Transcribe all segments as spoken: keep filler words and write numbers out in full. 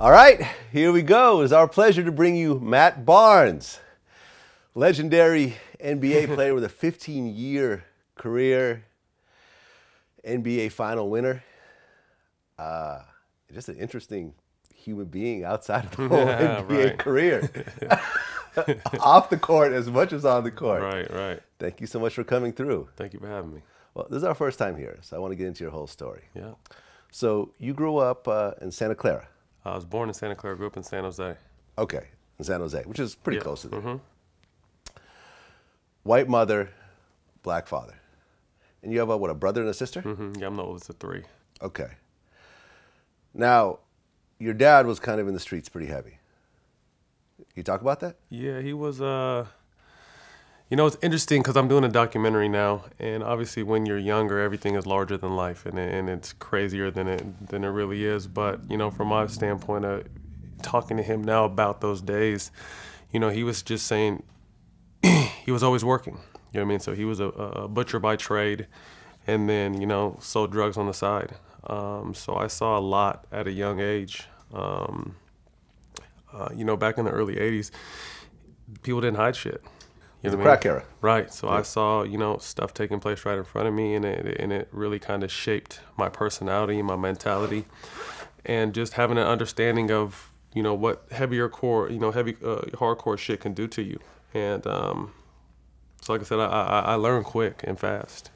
All right, here we go. It's our pleasure to bring you Matt Barnes, legendary N B A player with a fifteen-year career, N B A final winner. Uh, just an interesting human being outside of the whole yeah, N B A right. career. Off the court as much as on the court. Right, right. Thank you so much for coming through. Thank you for having me. Well, this is our first time here, so I want to get into your whole story. Yeah. So you grew up uh, in Santa Clara. I was born in Santa Clara, grew up in San Jose. Okay, in San Jose, which is pretty yeah. close to there. Mm-hmm. White mother, black father. And you have, a, what, a brother and a sister? Mm-hmm. Yeah, I'm the oldest of three. Okay. Now, your dad was kind of in the streets pretty heavy. You talk about that? Yeah, he was, uh, you know, it's interesting because I'm doing a documentary now, and obviously when you're younger, everything is larger than life, and, and it's crazier than it, than it really is. But, you know, from my standpoint, uh, talking to him now about those days, you know, he was just saying he was always working. You know what I mean? So he was a, a butcher by trade, and then, you know, sold drugs on the side. Um, so I saw a lot at a young age. Um, uh, you know, back in the early eighties, people didn't hide shit. You know the crack era. Right. So yeah. I saw, you know, stuff taking place right in front of me, and it, and it really kind of shaped my personality, my mentality, and just having an understanding of, you know, what heavier core, you know, heavy, uh, hardcore shit can do to you. And um, so, like I said, I, I, I learned quick and fast.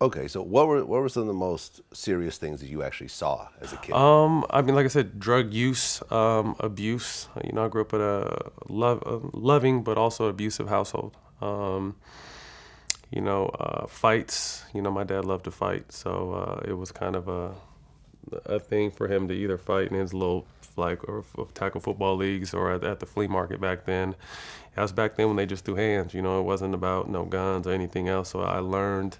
Okay, so what were what were some of the most serious things that you actually saw as a kid? Um, I mean, like I said, drug use, um, abuse. You know, I grew up in a, love, a loving but also abusive household. Um, you know, uh, fights. You know, my dad loved to fight, so uh, it was kind of a a thing for him to either fight in his little like or tackle football leagues or at, at the flea market back then. That was back then when they just threw hands. You know, it wasn't about no guns or anything else. So I learned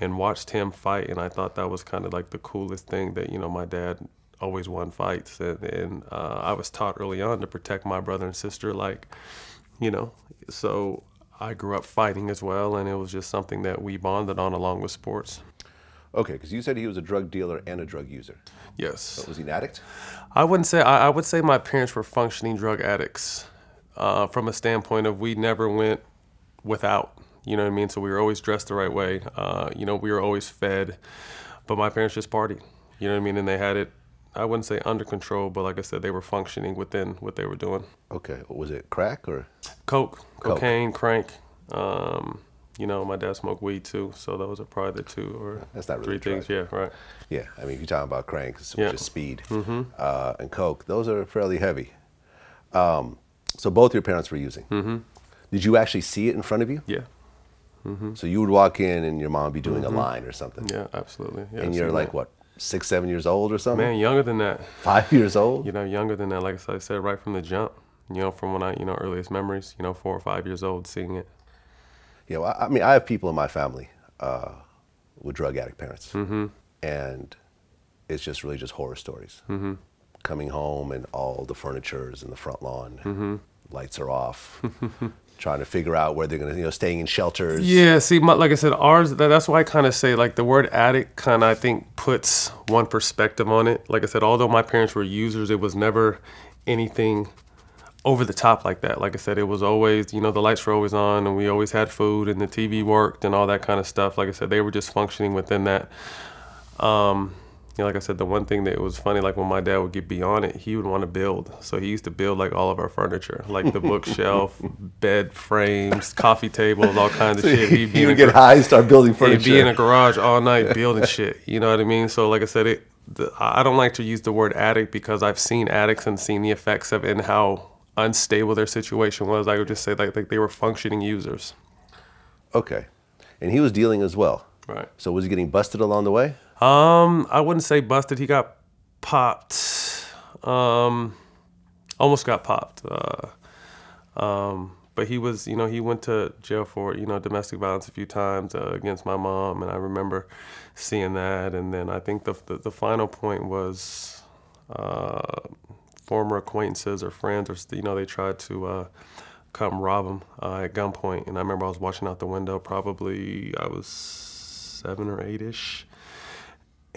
and watched him fight, and I thought that was kind of like the coolest thing that, you know, my dad always won fights. And, and uh, I was taught early on to protect my brother and sister, like, you know, so I grew up fighting as well, and it was just something that we bonded on along with sports. Okay, because you said he was a drug dealer and a drug user. Yes. So was he an addict? I wouldn't say, I, I would say my parents were functioning drug addicts uh, from a standpoint of we never went without. You know what I mean? So we were always dressed the right way. Uh, you know, we were always fed, but my parents just partied. You know what I mean? And they had it, I wouldn't say under control, but like I said, they were functioning within what they were doing. Okay, was it crack or? Coke, Coke. cocaine, crank. Um, you know, my dad smoked weed too, so those are probably the two or That's not really three things. Yeah, right. Yeah, I mean, if you're talking about crank, it's yeah. just speed, mm-hmm. uh, and Coke, those are fairly heavy. Um, so both your parents were using. Mm-hmm. Did you actually see it in front of you? Yeah. Mm-hmm. So you would walk in and your mom would be doing mm-hmm. a line or something. Yeah, absolutely. Yeah, and you're like, that. what, six, seven years old or something? Man, younger than that. Five years old? You know, younger than that. Like I said, right from the jump, you know, from when I, you know, earliest memories, you know, four or five years old, seeing it. Yeah, well, I, I mean, I have people in my family uh, with drug addict parents. Mm-hmm. And it's just really just horror stories. Mm-hmm. Coming home and all the furniture's in the front lawn. Mm-hmm. Lights are off. Trying to figure out where they're going to, you know, staying in shelters. Yeah, see, my, like I said, ours, that's why I kind of say, like, the word addict kind of, I think, puts one perspective on it. Like I said, although my parents were users, it was never anything over the top like that. Like I said, it was always, you know, the lights were always on, and we always had food, and the T V worked, and all that kind of stuff. Like I said, they were just functioning within that. Um, you know, like I said, the one thing that was funny, like when my dad would get beyond it, he would want to build. So he used to build like all of our furniture, like the bookshelf, bed frames, coffee tables, all kinds of so shit. He'd be he would get high and start building furniture. He'd be in a garage all night building shit. You know what I mean? So like I said, it, the, I don't like to use the word addict because I've seen addicts and seen the effects of it and how unstable their situation was. I would just say like, like they were functioning users. Okay. And he was dealing as well. Right. So was he getting busted along the way? Um, I wouldn't say busted. He got popped. Um, almost got popped. Uh, um, but he was, you know, he went to jail for, you know, domestic violence a few times uh, against my mom, and I remember seeing that. And then I think the the, the final point was uh, former acquaintances or friends, or you know, they tried to uh, come rob him uh, at gunpoint. And I remember I was watching out the window. Probably I was seven or eight-ish.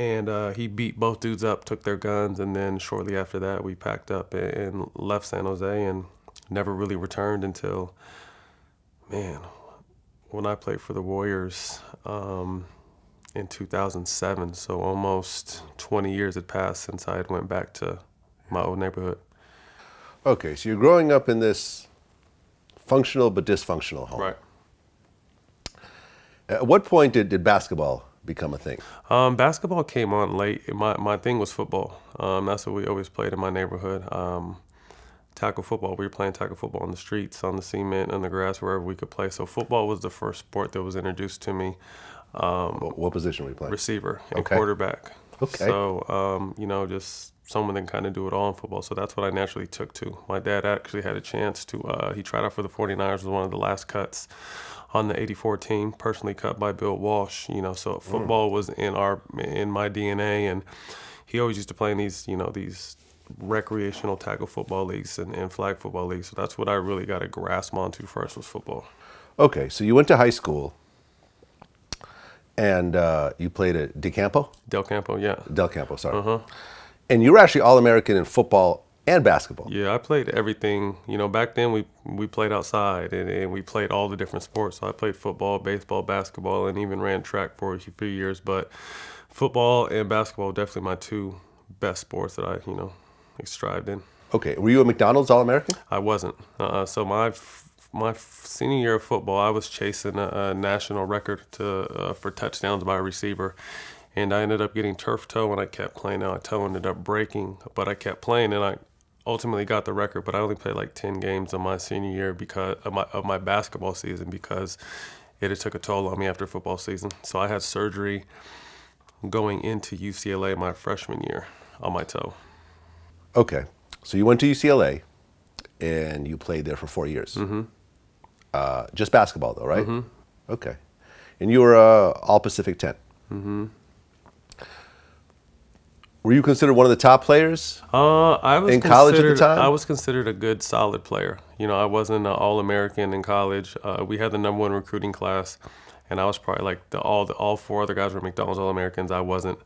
And uh, he beat both dudes up, took their guns, and then shortly after that, we packed up and left San Jose and never really returned until, man, when I played for the Warriors um, in two thousand seven. So almost twenty years had passed since I had went back to my old neighborhood. Okay, so you're growing up in this functional but dysfunctional home. Right. At what point did, did basketball become a thing? Um, basketball came on late. My, my thing was football. Um, that's what we always played in my neighborhood. Um, tackle football. We were playing tackle football on the streets, on the cement, on the grass, wherever we could play. So football was the first sport that was introduced to me. Um, what position were you playing? Receiver and okay. quarterback. Okay. So, um, you know, just someone that can kind of do it all in football. So that's what I naturally took to. My dad actually had a chance to, uh, he tried out for the forty-niners, was one of the last cuts on the eighty-four team, personally cut by Bill Walsh, you know, so football mm. was in our in my D N A, and he always used to play in these, you know, these recreational tackle football leagues and, and flag football leagues. So that's what I really got a grasp onto first was football. Okay, so you went to high school, and uh, you played at DeCampo? Del Campo, yeah. Del Campo, sorry. Uh-huh. And you were actually All-American in football and basketball. Yeah, I played everything. You know, back then we, we played outside and, and we played all the different sports. So I played football, baseball, basketball, and even ran track for a few years. But football and basketball were definitely my two best sports that I, you know, strived in. Okay, were you a McDonald's All-American? I wasn't. Uh, so my my senior year of football, I was chasing a, a national record to uh, for touchdowns by a receiver. And I ended up getting turf toe, and I kept playing. Now, my toe ended up breaking, but I kept playing, and I ultimately got the record. But I only played like ten games of my senior year because of my, of my basketball season because it had took a toll on me after football season. So I had surgery going into U C L A my freshman year on my toe. Okay, so you went to U C L A, and you played there for four years. Mm-hmm. uh, just basketball, though, right? Mm-hmm. Okay, and you were uh, All-Pacific ten. Mm-hmm. Were you considered one of the top players uh, I was in college at the time? I was considered a good, solid player. You know, I wasn't an All-American in college. Uh, we had the number one recruiting class, and I was probably like the all the, all four other guys were McDonald's All-Americans. I wasn't.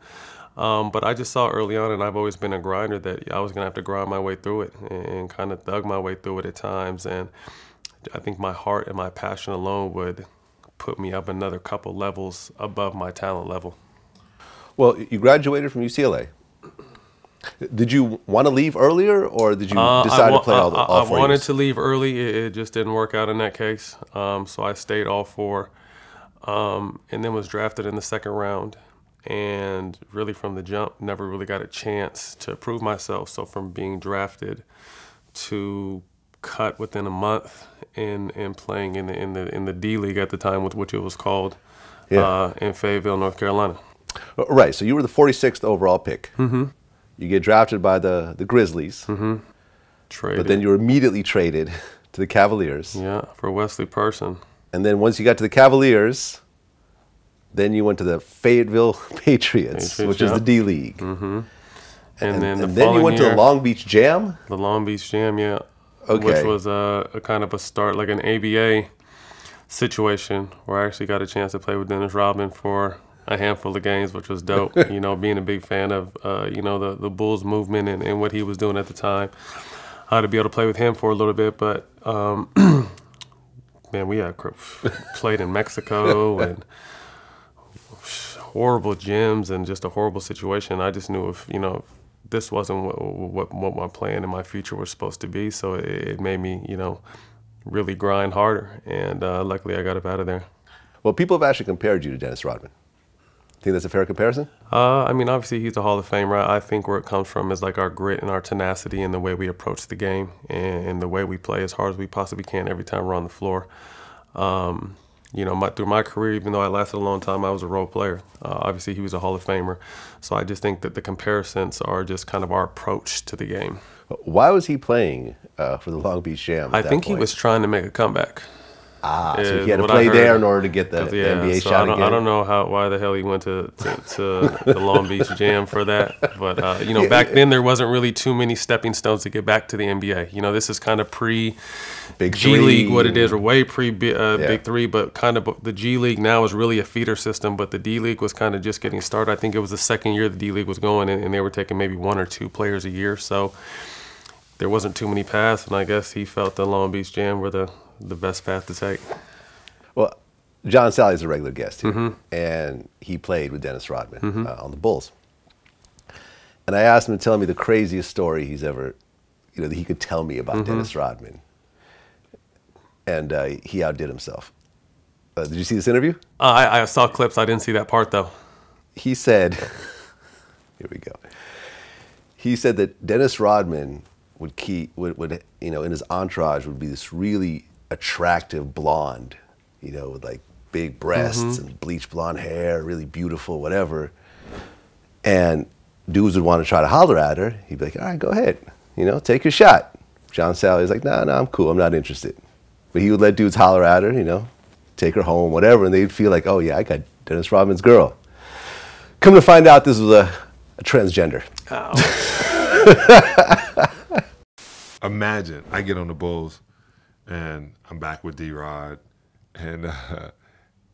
Um, but I just saw early on, and I've always been a grinder, that I was going to have to grind my way through it and, and kind of thug my way through it at times. And I think my heart and my passion alone would put me up another couple levels above my talent level. Well, you graduated from U C L A. Did you want to leave earlier, or did you decide uh, to play all, the, all I, I four I wanted years? to leave early. It, it just didn't work out in that case. Um, so I stayed all four, um, and then was drafted in the second round. And really from the jump, never really got a chance to prove myself. So from being drafted to cut within a month and, and playing in the, in, the, in the D League at the time, with which it was called, yeah. uh, in Fayetteville, North Carolina. Right, so you were the forty-sixth overall pick. Mm-hmm. You get drafted by the, the Grizzlies, mm-hmm. traded. But then you were immediately traded to the Cavaliers. Yeah, for Wesley Person. And then once you got to the Cavaliers, then you went to the Fayetteville Patriots, Patriots which yeah. is the D League. Mm-hmm. And, and then, the and then you went year, to the Long Beach Jam? The Long Beach Jam, yeah. Okay. Which was a, a kind of a start, like an A B A situation, where I actually got a chance to play with Dennis Rodman for a handful of games, which was dope. You know, being a big fan of, uh, you know, the, the Bulls movement and, and what he was doing at the time, I had to be able to play with him for a little bit. But, um, man, we had played in Mexico and horrible gyms and just a horrible situation. I just knew if, you know, this wasn't what, what, what my plan and my future was supposed to be. So it, it made me, you know, really grind harder. And uh, luckily I got up out of there. Well, people have actually compared you to Dennis Rodman. Think that's a fair comparison? Uh, I mean, obviously he's a Hall of Famer. I think where it comes from is like our grit and our tenacity and the way we approach the game and, and the way we play as hard as we possibly can every time we're on the floor. Um, you know, my, through my career, even though I lasted a long time, I was a role player. Uh, obviously he was a Hall of Famer. So I just think that the comparisons are just kind of our approach to the game. Why was he playing uh, for the Long Beach Jam at that point? I think he was trying to make a comeback. Ah, yeah, so he had to play there in order to get the, yeah, the N B A so shot I don't, again. I don't know how why the hell he went to to, to the Long Beach Jam for that, but uh, you know, yeah, back yeah. then there wasn't really too many stepping stones to get back to the N B A. You know, this is kind of pre Big G three. League, what it is, or way pre uh, yeah. Big Three, but kind of the G League now is really a feeder system. But the D League was kind of just getting started. I think it was the second year the D League was going, and, and they were taking maybe one or two players a year. So there wasn't too many paths, and I guess he felt the Long Beach Jam were the the best path to take. Well, John Salley is a regular guest here, mm-hmm. and he played with Dennis Rodman mm-hmm. uh, on the Bulls. And I asked him to tell me the craziest story he's ever, you know, that he could tell me about mm-hmm. Dennis Rodman. And uh, he outdid himself. Uh, did you see this interview? Uh, I, I saw clips. I didn't see that part, though. He said, here we go. He said that Dennis Rodman would keep, would, would, you know, in his entourage would be this really attractive blonde, you know, with like big breasts mm-hmm. and bleach blonde hair, really beautiful, whatever. And dudes would want to try to holler at her. He'd be like, all right, go ahead, you know, take your shot. John Salley's like, no, no, I'm cool. I'm not interested. But he would let dudes holler at her, you know, take her home, whatever. And they'd feel like, oh yeah, I got Dennis Rodman's girl. Come to find out this was a, a transgender. Oh. Imagine I get on the Bulls and I'm back with D-Rod and uh,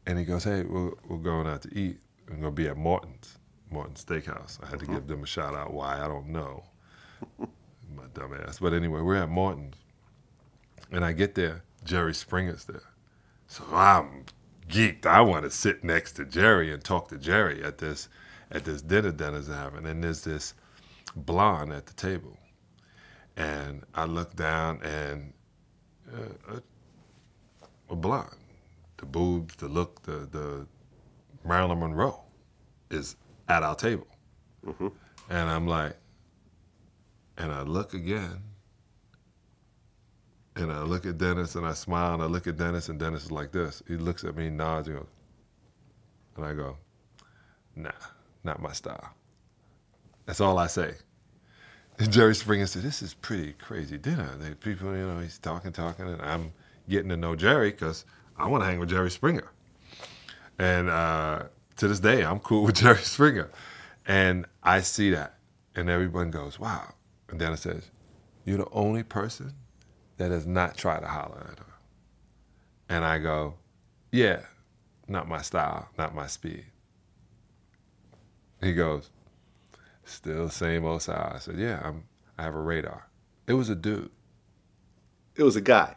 and he goes, hey, we're, we're going out to eat. I'm going to be at Martin's, Martin's Steakhouse. I had to mm-hmm. give them a shout out. Why, I don't know. My dumb ass. But anyway, we're at Martin's and I get there. Jerry Springer's there. So I'm geeked. I want to sit next to Jerry and talk to Jerry at this at this dinner Dennis is having. And there's this blonde at the table. And I look down and uh, a, a blonde, the boobs, the look, the, the Marilyn Monroe is at our table. Mm-hmm. And I'm like, and I look again, and I look at Dennis and I smile and I look at Dennis and Dennis is like this. He looks at me, nods, and goes, and I go, nah, not my style. That's all I say. And Jerry Springer said, this is pretty crazy dinner. They, people, you know, he's talking, talking, and I'm getting to know Jerry because I want to hang with Jerry Springer. And uh, to this day, I'm cool with Jerry Springer. And I see that, and everyone goes, wow. And then I says, you're the only person that has not tried to holler at her. And I go, yeah, not my style, not my speed. He goes, still same old style. I said, yeah, I'm, I have a radar. It was a dude. It was a guy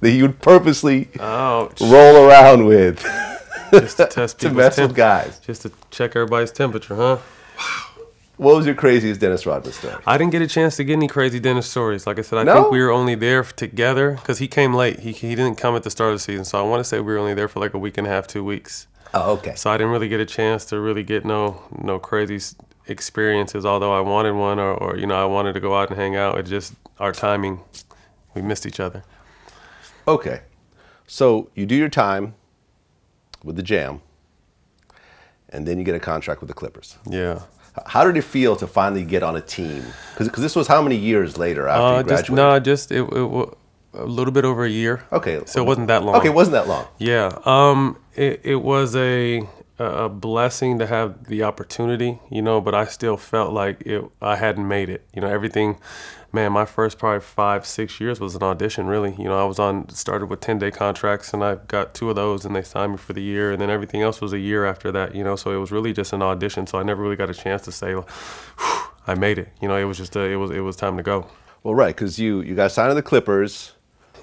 that he would purposely Ouch. roll around with just to test to mess with guys, just to check everybody's temperature, huh? Wow. What was your craziest Dennis Rodman story? I didn't get a chance to get any crazy Dennis stories. Like I said, I no? think we were only there together because he came late. He he didn't come at the start of the season, so I want to say we were only there for like a week and a half, two weeks. Oh, okay. So I didn't really get a chance to really get no no crazy experiences, although I wanted one, or, or you know, I wanted to go out and hang out. It just, our timing, we missed each other. Okay. So you do your time with the Jam, and then you get a contract with the Clippers. Yeah. How did it feel to finally get on a team? Because this was how many years later after uh, you graduated? Just, no, just it, it, it, a little bit over a year. Okay. So it wasn't that long. Okay, it wasn't that long. Yeah. Um, it, it was a, a blessing to have the opportunity, you know, but I still felt like it, I hadn't made it. You know, everything, man, my first probably five, six years was an audition, really. You know, I was on, started with ten-day contracts, and I got two of those, and they signed me for the year, and then everything else was a year after that, you know, so it was really just an audition, so I never really got a chance to say, I made it. You know, it was just, a, it, was, it was time to go. Well, right, because you, you got signed to the Clippers.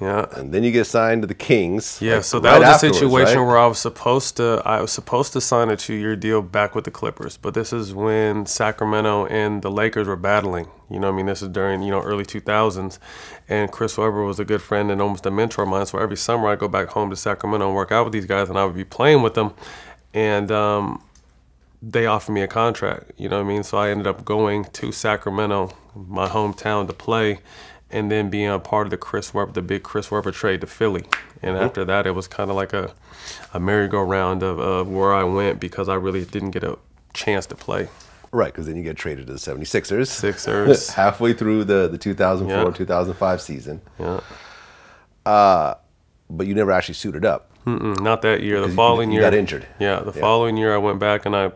Yeah, and then you get signed to the Kings. Yeah, like, so that right was a situation right? where I was supposed to I was supposed to sign a two-year deal back with the Clippers, but this is when Sacramento and the Lakers were battling. You know what I mean? This is during, you know, early two thousands, and Chris Webber was a good friend and almost a mentor of mine, so every summer I'd go back home to Sacramento and work out with these guys, and I would be playing with them, and um, they offered me a contract, you know what I mean? So I ended up going to Sacramento, my hometown, to play, and then being a part of the Chris Webber, the big Chris Webber trade to Philly. And mm-hmm. after that, it was kind of like a, a merry-go-round of, of where I went because I really didn't get a chance to play. Right, because then you get traded to the seventy-sixers. Sixers. Halfway through the, the two thousand four, yeah. two thousand five season. Yeah. Uh, but you never actually suited up. Mm-mm, not that year. The following you, you year, got injured. Yeah, the yeah. following year I went back and I,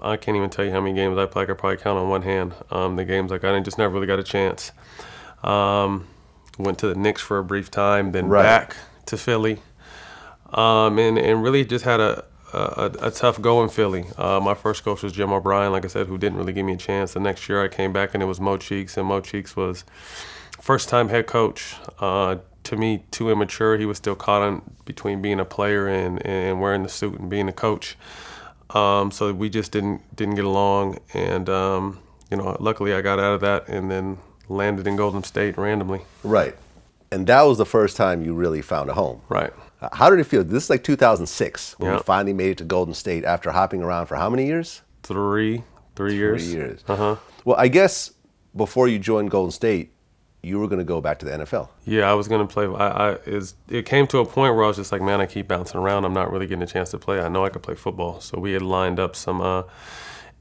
I can't even tell you how many games I played. I could probably count on one hand. Um, the games like I didn't, just never really got a chance. Um, went to the Knicks for a brief time, then right. back to Philly, um, and and really just had a. Uh, a, a tough go in Philly. Uh, my first coach was Jim O'Brien, like I said, who didn't really give me a chance. The next year I came back and it was Mo Cheeks, and Mo Cheeks was first-time head coach. Uh, to me, too immature. He was still caught in between being a player and, and wearing the suit and being a coach. Um, so we just didn't didn't get along. And um, you know, luckily I got out of that and then landed in Golden State randomly. Right, and that was the first time you really found a home. Right. How did it feel? This is like two thousand six when yeah. we finally made it to Golden State after hopping around for how many years? Three. Three, Three years. Three years. Uh-huh. Well, I guess before you joined Golden State, you were going to go back to the N F L. Yeah, I was going to play. I, I, it came to a point where I was just like, man, I keep bouncing around. I'm not really getting a chance to play. I know I could play football. So we had lined up some uh,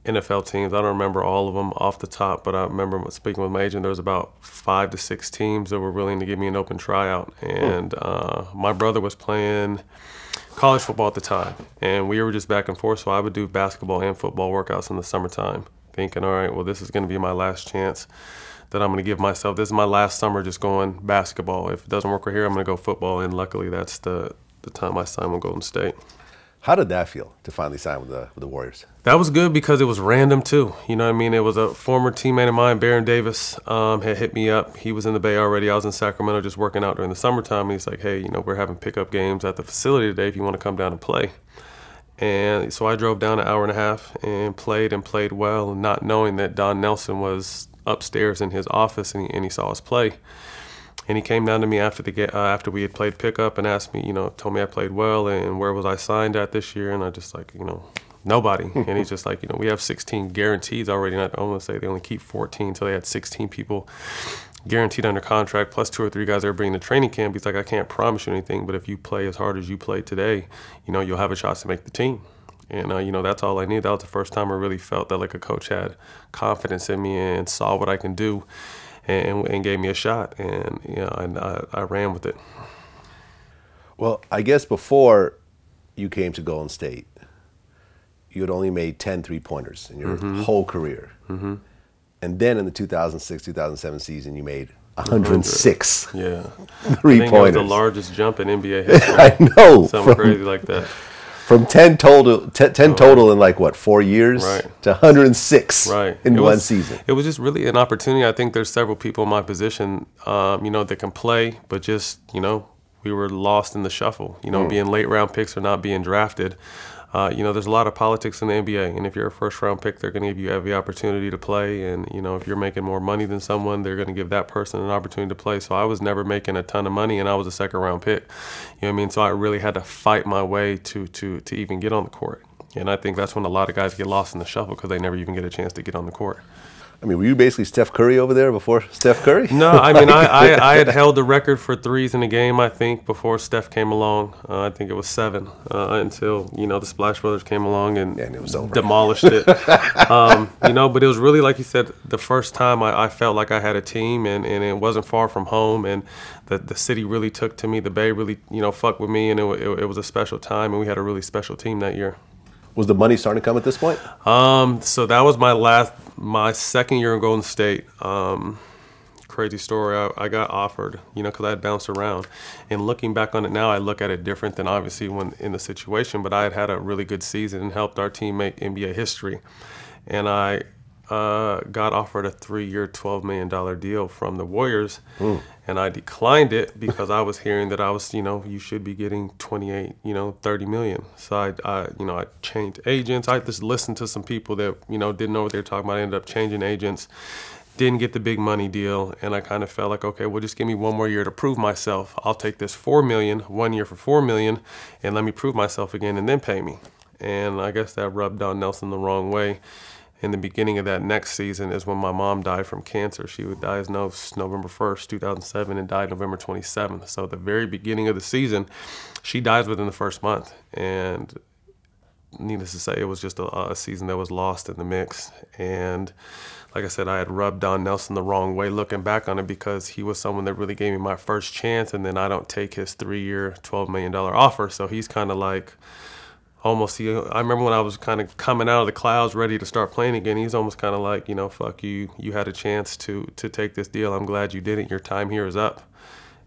N F L teams. I don't remember all of them off the top, but I remember speaking with my agent, there was about five to six teams that were willing to give me an open tryout. And uh, my brother was playing college football at the time, and we were just back and forth, so I would do basketball and football workouts in the summertime, thinking, all right, well, this is going to be my last chance that I'm going to give myself. This is my last summer just going basketball. If it doesn't work right here, I'm going to go football, and luckily that's the, the time I signed with Golden State. How did that feel to finally sign with the, with the Warriors? That was good because it was random too. You know what I mean? It was a former teammate of mine, Baron Davis, um, had hit me up. He was in the Bay already. I was in Sacramento just working out during the summertime. And he's like, hey, you know, we're having pickup games at the facility today if you want to come down and play. And so I drove down an hour and a half and played and played well, not knowing that Don Nelson was upstairs in his office and he, and he saw us play. And he came down to me after the uh, after we had played pickup and asked me, you know, told me I played well and where was I signed at this year? And I just like, you know, nobody. And he's just like, you know, we have sixteen guarantees already. And I almost say they only keep fourteen, so they had sixteen people guaranteed under contract, plus two or three guys that are bringing to training camp. He's like, I can't promise you anything, but if you play as hard as you play today, you know, you'll have a shot to make the team. And, uh, you know, that's all I need. That was the first time I really felt that like a coach had confidence in me and saw what I can do. And, and gave me a shot, and you know, and I, I ran with it. Well, I guess before you came to Golden State, you had only made ten three-pointers in your mm-hmm. whole career. Mm-hmm. And then in the two thousand six two thousand seven season, you made one hundred six yeah. three-pointers. I think that was the largest jump in N B A history. I know. Something from, crazy like that. From ten total, ten, ten oh, total right. in like what four years right. to one hundred six right. in it one was, season. It was just really an opportunity. I think there's several people in my position, um, you know, that can play, but just you know, we were lost in the shuffle. You know, mm. being late round picks or not being drafted. Uh, you know, there's a lot of politics in the N B A, and if you're a first round pick, they're going to give you every opportunity to play. And you know, if you're making more money than someone, they're going to give that person an opportunity to play. So I was never making a ton of money, and I was a second round pick. You know what I mean? So I really had to fight my way to to to even get on the court. And I think that's when a lot of guys get lost in the shuffle because they never even get a chance to get on the court. I mean, were you basically Steph Curry over there before Steph Curry? No, I mean, I, I, I had held the record for threes in a game, I think, before Steph came along. Uh, I think it was seven uh, until, you know, the Splash Brothers came along and, and it was over. Demolished it. um, you know, but it was really, like you said, the first time I, I felt like I had a team, and, and it wasn't far from home, and the, the city really took to me. The Bay really, you know, fucked with me, and it, it, it was a special time, and we had a really special team that year. Was the money starting to come at this point? Um, so that was my last, my second year in Golden State. Um, crazy story, I, I got offered, you know, because I had bounced around. And looking back on it now, I look at it different than obviously when in the situation, but I had had a really good season and helped our team make N B A history. And I uh, got offered a three-year, twelve million dollar deal from the Warriors. Mm. And I declined it because I was hearing that I was, you know, you should be getting twenty-eight, you know, thirty million. So I, I you know, I changed agents. I just listened to some people that, you know, didn't know what they were talking about. I ended up changing agents, didn't get the big money deal. And I kind of felt like, okay, well, just give me one more year to prove myself. I'll take this four million, one year for four million, and let me prove myself again and then pay me. And I guess that rubbed Don Nelson the wrong way. In the beginning of that next season is when my mom died from cancer. She was diagnosed November first, two thousand seven and died November twenty-seventh. So at the very beginning of the season, she dies within the first month. And needless to say, it was just a, a season that was lost in the mix. And like I said, I had rubbed Don Nelson the wrong way looking back on it, because he was someone that really gave me my first chance, and then I don't take his three-year, twelve million dollar offer. So he's kind of like almost, he, I remember when I was kind of coming out of the clouds ready to start playing again, he's almost kind of like, you know, fuck you, you had a chance to, to take this deal. I'm glad you didn't. Your time here is up.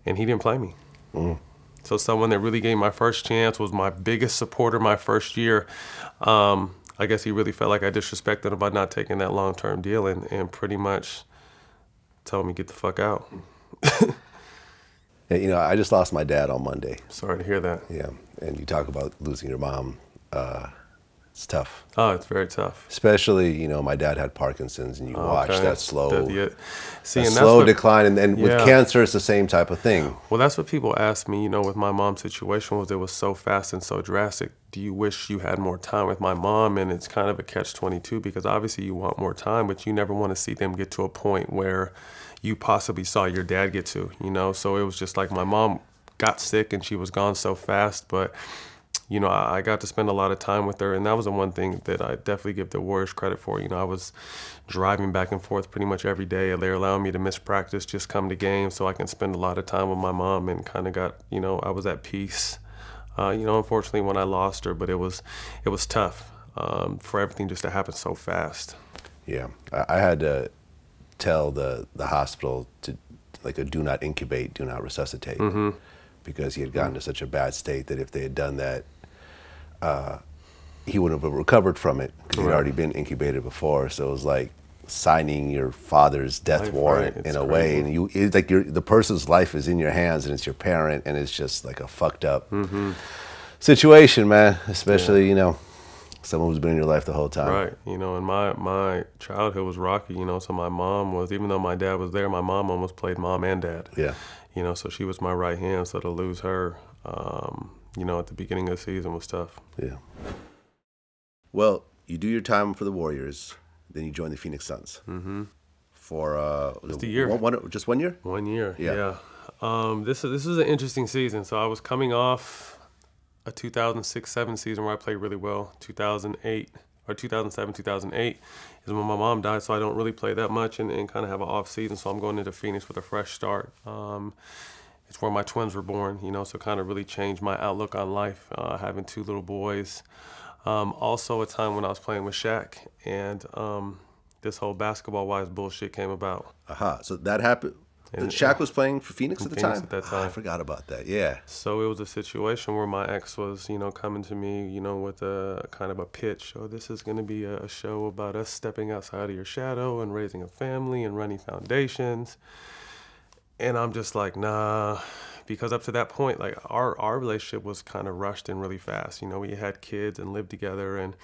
And he didn't play me. Mm. So someone that really gave my first chance, was my biggest supporter my first year. Um, I guess he really felt like I disrespected him by not taking that long-term deal, and, and pretty much told me, get the fuck out. You know, I just lost my dad on Monday. Sorry to hear that. Yeah, and you talk about losing your mom. Uh, it's tough. Oh, it's very tough. Especially, you know, my dad had Parkinson's, and you okay. watch that slow, that, yeah. See, that and slow what, decline. And, and yeah. with cancer, it's the same type of thing. Well, that's what people ask me, you know, with my mom's situation, was it was so fast and so drastic. Do you wish you had more time with my mom? And it's kind of a catch twenty-two, because obviously you want more time, but you never want to see them get to a point where you possibly saw your dad get to, you know? So it was just like, my mom got sick and she was gone so fast, but you know, I got to spend a lot of time with her, and that was the one thing that I definitely give the Warriors credit for. You know, I was driving back and forth pretty much every day. They're allowing me to miss practice, just come to games, so I can spend a lot of time with my mom, and kind of got, you know, I was at peace. Uh, you know, unfortunately when I lost her, but it was, it was tough um, for everything just to happen so fast. Yeah, I had to tell the, the hospital to, like, a do not incubate, do not resuscitate, mm-hmm. because he had gotten mm-hmm. to such a bad state that if they had done that, Uh, he wouldn't have recovered from it, because he'd right. already been incubated before. So it was like signing your father's death life, warrant right. in a crazy. way. And you, it's like the person's life is in your hands, and it's your parent, and it's just like a fucked up mm-hmm. situation, man. Especially, yeah. you know, someone who's been in your life the whole time. Right, you know, and my, my childhood was rocky, you know, so my mom was, even though my dad was there, my mom almost played mom and dad. Yeah. You know, so she was my right hand, so to lose her, um, you know, at the beginning of the season was tough. Yeah. Well, you do your time for the Warriors, then you join the Phoenix Suns. Mm-hmm. For uh, just a year. One, one, just one year? One year, yeah. yeah. Um, this, this was an interesting season. So I was coming off a two thousand six, two thousand seven season where I played really well. two thousand eight, or two thousand seven, two thousand eight is when my mom died, so I don't really play that much, and, and kind of have an off season, so I'm going into Phoenix with a fresh start. Um, It's where my twins were born, you know, so kind of really changed my outlook on life, uh, having two little boys. Um, also a time when I was playing with Shaq, and um, this whole Basketball Wives bullshit came about. Aha, uh-huh. So that happened, and Shaq was playing for Phoenix at the Phoenix time? at that time. Oh, I forgot about that, yeah. So it was a situation where my ex was, you know, coming to me, you know, with a kind of a pitch. Oh, this is going to be a show about us stepping outside of your shadow and raising a family and running foundations. And I'm just like, nah, because up to that point, like, our, our relationship was kind of rushed in really fast. You know, we had kids and lived together, and,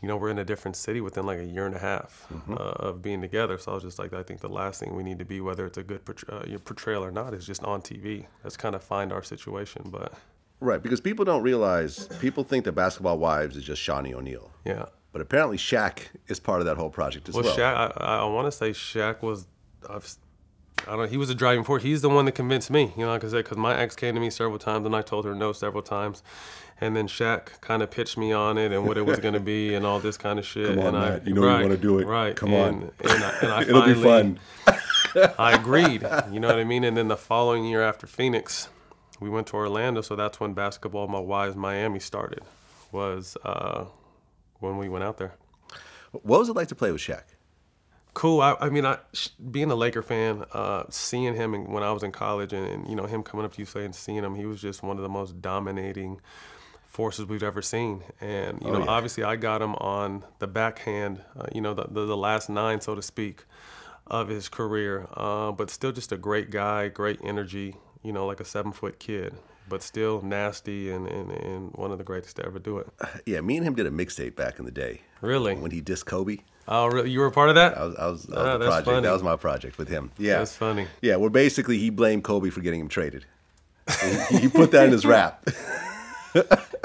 you know, we're in a different city within like a year and a half mm-hmm. uh, of being together. So I was just like, I think the last thing we need to be, whether it's a good portray- uh, your portrayal or not, is just on T V. That's kind of find our situation, but. Right, because people don't realize, people think that Basketball Wives is just Shaquille O'Neal. Yeah. But apparently Shaq is part of that whole project as well. Well, Shaq, I, I want to say Shaq was, I've, I don't know, he was a driving force. He's the one that convinced me, you know, like I said, because my ex came to me several times, and I told her no several times. And then Shaq kind of pitched me on it and what it was going to be and all this kind of shit. Come on, and Matt, I, you know right, you want to do it. Right. Come and, on. And I, and I It'll finally, be fun. I agreed, you know what I mean? And then the following year after Phoenix, we went to Orlando, so that's when Basketball My Wives Miami started, was uh, when we went out there. What was it like to play with Shaq? Cool. I, I mean, I, being a Laker fan, uh, seeing him in, when I was in college, and, and you know, him coming up to U C L A and seeing him, he was just one of the most dominating forces we've ever seen. And you oh, know, yeah. obviously, I got him on the backhand, uh, you know, the, the, the last nine, so to speak, of his career. Uh, but still, just a great guy, great energy. You know, like a seven-foot kid, but still nasty, and, and, and one of the greatest to ever do it. Yeah, me and him did a mixtape back in the day. Really? When he dissed Kobe. Oh, really? You were a part of that? I was, I was, I was oh, the project. Funny. That was my project with him. Yeah. That's funny. Yeah, where basically he blamed Kobe for getting him traded. He, he put that in his rap.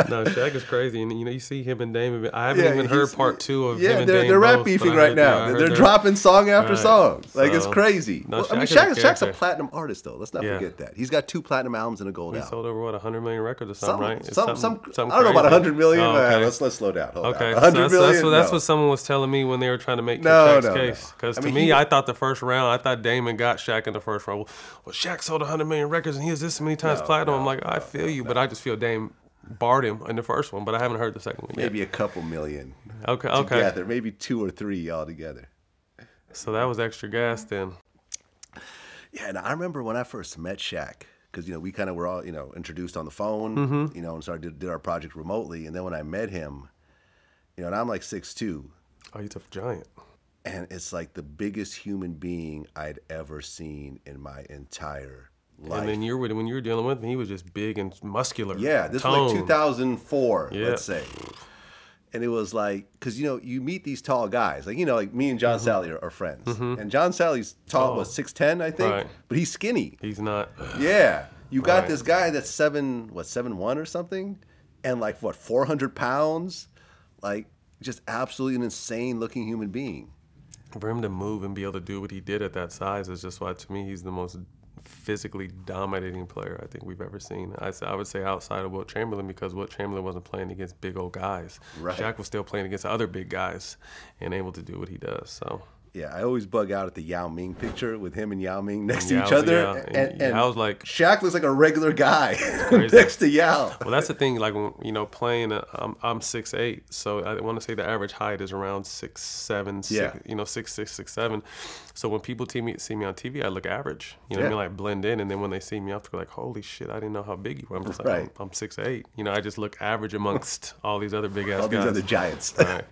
No, Shaq is crazy, and you know you see him and Dame. I haven't yeah, even heard part two of yeah, him and they're, Dame. Yeah, they're rap beefing right now. They're, they're dropping song after right. song. Like so, it's crazy. No, well, Shaq I mean, Shaq, Shaq's a platinum artist though. Let's not yeah. forget that. He's got two platinum albums and a gold he album. He sold over what one hundred million records or something, some, right? Some, something, some, something I don't know about one hundred million. Oh, okay. uh, let's let's slow down. Hold okay, on. So that's, million, that's, what, no. that's what someone was telling me when they were trying to make no, Shaq's no, case. Because no. to me, I thought the first round, I thought Damon got Shaq in the first round. Well, Shaq sold one hundred million records and he has this many times platinum. I'm like, I feel you, but I just feel Dame barred him in the first one, but I haven't heard the second one yet. Maybe a couple million. Okay, okay. Together, maybe two or three all together. So that was extra gas then. Yeah, and I remember when I first met Shaq, because you know we kind of were all you know introduced on the phone, mm-hmm. you know, and started did our project remotely. And then when I met him, you know, and I'm like six two. Oh, you're a giant. And it's like the biggest human being I'd ever seen in my entire life. And then you're with when you were dealing with him, he was just big and muscular. Yeah, this toned. was like two thousand four, yeah. let's say. And it was like, because you know, you meet these tall guys, like you know, like me and John mm-hmm. Salley are, are friends, mm-hmm. and John Salley's tall, oh. was six ten, I think, right. but he's skinny. He's not. Yeah, you got right. this guy that's seven, what seven one or something, and like what four hundred pounds, like just absolutely an insane looking human being. For him to move and be able to do what he did at that size is just why, to me, he's the most physically dominating player I think we've ever seen. I, I would say outside of Wilt Chamberlain, because Wilt Chamberlain wasn't playing against big old guys. Right. Shaq was still playing against other big guys and able to do what he does. So yeah, I always bug out at the Yao Ming picture with him and Yao Ming next Yao, to each other. Yeah. And, and, and I was like, Shaq looks like a regular guy next to Yao. Well, that's the thing. Like, you know, playing, a, I'm, I'm six eight, so I want to say the average height is around six seven, yeah. six, you know, six six, six seven. So when people see me, see me on T V, I look average. You know yeah. what I mean? Like, blend in. And then when they see me, I have to go like, holy shit, I didn't know how big you were. I'm just like, right. I'm, I'm six eight. You know, I just look average amongst all these other big ass all guys. All these other giants. Right.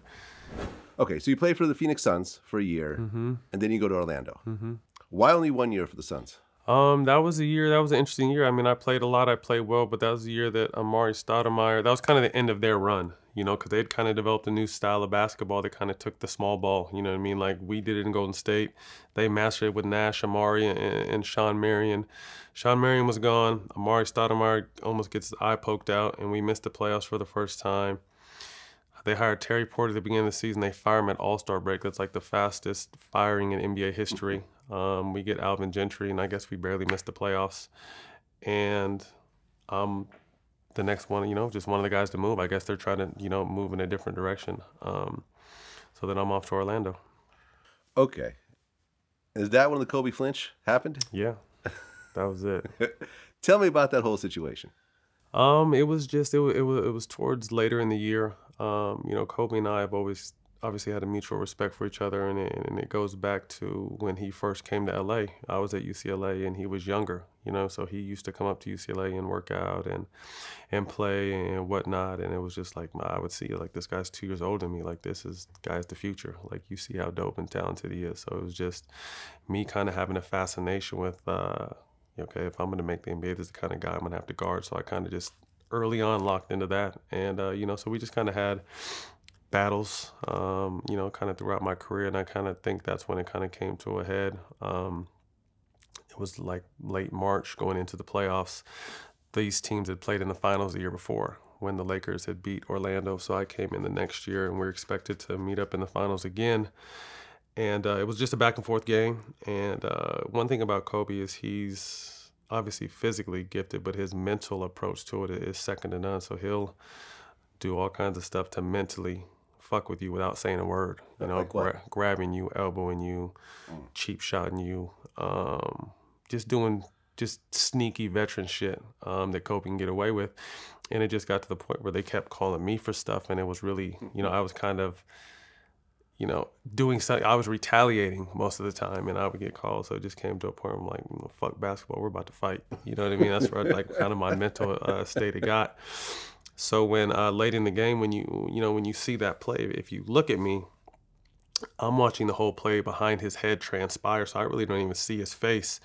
Okay, so you played for the Phoenix Suns for a year, mm-hmm. and then you go to Orlando. Mm-hmm. Why only one year for the Suns? Um, that was a year, that was an interesting year. I mean, I played a lot, I played well, but that was the year that Amari Stoudemire, that was kind of the end of their run, you know, because they'd kind of developed a new style of basketball that kind of took the small ball, you know what I mean? Like, we did it in Golden State. They mastered it with Nash, Amari, and, and Sean Marion. Sean Marion was gone. Amari Stoudemire almost gets his eye poked out, and we missed the playoffs for the first time. They hired Terry Porter at the beginning of the season. They fire him at All-Star break. That's like the fastest firing in N B A history. Um, we get Alvin Gentry, and I guess we barely missed the playoffs. And um, the next one, you know, just one of the guys to move. I guess they're trying to, you know, move in a different direction. Um, so then I'm off to Orlando. Okay. Is that when the Kobe flinch happened? Yeah, that was it. Tell me about that whole situation. Um, it was just, it was, it was, it was towards later in the year. Um, you know, Kobe and I have always obviously had a mutual respect for each other, and it, and it goes back to when he first came to L A. I was at U C L A, and he was younger, you know, so he used to come up to U C L A and work out and and play and whatnot, and it was just like, I would see, like, this guy's two years older than me, like, this is, guy's the future, like, you see how dope and talented he is. So it was just me kind of having a fascination with, uh, okay, if I'm going to make the N B A, this is the kind of guy I'm going to have to guard, so I kind of just early on locked into that. And uh, you know, so we just kind of had battles, um, you know, kind of throughout my career, and I kind of think that's when it kind of came to a head. Um, it was like late March going into the playoffs. These teams had played in the finals the year before when the Lakers had beat Orlando, so I came in the next year and we were expected to meet up in the finals again. And uh, it was just a back and forth game. And uh, one thing about Kobe is he's obviously physically gifted, but his mental approach to it is second to none. So he'll do all kinds of stuff to mentally fuck with you without saying a word. You know, like gra grabbing you, elbowing you, mm. cheap shotting you, um, just doing just sneaky veteran shit um, that Kobe can get away with. And it just got to the point where they kept calling me for stuff, and it was really, you know, I was kind of, you know, doing something, I was retaliating most of the time, and I would get called. So it just came to a point where I'm like, well, fuck basketball, we're about to fight. You know what I mean? That's where I, like, kind of my mental uh, state it got. So when uh, late in the game, when you, you know, when you see that play, if you look at me, I'm watching the whole play behind his head transpire. So I really don't even see his face.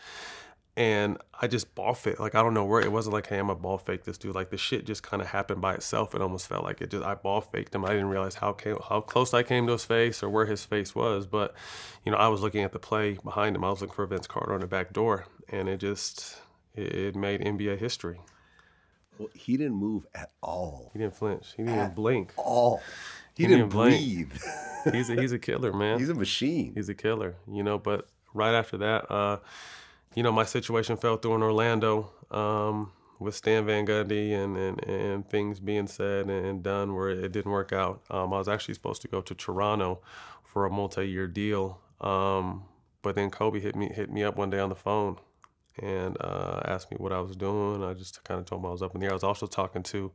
And I just ball fake, like, I don't know where, it wasn't like, hey, I'm a ball fake this dude. Like, the shit just kind of happened by itself. It almost felt like it just, I ball faked him. I didn't realize how came, how close I came to his face or where his face was. But, you know, I was looking at the play behind him. I was looking for Vince Carter on the back door. And it just, it, it made N B A history. Well, he didn't move at all. He didn't flinch. He didn't at blink. All. He, he didn't, didn't breathe. he's a, he's a killer, man. He's a machine. He's a killer, you know. But right after that, uh, you know, my situation fell through in Orlando um, with Stan Van Gundy and, and and things being said and done where it didn't work out. Um, I was actually supposed to go to Toronto for a multi-year deal, um, but then Kobe hit me hit me up one day on the phone and uh, asked me what I was doing. I just kind of told him I was up in the air. I was also talking to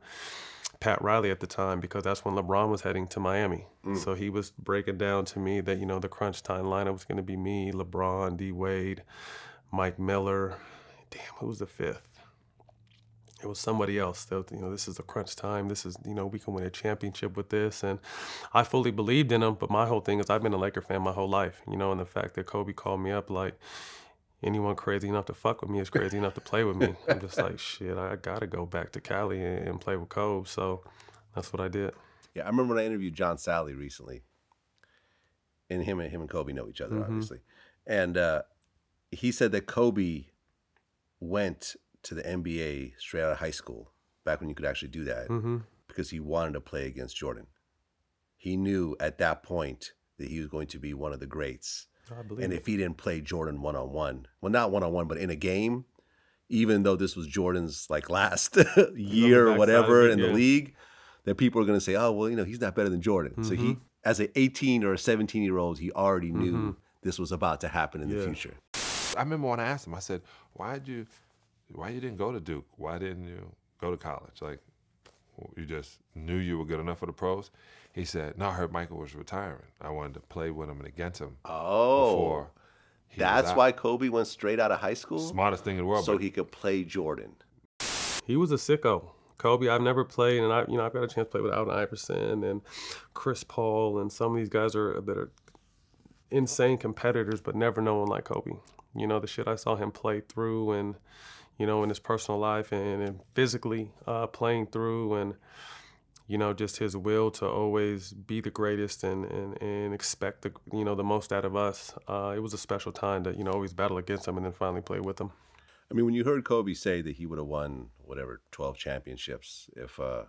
Pat Riley at the time because that's when LeBron was heading to Miami. Mm. So he was breaking down to me that, you know, the crunch time lineup was going to be me, LeBron, D-Wade, Mike Miller. Damn, who was the fifth? It was somebody else. That, you know, this is the crunch time. This is, you know, we can win a championship with this. And I fully believed in him, but my whole thing is I've been a Laker fan my whole life, you know, and the fact that Kobe called me up like, anyone crazy enough to fuck with me is crazy enough to play with me. I'm just like, shit, I gotta go back to Cali and, and play with Kobe. So that's what I did. Yeah, I remember when I interviewed John Salley recently, and him and him and Kobe know each other, mm-hmm. obviously. And uh, he said that Kobe went to the N B A straight out of high school, back when you could actually do that, mm-hmm. because he wanted to play against Jordan. He knew at that point that he was going to be one of the greats. And if he didn't play Jordan one-on-one, well, not one-on-one, but in a game, even though this was Jordan's like last year or whatever in the league, that people are going to say, oh, well, you know, he's not better than Jordan. Mm-hmm. So he, as an eighteen or a seventeen-year-old, he already knew mm-hmm. this was about to happen in yeah. the future. I remember when I asked him, I said, why'd you, why you didn't go to Duke? Why didn't you go to college? Like, you just knew you were good enough for the pros? He said, no, I heard Michael was retiring. I wanted to play with him and against him. Oh, that's why Kobe went straight out of high school? Smartest thing in the world. So he could play Jordan. He was a sicko. Kobe, I've never played, and I, you know, I've got a chance to play with Allen Iverson and Chris Paul, and some of these guys are that are insane competitors, but never no one like Kobe. You know, the shit I saw him play through, and you know, in his personal life and, and physically uh, playing through, and you know, just his will to always be the greatest and, and, and expect the, you know, the most out of us. Uh, it was a special time to, you know, always battle against him and then finally play with him. I mean, when you heard Kobe say that he would have won, whatever, twelve championships if uh,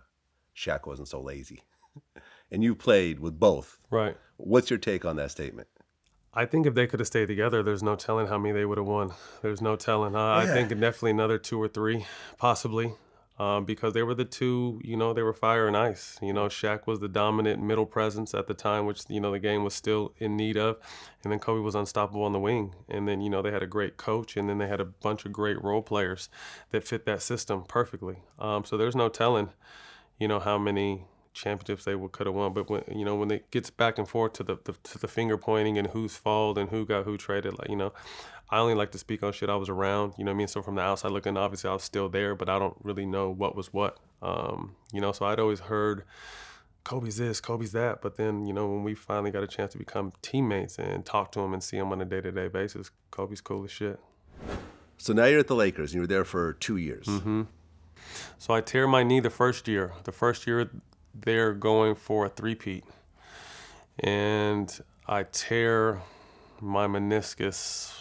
Shaq wasn't so lazy, and you played with both. Right. What's your take on that statement? I think if they could have stayed together, there's no telling how many they would have won. There's no telling. Uh, yeah. I think definitely another two or three, possibly. Um, because they were the two, you know, they were fire and ice. You know, Shaq was the dominant middle presence at the time, which, you know, the game was still in need of. And then Kobe was unstoppable on the wing. And then, you know, they had a great coach, and then they had a bunch of great role players that fit that system perfectly. Um, so there's no telling, you know, how many championships they could have won. But, when, you know, when it gets back and forth to the, the, to the finger pointing and who's fault and who got who traded, like, you know, I only like to speak on shit I was around, you know what I mean? So from the outside looking, obviously I was still there, but I don't really know what was what, um, you know? So I'd always heard, Kobe's this, Kobe's that, but then, you know, when we finally got a chance to become teammates and talk to him and see him on a day-to-day basis, Kobe's cool as shit. So now you're at the Lakers, and you were there for two years. Mm-hmm. So I tear my knee the first year. The first year they're going for a three-peat, and I tear my meniscus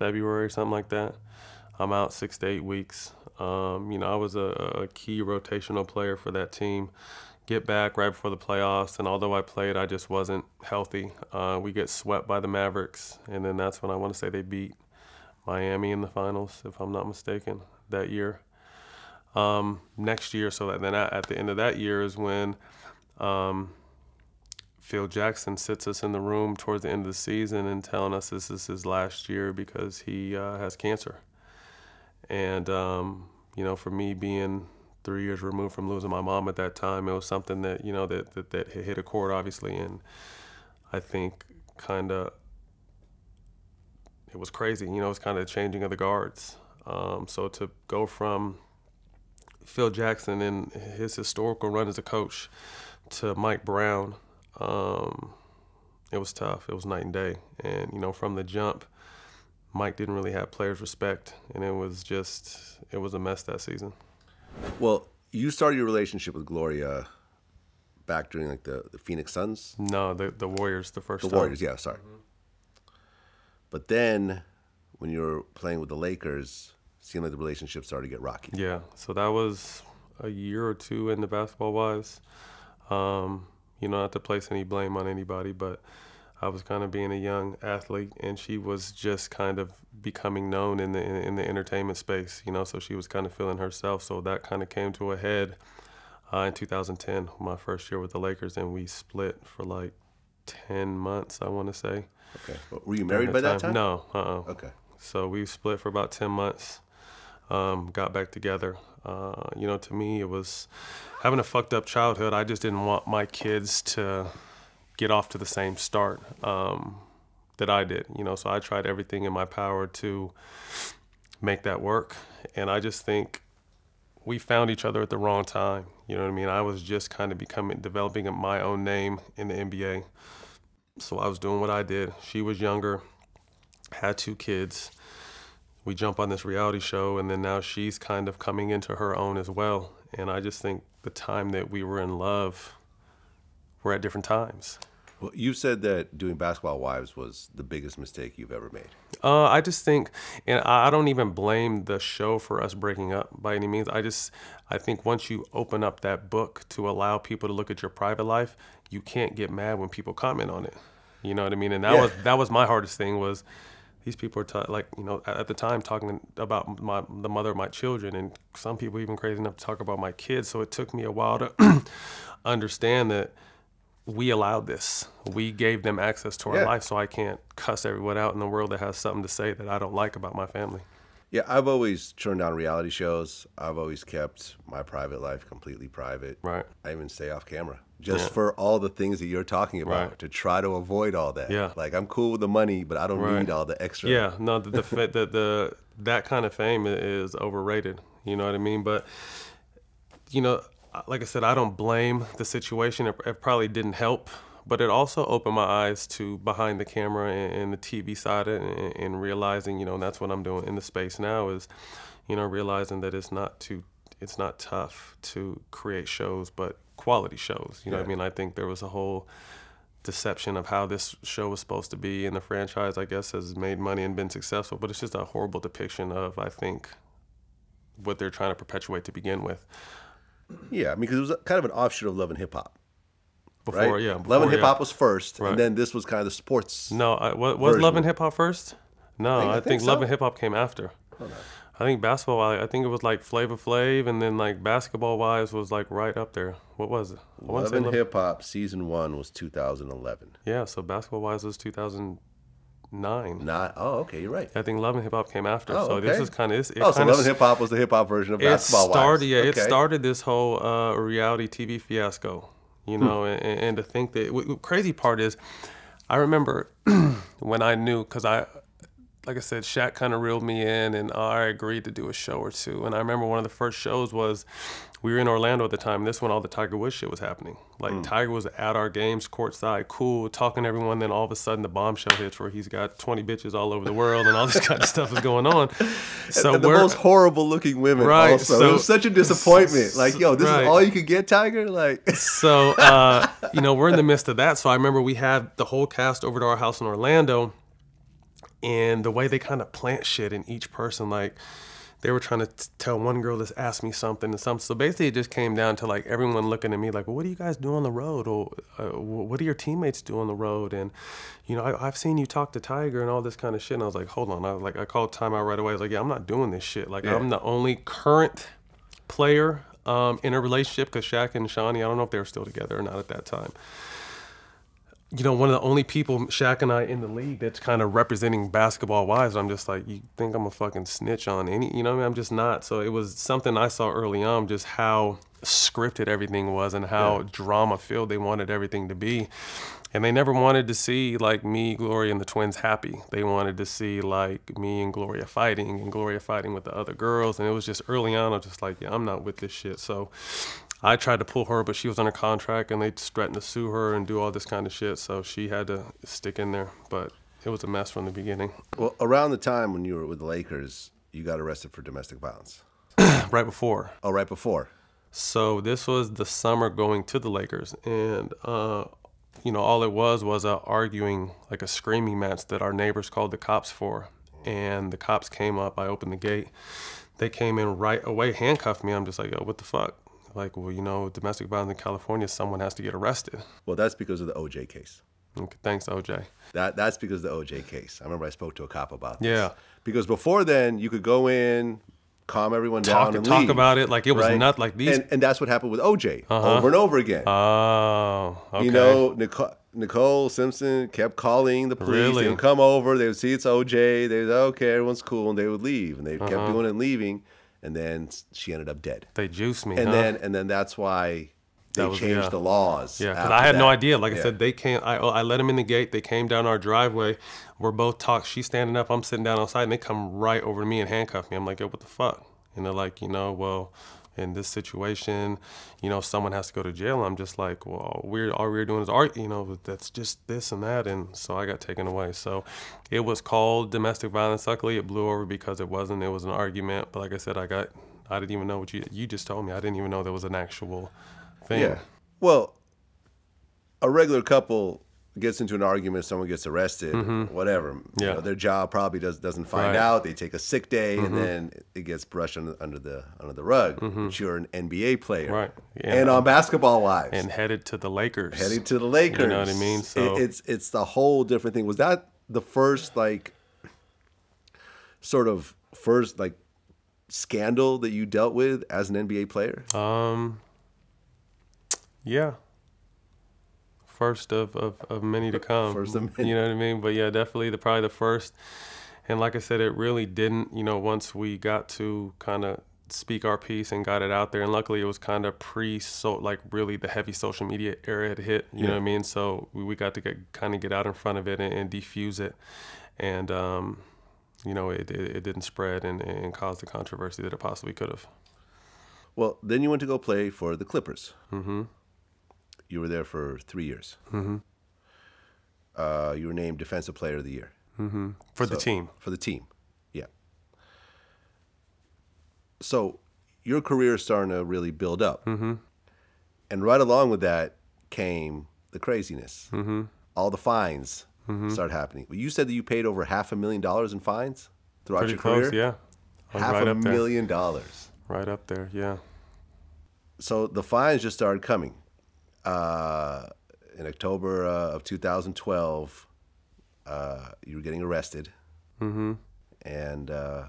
February, something like that. I'm out six to eight weeks. Um, you know, I was a, a key rotational player for that team. Get back right before the playoffs, and although I played, I just wasn't healthy. Uh, we get swept by the Mavericks, and then that's when I want to say they beat Miami in the finals, if I'm not mistaken, that year. Um, next year, so that then at the end of that year is when um, Phil Jackson sits us in the room towards the end of the season and telling us this is his last year because he uh, has cancer. And, um, you know, for me being three years removed from losing my mom at that time, it was something that, you know, that, that, that hit a chord, obviously. And I think kind of, it was crazy, you know, it's kind of changing of the guards. Um, so to go from Phil Jackson and his historical run as a coach to Mike Brown, Um, it was tough. It was night and day. And, you know, from the jump, Mike didn't really have players' respect. And it was just, it was a mess that season. Well, you started your relationship with Gloria back during, like, the, the Phoenix Suns? No, the, the Warriors, the first the time. The Warriors, yeah, sorry. Mm-hmm. But then, when you were playing with the Lakers, seemed like the relationship started to get rocky. Yeah, so that was a year or two in the Basketball Wives. Um, you know, not to place any blame on anybody, but I was kind of being a young athlete, and she was just kind of becoming known in the in the entertainment space, you know, so she was kind of feeling herself. So that kind of came to a head uh, in two thousand ten, my first year with the Lakers, and we split for like ten months, I want to say. Okay. Well, were you married by that time? No. Uh-uh. Okay. So we split for about ten months, um, got back together. Uh, you know, to me, it was having a fucked up childhood. I just didn't want my kids to get off to the same start um, that I did, you know, so I tried everything in my power to make that work. And I just think we found each other at the wrong time, you know what I mean? I was just kind of becoming, developing my own name in the N B A. So I was doing what I did. She was younger, had two kids. We jump on this reality show, and then now she's kind of coming into her own as well. And I just think the time that we were in love, we're at different times. Well, you said that doing Basketball Wives was the biggest mistake you've ever made. Uh, I just think, and I don't even blame the show for us breaking up by any means. I just, I think once you open up that book to allow people to look at your private life, you can't get mad when people comment on it. You know what I mean? And that yeah. was that was my hardest thing was, these people are, ta like, you know, at the time talking about my, the mother of my children, and some people even crazy enough to talk about my kids. So it took me a while to understand that we allowed this. We gave them access to our yeah. life, so I can't cuss everyone out in the world that has something to say that I don't like about my family. Yeah, I've always turned down reality shows. I've always kept my private life completely private. Right. I even stay off camera just yeah. for all the things that you're talking about right. to try to avoid all that. Yeah. Like, I'm cool with the money, but I don't right. need all the extra. Yeah, no, the, the, the, the, that kind of fame is overrated. You know what I mean? But, you know, like I said, I don't blame the situation. It, it probably didn't help, but it also opened my eyes to behind the camera and, and the T V side of it, and, and realizing, you know, and that's what I'm doing in the space now is, you know, realizing that it's not too, it's not tough to create shows, but quality shows. You know yeah. what I mean? I think there was a whole deception of how this show was supposed to be, and the franchise, I guess, has made money and been successful, but it's just a horrible depiction of, I think, what they're trying to perpetuate to begin with. Yeah, I mean, because it was kind of an offshoot of Love and Hip Hop. Before, right? yeah. Before, Love and Hip Hop yeah. was first, right. and then this was kind of the sports. No, I, was, was Love and Hip Hop first? No, I think, I I think, think so. Love and Hip Hop came after. Oh, no. I think Basketball, I, I think it was like Flavor Flav, and then like Basketball Wives was like right up there. What was it? I Love and Love... Hip Hop season one was two thousand eleven. Yeah, so Basketball Wives was two thousand. Nine. Not, oh, okay, you're right. I think Love and Hip Hop came after. Oh, so okay. this is kind of it. Oh, so Love and Hip Hop was the hip hop version of Basketball Wives. Yeah, okay. It started this whole uh, reality T V fiasco, you know, hmm. and, and to think that the crazy part is, I remember when I knew, because I, like I said, Shaq kind of reeled me in, and I agreed to do a show or two. And I remember one of the first shows was, we were in Orlando at the time. This one, all the Tiger Woods shit was happening. Like, mm. Tiger was at our games, courtside, cool, talking to everyone. Then all of a sudden, the bombshell hits where he's got twenty bitches all over the world, and all this kind of stuff is going on. So and the we're, most horrible-looking women. Right. Also, so, it was such a disappointment. Like, yo, this right. is all you could get, Tiger. Like, so uh, you know, we're in the midst of that. So I remember we had the whole cast over to our house in Orlando, and the way they kind of plant shit in each person, like. They were trying to t tell one girl this, asked me something and something. So basically it just came down to like everyone looking at me like, well, what do you guys do on the road? Or uh, what do your teammates do on the road? And, you know, I, I've seen you talk to Tiger and all this kind of shit. And I was like, hold on. I was like, I called timeout right away. I was like, yeah, I'm not doing this shit. Like yeah. I'm the only current player um, in a relationship, because Shaq and Shawnee, I don't know if they were still together or not at that time. You know, one of the only people, Shaq and I, in the league that's kind of representing Basketball Wives. I'm just like, you think I'm a fucking snitch on any, you know what I mean? I'm just not. So it was something I saw early on, just how scripted everything was and how yeah. drama-filled they wanted everything to be. And they never wanted to see, like, me, Gloria, and the twins happy. They wanted to see, like, me and Gloria fighting and Gloria fighting with the other girls. And it was just early on, I was just like, yeah, I'm not with this shit. So I tried to pull her, but she was under contract, and they threatened to sue her and do all this kind of shit, so she had to stick in there. But it was a mess from the beginning. Well, around the time when you were with the Lakers, you got arrested for domestic violence. Right before. Oh, right before. So this was the summer going to the Lakers, and uh, you know, all it was was a arguing, like a screaming match that our neighbors called the cops for. and the cops came up. I opened the gate. They came in right away, handcuffed me. I'm just like, yo, what the fuck? Like, well, you know, domestic violence in California, someone has to get arrested. Well, that's because of the O J case. Okay, thanks, O J. That, that's because of the O J case. I remember I spoke to a cop about this. Yeah. Because before then, you could go in, calm everyone talk, down and Talk leave, about it like it was right? nothing. Like these. And, and that's what happened with O J uh-huh. over and over again. Oh, okay. You know, Nicole, Nicole Simpson kept calling the police. Really? They would come over. They would see it's O J. They would say, okay, everyone's cool. And they would leave. And they uh-huh. kept doing it and leaving. And then she ended up dead. They juiced me, and huh? then And then that's why... They that was, changed yeah. the laws. Yeah, because I had that. no idea. Like yeah. I said, they came. I, I let them in the gate. They came down our driveway. We're both talking. She's standing up. I'm sitting down outside, and they come right over to me and handcuff me. I'm like, yo, what the fuck? And they're like, you know, well, in this situation, you know, someone has to go to jail. And I'm just like, well, we're all we're doing is art. You know, that's just this and that. And so I got taken away. So it was called domestic violence. Luckily, it blew over because it wasn't. It was an argument. But like I said, I got. I didn't even know what you you just told me. I didn't even know there was an actual. Thing. Yeah. Well, a regular couple gets into an argument, someone gets arrested, mm-hmm. whatever. Yeah. You know, their job probably does, doesn't find right. out. They take a sick day, mm-hmm. and then it gets brushed under, under the under the rug. Mm-hmm. But you're an N B A player. Right. Yeah. And on Basketball Wives. And headed to the Lakers. Headed to the Lakers. You know what I mean? So it, it's, it's the whole different thing. Was that the first, like, sort of first, like, scandal that you dealt with as an N B A player? Um... Yeah. First of, of, of many to come. First of many. You know what I mean? But yeah, definitely the probably the first. And like I said, it really didn't, you know, once we got to kind of speak our piece and got it out there. And luckily it was kind of pre, so like really the heavy social media era had hit, you yeah. know what I mean? So we, we got to get, kind of get out in front of it and, and defuse it. And, um, you know, it, it, it didn't spread and, and cause the controversy that it possibly could have. Well, then you went to go play for the Clippers. Mm-hmm. You were there for three years. Mm-hmm. uh, you were named Defensive Player of the Year. Mm-hmm. For so, the team. For the team, yeah. So your career is starting to really build up. Mm-hmm. And right along with that came the craziness. Mm-hmm. All the fines mm-hmm. started happening. Well, you said that you paid over half a million dollars in fines throughout Pretty your close, career? yeah. Half right a million there. dollars. Right up there, yeah. So the fines just started coming. Uh, in October uh, of two thousand twelve, uh, you were getting arrested, mm-hmm. and uh,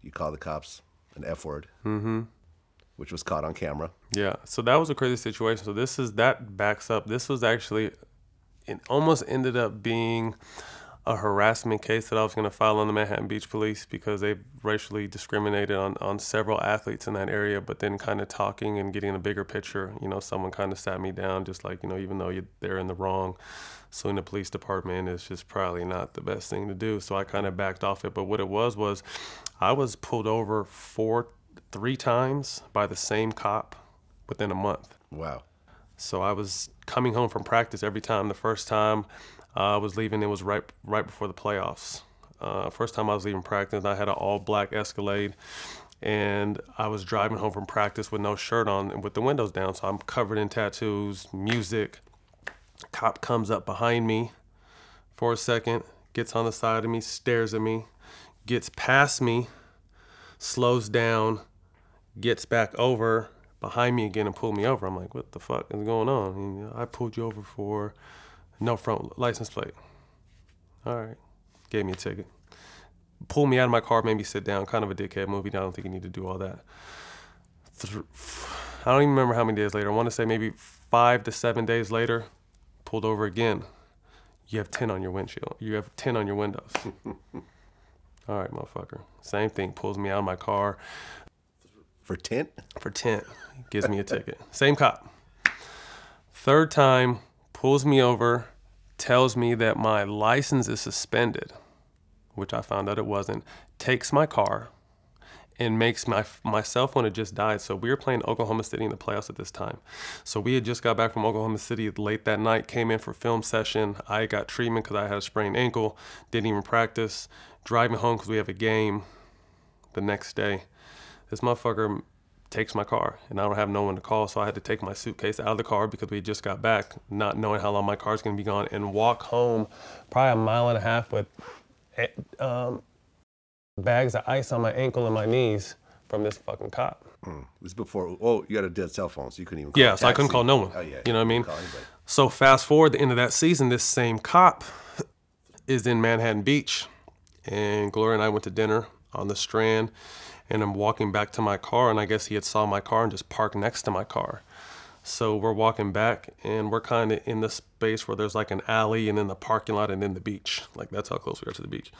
you called the cops an F word, mm-hmm. which was caught on camera. Yeah, so that was a crazy situation. So this is that backs up. This was actually, it almost ended up being a harassment case that I was going to file on the Manhattan Beach Police because they racially discriminated on, on several athletes in that area. But then kind of talking and getting a bigger picture, you know, someone kind of sat me down just like, you know, even though you're, they're in the wrong, suing the police department is just probably not the best thing to do. So I kind of backed off it. But what it was was I was pulled over four, three times by the same cop within a month. Wow. So I was coming home from practice every time. The first time I uh, was leaving, it was right right before the playoffs. Uh, first time I was leaving practice, I had an all-black Escalade, and I was driving home from practice with no shirt on and with the windows down, so I'm covered in tattoos, music. Cop comes up behind me for a second, gets on the side of me, stares at me, gets past me, slows down, gets back over behind me again and pulled me over. I'm like, what the fuck is going on? And I pulled you over for... no front license plate. All right. Gave me a ticket. Pulled me out of my car, made me sit down. Kind of a dickhead movie. I don't think you need to do all that. I don't even remember how many days later. I want to say maybe five to seven days later, pulled over again. You have ten on your windshield. You have ten on your windows. All right, motherfucker. Same thing. Pulls me out of my car. For tent? For tent. Gives me a ticket. Same cop. Third time. Pulls me over, tells me that my license is suspended, which I found out it wasn't, takes my car, and makes my my cell phone had just died. So we were playing Oklahoma City in the playoffs at this time. So we had just got back from Oklahoma City late that night, came in for film session. I got treatment because I had a sprained ankle, didn't even practice, driving home because we have a game the next day. This motherfucker takes my car, and I don't have no one to call, so I had to take my suitcase out of the car because we just got back, not knowing how long my car's gonna be gone, and walk home probably a mile and a half with um, bags of ice on my ankle and my knees from this fucking cop. Mm. It was before, oh, you got a dead cell phone, so you couldn't even call. Yeah, so I couldn't call no one. Oh, yeah, you know what I mean? So fast forward, the end of that season, this same cop is in Manhattan Beach, and Gloria and I went to dinner on the Strand, and I'm walking back to my car, and I guess he had saw my car and just parked next to my car. So we're walking back, and we're kind of in this space where there's like an alley and then the parking lot and then the beach. Like, that's how close we are to the beach.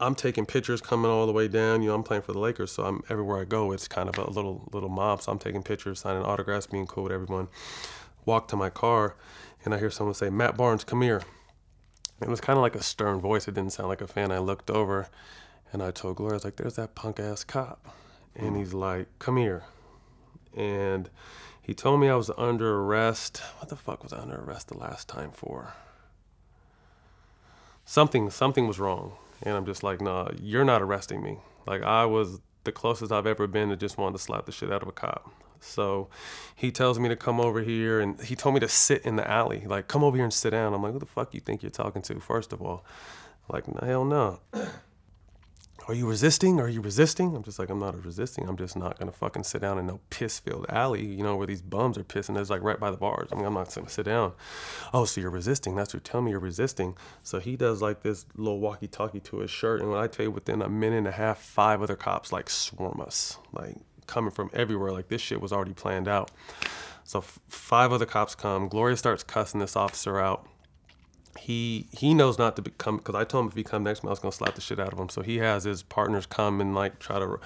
I'm taking pictures coming all the way down. You know, I'm playing for the Lakers, so I'm everywhere I go, it's kind of a little little mob. So I'm taking pictures, signing autographs, being cool with everyone. Walk to my car, and I hear someone say, "Matt Barnes, come here." It was kind of like a stern voice. It didn't sound like a fan. I looked over, and I told Gloria, I was like, "There's that punk-ass cop." And he's like, "Come here." And he told me I was under arrest. What the fuck was I under arrest the last time for? Something, something was wrong. And I'm just like, "Nah, you're not arresting me." Like, I was the closest I've ever been to just wanting to slap the shit out of a cop. So he tells me to come over here, and he told me to sit in the alley. Like, "Come over here and sit down." I'm like, "Who the fuck you think you're talking to, first of all?" Like, "Hell no." "Are you resisting? Are you resisting?" I'm just like, "I'm not resisting. I'm just not gonna fucking sit down in no piss-filled alley, you know, where these bums are pissing. It's like right by the bars. I mean, I'm not gonna sit down." "Oh, so you're resisting? That's what you're telling me, you're resisting." So he does like this little walkie-talkie to his shirt, and when I tell you, within a minute and a half, five other cops like swarm us, like coming from everywhere. Like, this shit was already planned out. So f five other cops come. Gloria starts cussing this officer out. He he knows not to become, because I told him if he come next to me, I was gonna slap the shit out of him. So he has his partners come and like try to re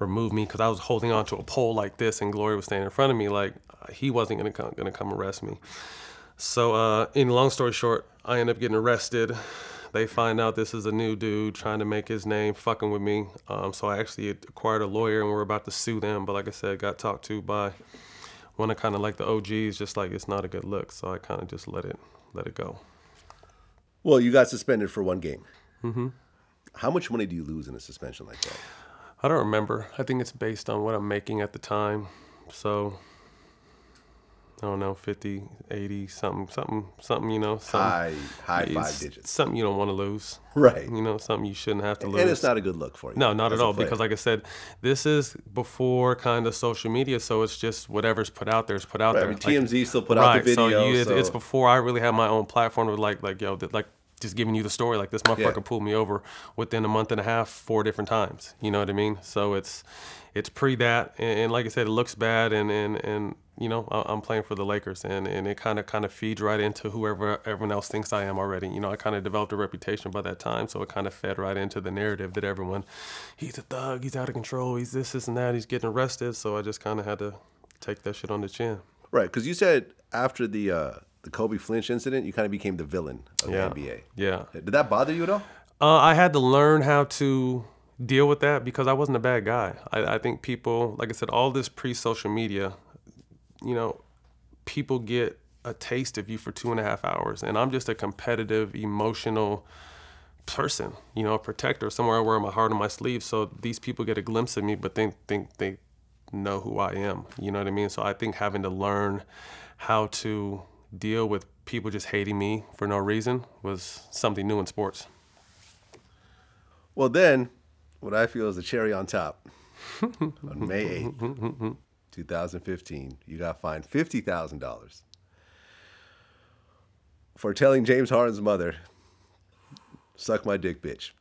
remove me, because I was holding on to a pole like this, and Gloria was standing in front of me. Like, he wasn't gonna come, gonna come arrest me. So uh, in long story short, I end up getting arrested. They find out this is a new dude trying to make his name, fucking with me. Um, so I actually acquired a lawyer, and we we're about to sue them. But like I said, got talked to by one of kind of like the O Gs, just like, it's not a good look. So I kind of just let it let it go. Well, you got suspended for one game. Mm-hmm. How much money do you lose in a suspension like that? I don't remember. I think it's based on what I'm making at the time. So, I don't know, fifty, eighty, something, something, something, you know. Something, high, high five digits. Something you don't want to lose. Right. You know, something you shouldn't have to and, lose. And it's not a good look for you. No, not at all, because like I said, this is before kind of social media, so it's just whatever's put out there is put out right. there. I mean, T M Z like, still put right, out the video. So, you, so it's before I really had my own platform with like, like, yo, like just giving you the story, like this motherfucker yeah. pulled me over within a month and a half, four different times. You know what I mean? So it's, it's pre that, and, and like I said, it looks bad, and, and, and, you know, I'm playing for the Lakers, and, and it kind of kind of feeds right into whoever everyone else thinks I am already. You know, I kind of developed a reputation by that time, so it kind of fed right into the narrative that everyone, he's a thug, he's out of control, he's this, this, and that, he's getting arrested. So I just kind of had to take that shit on the chin. Right, because you said after the uh, the Kobe Flinch incident, you kind of became the villain of yeah. the N B A. Yeah. Did that bother you at all? Uh, I had to learn how to deal with that, because I wasn't a bad guy. I, I think people, like I said, all this pre-social media, you know, people get a taste of you for two and a half hours. And I'm just a competitive, emotional person, you know, a protector, somewhere I wear my heart on my sleeve. So these people get a glimpse of me, but they think they know who I am. You know what I mean? So I think having to learn how to deal with people just hating me for no reason was something new in sports. Well, then, what I feel is the cherry on top on May eighth. two thousand fifteen, you got fined fifty thousand dollars for telling James Harden's mother, "Suck my dick, bitch."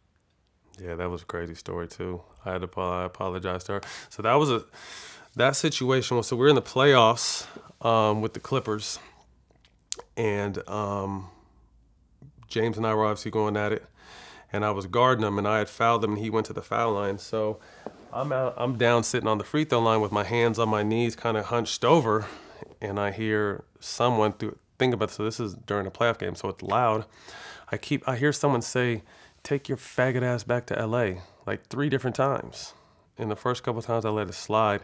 Yeah, that was a crazy story too. I had to I apologize to her. So that was a, that situation was, so we're in the playoffs um, with the Clippers, and um, James and I were obviously going at it, and I was guarding him, and I had fouled him, and he went to the foul line. So I'm out, I'm down sitting on the free throw line with my hands on my knees, kind of hunched over, and I hear someone through, think about it, so this is during a playoff game, so it's loud. I keep, I hear someone say, "Take your faggot ass back to L A," like three different times. And the first couple times I let it slide,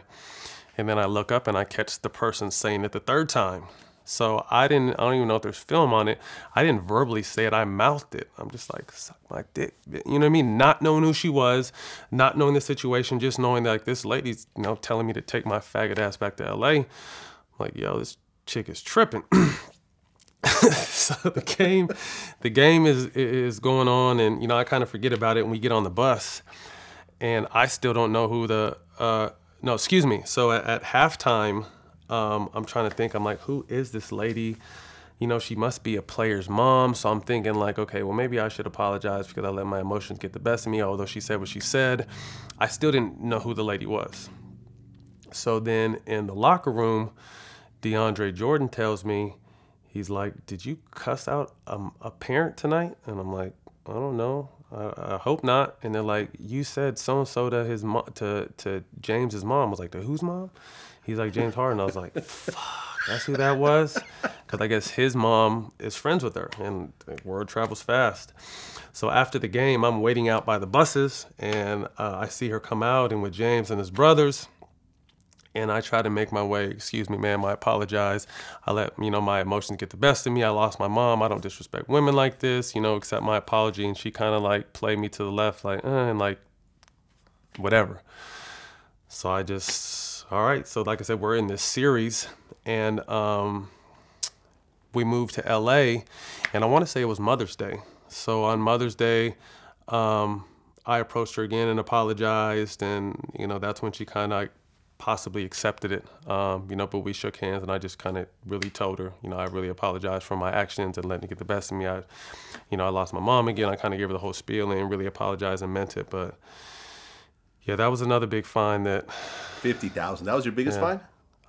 and then I look up and I catch the person saying it the third time. So I didn't, I don't even know if there's film on it. I didn't verbally say it, I mouthed it. I'm just like, "Suck my dick." You know what I mean? Not knowing who she was, not knowing the situation, just knowing that like, this lady's, you know, telling me to take my faggot ass back to L A. I'm like, yo, this chick is tripping. So the game, the game is is going on, and you know I kind of forget about it when we get on the bus, and I still don't know who the uh, no, excuse me. So at, at halftime, um, I'm trying to think. I'm like, who is this lady? You know, she must be a player's mom. So I'm thinking like, okay, well maybe I should apologize because I let my emotions get the best of me. Although she said what she said, I still didn't know who the lady was. So then in the locker room, DeAndre Jordan tells me, he's like, did you cuss out a, a parent tonight? And I'm like, I don't know. I, I hope not. And they're like, you said so-and-so to his mom, to, to James's mom. I was like, to whose mom? He's like, James Harden. I was like, fuck, that's who that was? Because I guess his mom is friends with her, and word travels fast. So after the game, I'm waiting out by the buses, and uh, I see her come out and with James and his brothers. And I try to make my way, excuse me, ma'am, I apologize. I let, you know, my emotions get the best of me. I lost my mom. I don't disrespect women like this, you know, accept my apology. And she kind of like played me to the left, like, eh, and like, whatever. So I just, all right. So like I said, we're in this series, and um, we moved to L A, and I want to say it was Mother's Day. So on Mother's Day, um, I approached her again and apologized. And, you know, that's when she kind of like, possibly accepted it, um, you know, but we shook hands, and I just kind of really told her, you know, I really apologized for my actions and letting it get the best of me. I, you know, I lost my mom again. I kind of gave her the whole spiel and really apologized and meant it. But yeah, that was another big fine that. fifty thousand dollars, that was your biggest yeah. fine?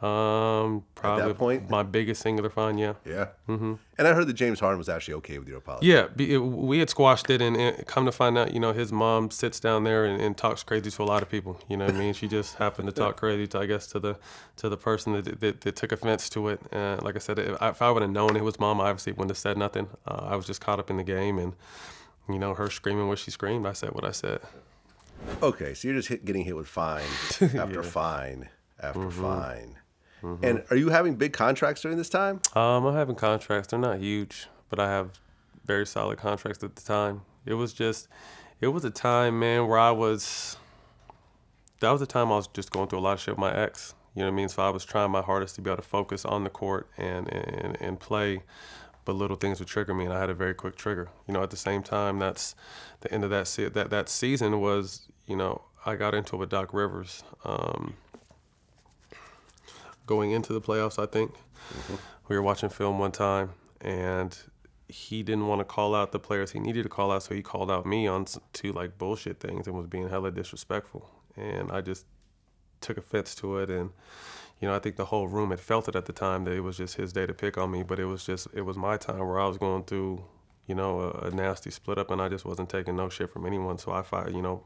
Um, probably at that point, my biggest singular fine, yeah. Yeah. Mm-hmm. And I heard that James Harden was actually okay with your apology. Yeah, it, we had squashed it, and it, come to find out, you know, his mom sits down there and, and talks crazy to a lot of people. You know what I mean? She just happened to talk crazy to, I guess, to the to the person that that, that took offense to it. Uh, like I said, if I, I would have known it was mom, I obviously wouldn't have said nothing. Uh, I was just caught up in the game, and you know, her screaming what she screamed, I said what I said. Okay, so you're just hit, getting hit with fine after yeah. fine after mm-hmm. fine. Mm-hmm. And are you having big contracts during this time? Um, I'm having contracts. They're not huge, but I have very solid contracts at the time. It was just, it was a time, man, where I was, that was a time I was just going through a lot of shit with my ex. You know what I mean? So I was trying my hardest to be able to focus on the court and, and, and play, but little things would trigger me, and I had a very quick trigger. You know, at the same time, that's the end of that, se that, that season was, you know, I got into it with Doc Rivers. Um, going into the playoffs, I think. Mm-hmm. We were watching film one time, and he didn't want to call out the players he needed to call out, so he called out me on two like bullshit things and was being hella disrespectful. And I just took offense to it, and you know, I think the whole room had felt it at the time that it was just his day to pick on me, but it was just, it was my time where I was going through, you know, a, a nasty split up, and I just wasn't taking no shit from anyone, so I fight, you know,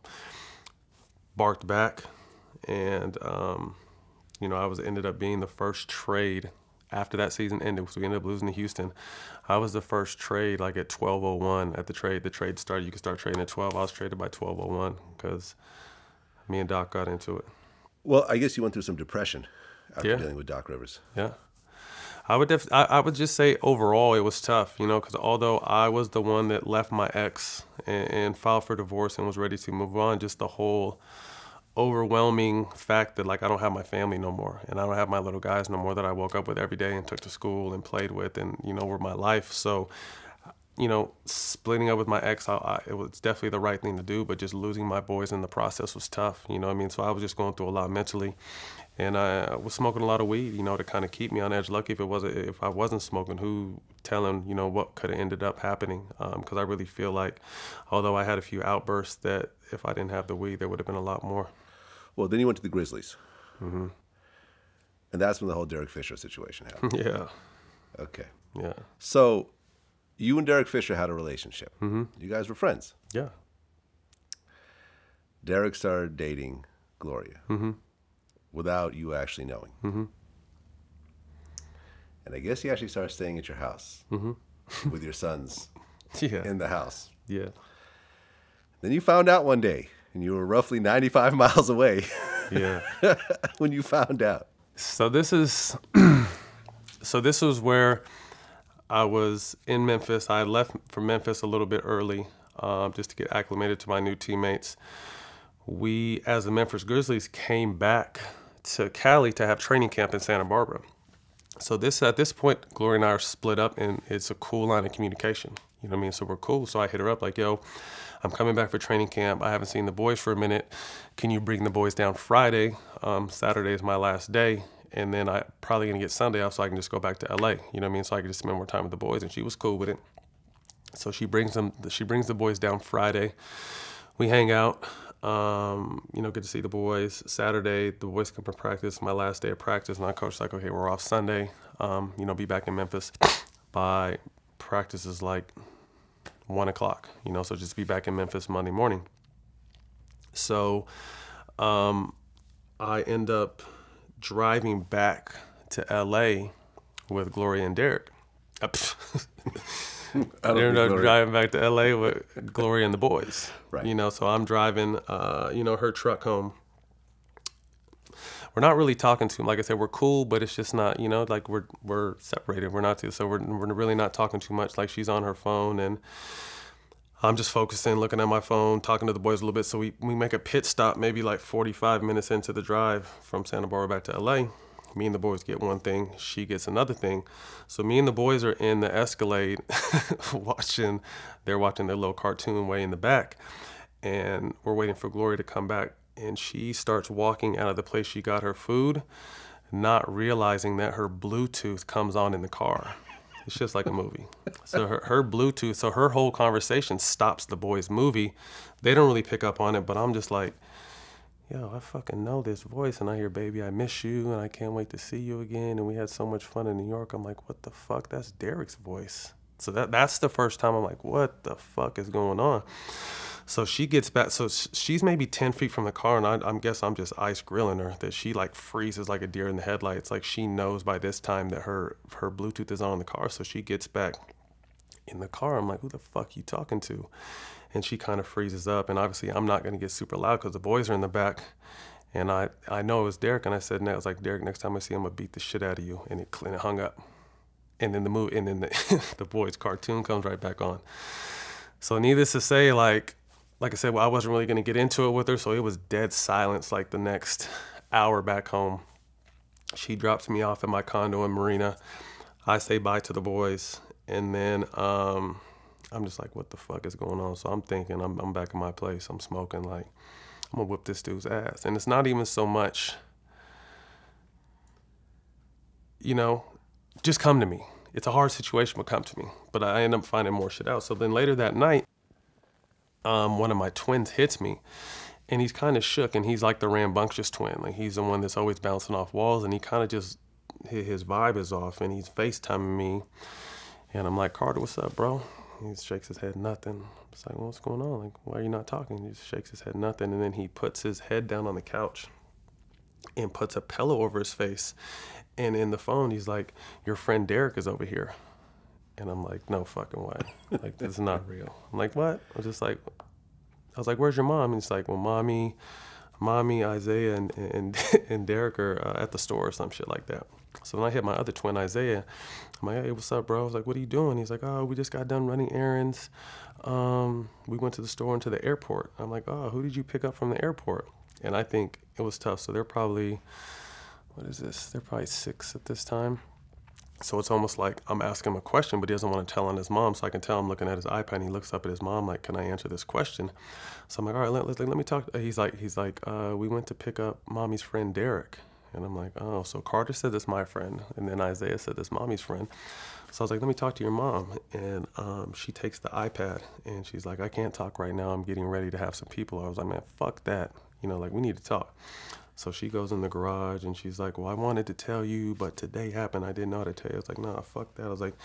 barked back, and um, you know, I was ended up being the first trade after that season ended, because we ended up losing to Houston. I was the first trade, like at twelve oh one at the trade. The trade started, you could start trading at twelve. I was traded by twelve oh one because me and Doc got into it. Well, I guess you went through some depression after yeah. dealing with Doc Rivers. Yeah. I would, def I, I would just say overall it was tough, you know, because although I was the one that left my ex and, and filed for divorce and was ready to move on, just the whole overwhelming fact that like I don't have my family no more, and I don't have my little guys no more that I woke up with every day and took to school and played with, and you know, were my life. So, you know, splitting up with my ex, I, I, it was definitely the right thing to do, but just losing my boys in the process was tough. You know what I mean? So I was just going through a lot mentally, and I was smoking a lot of weed, you know, to kind of keep me on edge. Lucky if it wasn't, if I wasn't smoking, who telling, you know, what could have ended up happening? Because um, I really feel like, although I had a few outbursts, that if I didn't have the weed, there would have been a lot more. Well, then you went to the Grizzlies. Mm-hmm. And that's when the whole Derek Fisher situation happened. Yeah. Okay. Yeah. So you and Derek Fisher had a relationship. Mm-hmm. You guys were friends. Yeah. Derek started dating Gloria mm-hmm. without you actually knowing. Mm-hmm. And I guess he actually started staying at your house mm-hmm. with your sons yeah. in the house. Yeah. Then you found out one day, and you were roughly ninety-five miles away. Yeah. When you found out. So this is, so this was where I was in Memphis. I left from Memphis a little bit early, um, just to get acclimated to my new teammates. We, as the Memphis Grizzlies, came back to Cali to have training camp in Santa Barbara. So this, at this point, Gloria and I are split up, and it's a cool line of communication. You know what I mean? So we're cool. So I hit her up like, yo, I'm coming back for training camp. I haven't seen the boys for a minute. Can you bring the boys down Friday? Um, Saturday is my last day. And then I probably gonna get Sunday off so I can just go back to L A. You know what I mean? So I can just spend more time with the boys. And she was cool with it. So she brings them, she brings the boys down Friday. We hang out, um, you know, get to see the boys. Saturday, the boys come from practice, my last day of practice. And I coach like, okay, we're off Sunday. Um, you know, be back in Memphis by practice is like one o'clock, you know, so just be back in Memphis Monday morning. So um, I end up driving back to L A with Gloria and Derek. I ended up driving back to L A with Gloria and the boys. Right. You know, so I'm driving, uh, you know, her truck home. We're not really talking to him. Like I said, we're cool, but it's just not, you know, like we're we're separated. We're not too, so we're we're really not talking too much. Like she's on her phone and I'm just focusing, looking at my phone, talking to the boys a little bit. So we, we make a pit stop maybe like forty-five minutes into the drive from Santa Barbara back to L A. Me and the boys get one thing, she gets another thing. So me and the boys are in the Escalade watching, they're watching their little cartoon way in the back. And we're waiting for Gloria to come back. And she starts walking out of the place she got her food, not realizing that her Bluetooth comes on in the car. It's just like a movie. So her, her Bluetooth, so her whole conversation stops the boys' movie. They don't really pick up on it, but I'm just like, yo, I fucking know this voice. And I hear, baby, I miss you, and I can't wait to see you again. And we had so much fun in New York. I'm like, what the fuck? That's Derek's voice. So that that's the first time I'm like, what the fuck is going on? So she gets back, so she's maybe ten feet from the car, and I, I guess I'm just ice grilling her, that she like freezes like a deer in the headlights. Like she knows by this time that her, her Bluetooth is on in the car, so she gets back in the car. I'm like, who the fuck you talking to? And she kind of freezes up, and obviously I'm not gonna get super loud because the boys are in the back, and I, I know it was Derek, and I said, I was like, Derek, next time I see him, I'm gonna beat the shit out of you, and it, and it hung up. And then the, movie, and then the, the boys' cartoon comes right back on. So needless to say, like, Like I said, well, I wasn't really gonna get into it with her, so it was dead silence like the next hour back home. She drops me off at my condo in Marina. I say bye to the boys, and then um, I'm just like, what the fuck is going on? So I'm thinking, I'm, I'm back in my place, I'm smoking, like, I'm gonna whip this dude's ass. And it's not even so much, you know, just come to me. It's a hard situation, but come to me. But I end up finding more shit out. So then later that night, Um, one of my twins hits me, and he's kind of shook, and he's like the rambunctious twin. Like he's the one that's always bouncing off walls, and he kind of just, his vibe is off, and he's FaceTiming me, and I'm like, Carter, what's up, bro? He shakes his head, nothing. It's like, well, what's going on? Like, why are you not talking? He just shakes his head, nothing, and then he puts his head down on the couch and puts a pillow over his face, and in the phone, he's like, your friend Derek is over here. And I'm like, no fucking way. Like, this is not real. I'm like, what? I was just like, I was like, where's your mom? And he's like, well, mommy, mommy, Isaiah, and and, and Derek are uh, at the store or some shit like that. So when I hit my other twin, Isaiah, I'm like, hey, what's up, bro? I was like, what are you doing? He's like, oh, we just got done running errands. Um, we went to the store and to the airport. I'm like, oh, who did you pick up from the airport? And I think it was tough. So they're probably, what is this? They're probably six at this time. So it's almost like I'm asking him a question, but he doesn't want to tell on his mom. So I can tell I'm looking at his iPad, and he looks up at his mom like, can I answer this question? So I'm like, all right, let, let, let me talk. He's like, he's like, uh, we went to pick up mommy's friend, Derek. And I'm like, oh, so Carter said this my friend. And then Isaiah said this mommy's friend. So I was like, let me talk to your mom. And um, she takes the iPad, and she's like, I can't talk right now. I'm getting ready to have some people. I was like, man, fuck that. You know, like, we need to talk. So she goes in the garage, and she's like, well, I wanted to tell you, but today happened. I didn't know how to tell you. I was like, nah, fuck that. I was like,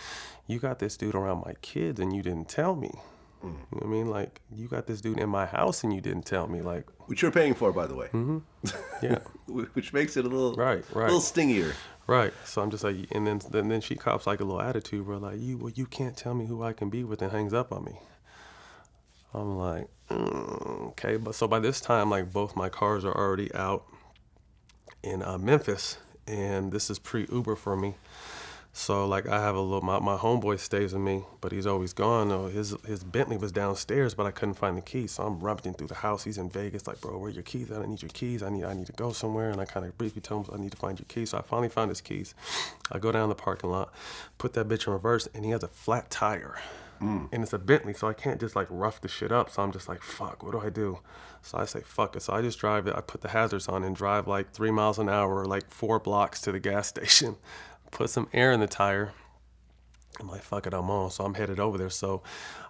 you got this dude around my kids, and you didn't tell me. Mm. You know what I mean? Like, you got this dude in my house, and you didn't tell me. Like, which you're paying for, by the way. Mm-hmm. Yeah. Which makes it a little, right, right. A little stingier. Right. So I'm just like, and then, and then she cops like a little attitude where like, you, well, you can't tell me who I can be with, and hangs up on me. I'm like, mm, okay. But so by this time, like, both my cars are already out in uh, Memphis, and this is pre-Uber for me. So like I have a little, my, my homeboy stays with me, but he's always gone though. His, his Bentley was downstairs, but I couldn't find the key. So I'm rummaging through the house. He's in Vegas, like, bro, where are your keys? I need your keys. I need, I need to go somewhere. And I kind of briefly tell him, I need to find your keys. So I finally found his keys. I go down the parking lot, put that bitch in reverse, and he has a flat tire. Mm. And it's a Bentley, so I can't just like rough the shit up. So I'm just like, fuck, what do I do? So I say, fuck it. So I just drive it. I put the hazards on and drive like three miles an hour, like four blocks to the gas station, put some air in the tire. I'm like, fuck it, I'm on. So I'm headed over there. So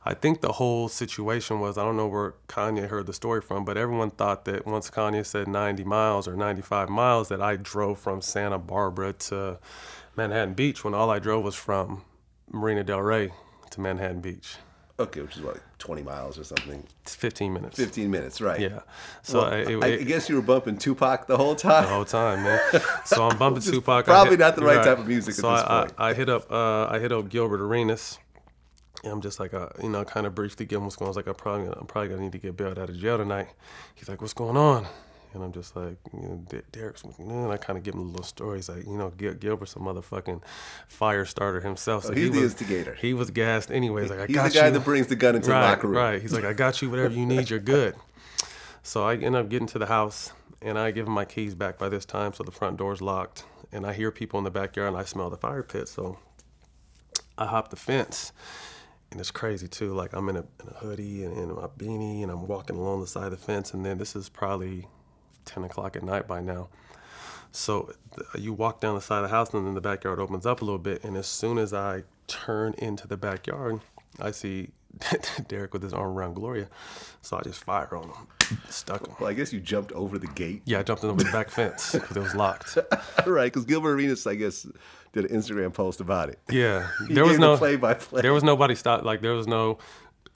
I think the whole situation was, I don't know where Kanye heard the story from, but everyone thought that once Kanye said ninety miles or ninety-five miles, that I drove from Santa Barbara to Manhattan Beach, when all I drove was from Marina Del Rey to Manhattan Beach. Okay, which is what, like twenty miles or something? It's fifteen minutes. fifteen minutes, right. Yeah. So well, I, it, I guess you were bumping Tupac the whole time? The whole time, man. So I'm bumping Tupac. Probably hit, not the right, right type of music so at this I, point. I, I hit up uh, I hit up Gilbert Arenas, and I'm just like, uh, you know, kind of briefly give him what's going on. I was like, I'm probably, I'm probably going to need to get bailed out of jail tonight. He's like, what's going on? And I'm just like, you know, Derek's, and I kind of give him a little story. He's like, you know, Gil Gilbert's a motherfucking fire starter himself. So oh, he's he the was, instigator. He was gassed anyways. Like, I he's got the you. guy that brings the gun into right, the locker room. Right, he's like, I got you, whatever you need, you're good. So I end up getting to the house, and I give him my keys back by this time, so the front door's locked. And I hear people in the backyard, and I smell the fire pit. So I hop the fence. And it's crazy too, like I'm in a, in a hoodie and in my beanie, and I'm walking along the side of the fence, and then this is probably ten o'clock at night by now. So you walk down the side of the house, and then the backyard opens up a little bit. And as soon as I turn into the backyard, I see Derek with his arm around Gloria. So I just fire on him, stuck him. Well, I guess you jumped over the gate. Yeah, I jumped over the back fence because it was locked. Right, because Gilbert Arenas, I guess, did an Instagram post about it. Yeah, there was no play by play. There was nobody stopped. Like there was no.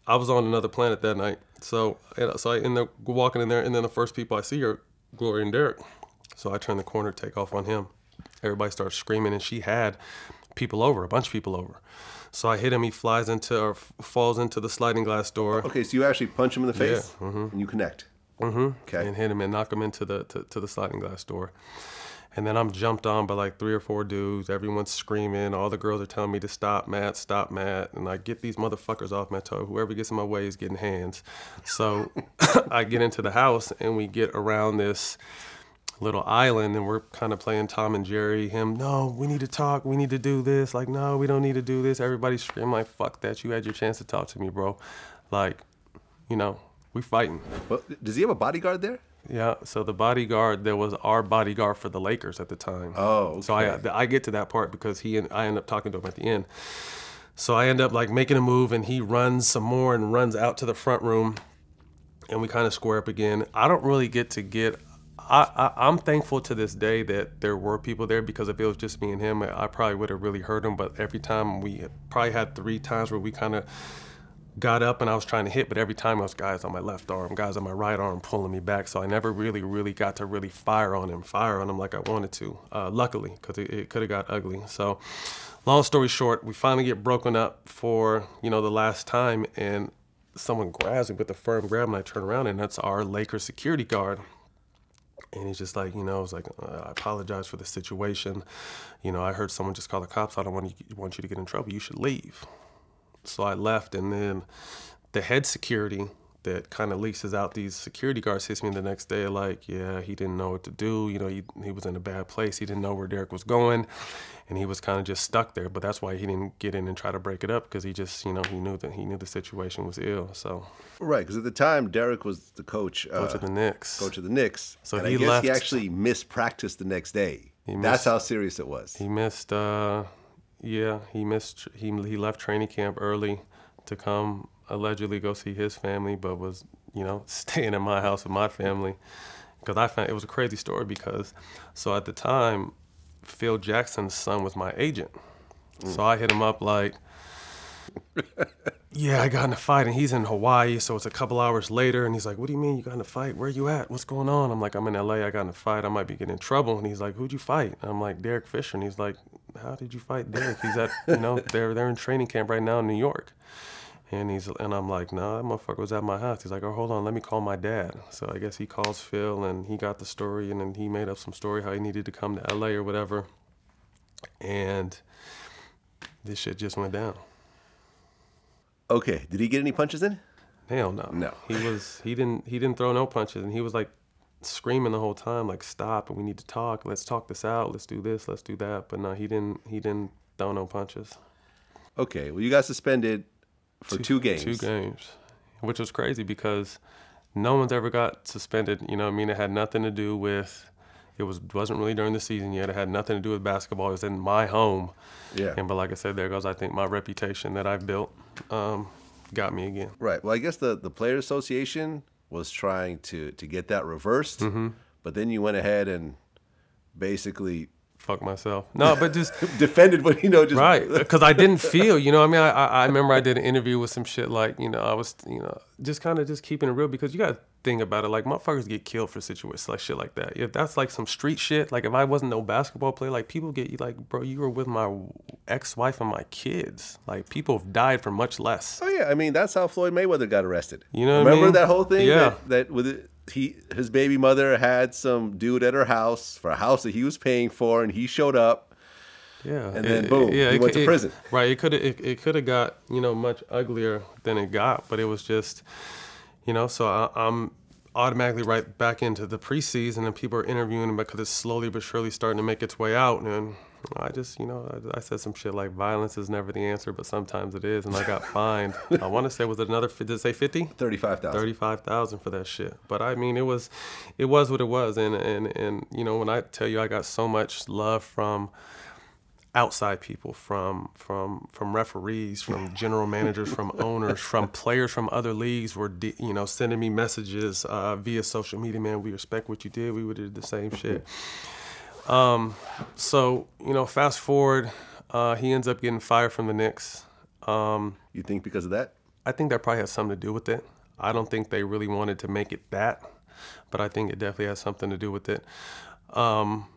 I was on another planet that night. So so I end up walking in there, and then the first people I see are Gloria and Derek. So I turn the corner, take off on him. Everybody starts screaming, and she had people over, a bunch of people over. So I hit him, he flies into, or falls into the sliding glass door. Okay, so you actually punch him in the face? Yeah. Mm-hmm. And you connect? Mm-hmm. Okay. And hit him and knock him into the, to, to the sliding glass door. And then I'm jumped on by like three or four dudes. Everyone's screaming. All the girls are telling me to stop, Matt, stop, Matt. And I get these motherfuckers off my toe. Whoever gets in my way is getting hands. So I get into the house, and we get around this little island, and we're kind of playing Tom and Jerry. Him, no, we need to talk. We need to do this. Like, no, we don't need to do this. Everybody's screaming like, fuck that. You had your chance to talk to me, bro. Like, you know, we fighting. Well, does he have a bodyguard there? Yeah, so the bodyguard, there was our bodyguard for the Lakers at the time. Oh, okay. So I, I get to that part because he and I end up talking to him at the end. So I end up like making a move, and he runs some more and runs out to the front room, and we kind of square up again. I don't really get to get, I, I, I'm thankful to this day that there were people there, because if it was just me and him, I probably would have really hurt him. But every time, we probably had three times where we kind of got up and I was trying to hit, but every time I was guys on my left arm, guys on my right arm pulling me back. So I never really, really got to really fire on him, fire on him like I wanted to, uh, luckily, because it, it could have got ugly. So long story short, we finally get broken up for, you know, the last time, and someone grabs me with a firm grab, and I turn around, and that's our Lakers security guard. And he's just like, you know, I was like, I apologize for the situation. You know, I heard someone just call the cops. I don't want you, want you to get in trouble. You should leave. So I left, and then the head security that kind of leases out these security guards hits me the next day like, yeah, he didn't know what to do. You know, he, he was in a bad place. He didn't know where Derek was going, and he was kind of just stuck there. But that's why he didn't get in and try to break it up, because he just, you know, he knew that he knew the situation was ill. So right, because at the time, Derek was the coach. Coach uh, of the Knicks. Coach of the Knicks. So and he I guess left. He actually missed practice the next day. He missed, that's how serious it was. He missed. Uh, Yeah, he missed. He he left training camp early to come allegedly go see his family, but was, you know, staying in my house with my family, because I found it was a crazy story. Because so at the time, Phil Jackson's son was my agent, mm. so I hit him up like, yeah, I got in a fight, and he's in Hawaii, so it's a couple hours later, and he's like, what do you mean you got in a fight? Where you at? What's going on? I'm like, I'm in L A. I got in a fight. I might be getting in trouble. And he's like, who'd you fight? And I'm like, Derek Fisher. And he's like, how did you fight Derek? He's at, you know, they're they're in training camp right now in New York. And he's and I'm like, nah, that motherfucker was at my house. He's like, oh, hold on, let me call my dad. So I guess he calls Phil, and he got the story, and then he made up some story how he needed to come to L A or whatever. And This shit just went down. Okay, did he get any punches in? Hell no. No. He was he didn't he didn't throw no punches, and he was like screaming the whole time, like, stop, we need to talk, let's talk this out, let's do this, let's do that. But no, he didn't he didn't throw no punches. Okay, well, you got suspended for two, two games. Two games. Which was crazy because no one's ever got suspended, you know what I mean? It had nothing to do with It was, wasn't really during the season yet. It had nothing to do with basketball. It was in my home. Yeah. And but like I said, there goes, I think, my reputation that I've built um, got me again. Right. Well, I guess the, the Players Association was trying to, to get that reversed. Mm-hmm. But then you went ahead and basically... Fuck myself. No, but just... defended what, you know, just... Right. Because I didn't feel, you know what I mean? I, I, I remember I did an interview with some shit like, you know, I was, you know, just kind of just keeping it real because you got... thing about it, like, motherfuckers get killed for situations like shit like that. If that's like some street shit, like if I wasn't no basketball player, like people get, like, bro, you were with my ex-wife and my kids. Like, people have died for much less. Oh yeah, I mean, that's how Floyd Mayweather got arrested. You know what Remember I mean? that whole thing? Yeah. That, that with it, he, his baby mother had some dude at her house for a house that he was paying for, and he showed up. Yeah. And then it, boom, it, yeah, he it, went to it, prison. Right. It could have it, it could have got, you know, much uglier than it got, but it was just. You know, so I, I'm automatically right back into the preseason, and people are interviewing him because it's slowly but surely starting to make its way out. And I just, you know, I, I said some shit like, violence is never the answer, but sometimes it is. And I got fined. I want to say, was it another, did it say fifty? thirty-five thousand. thirty-five thousand for that shit. But I mean, it was, it was what it was. And, and, and, you know, when I tell you I got so much love from outside people, from from from referees, from general managers, from owners, from players from other leagues were de you know sending me messages uh, via social media. Man, we respect what you did. We would have did the same shit. Um, so you know, fast forward, uh, he ends up getting fired from the Knicks. Um, you think because of that? I think that probably has something to do with it. I don't think they really wanted to make it that, but I think it definitely has something to do with it. Um,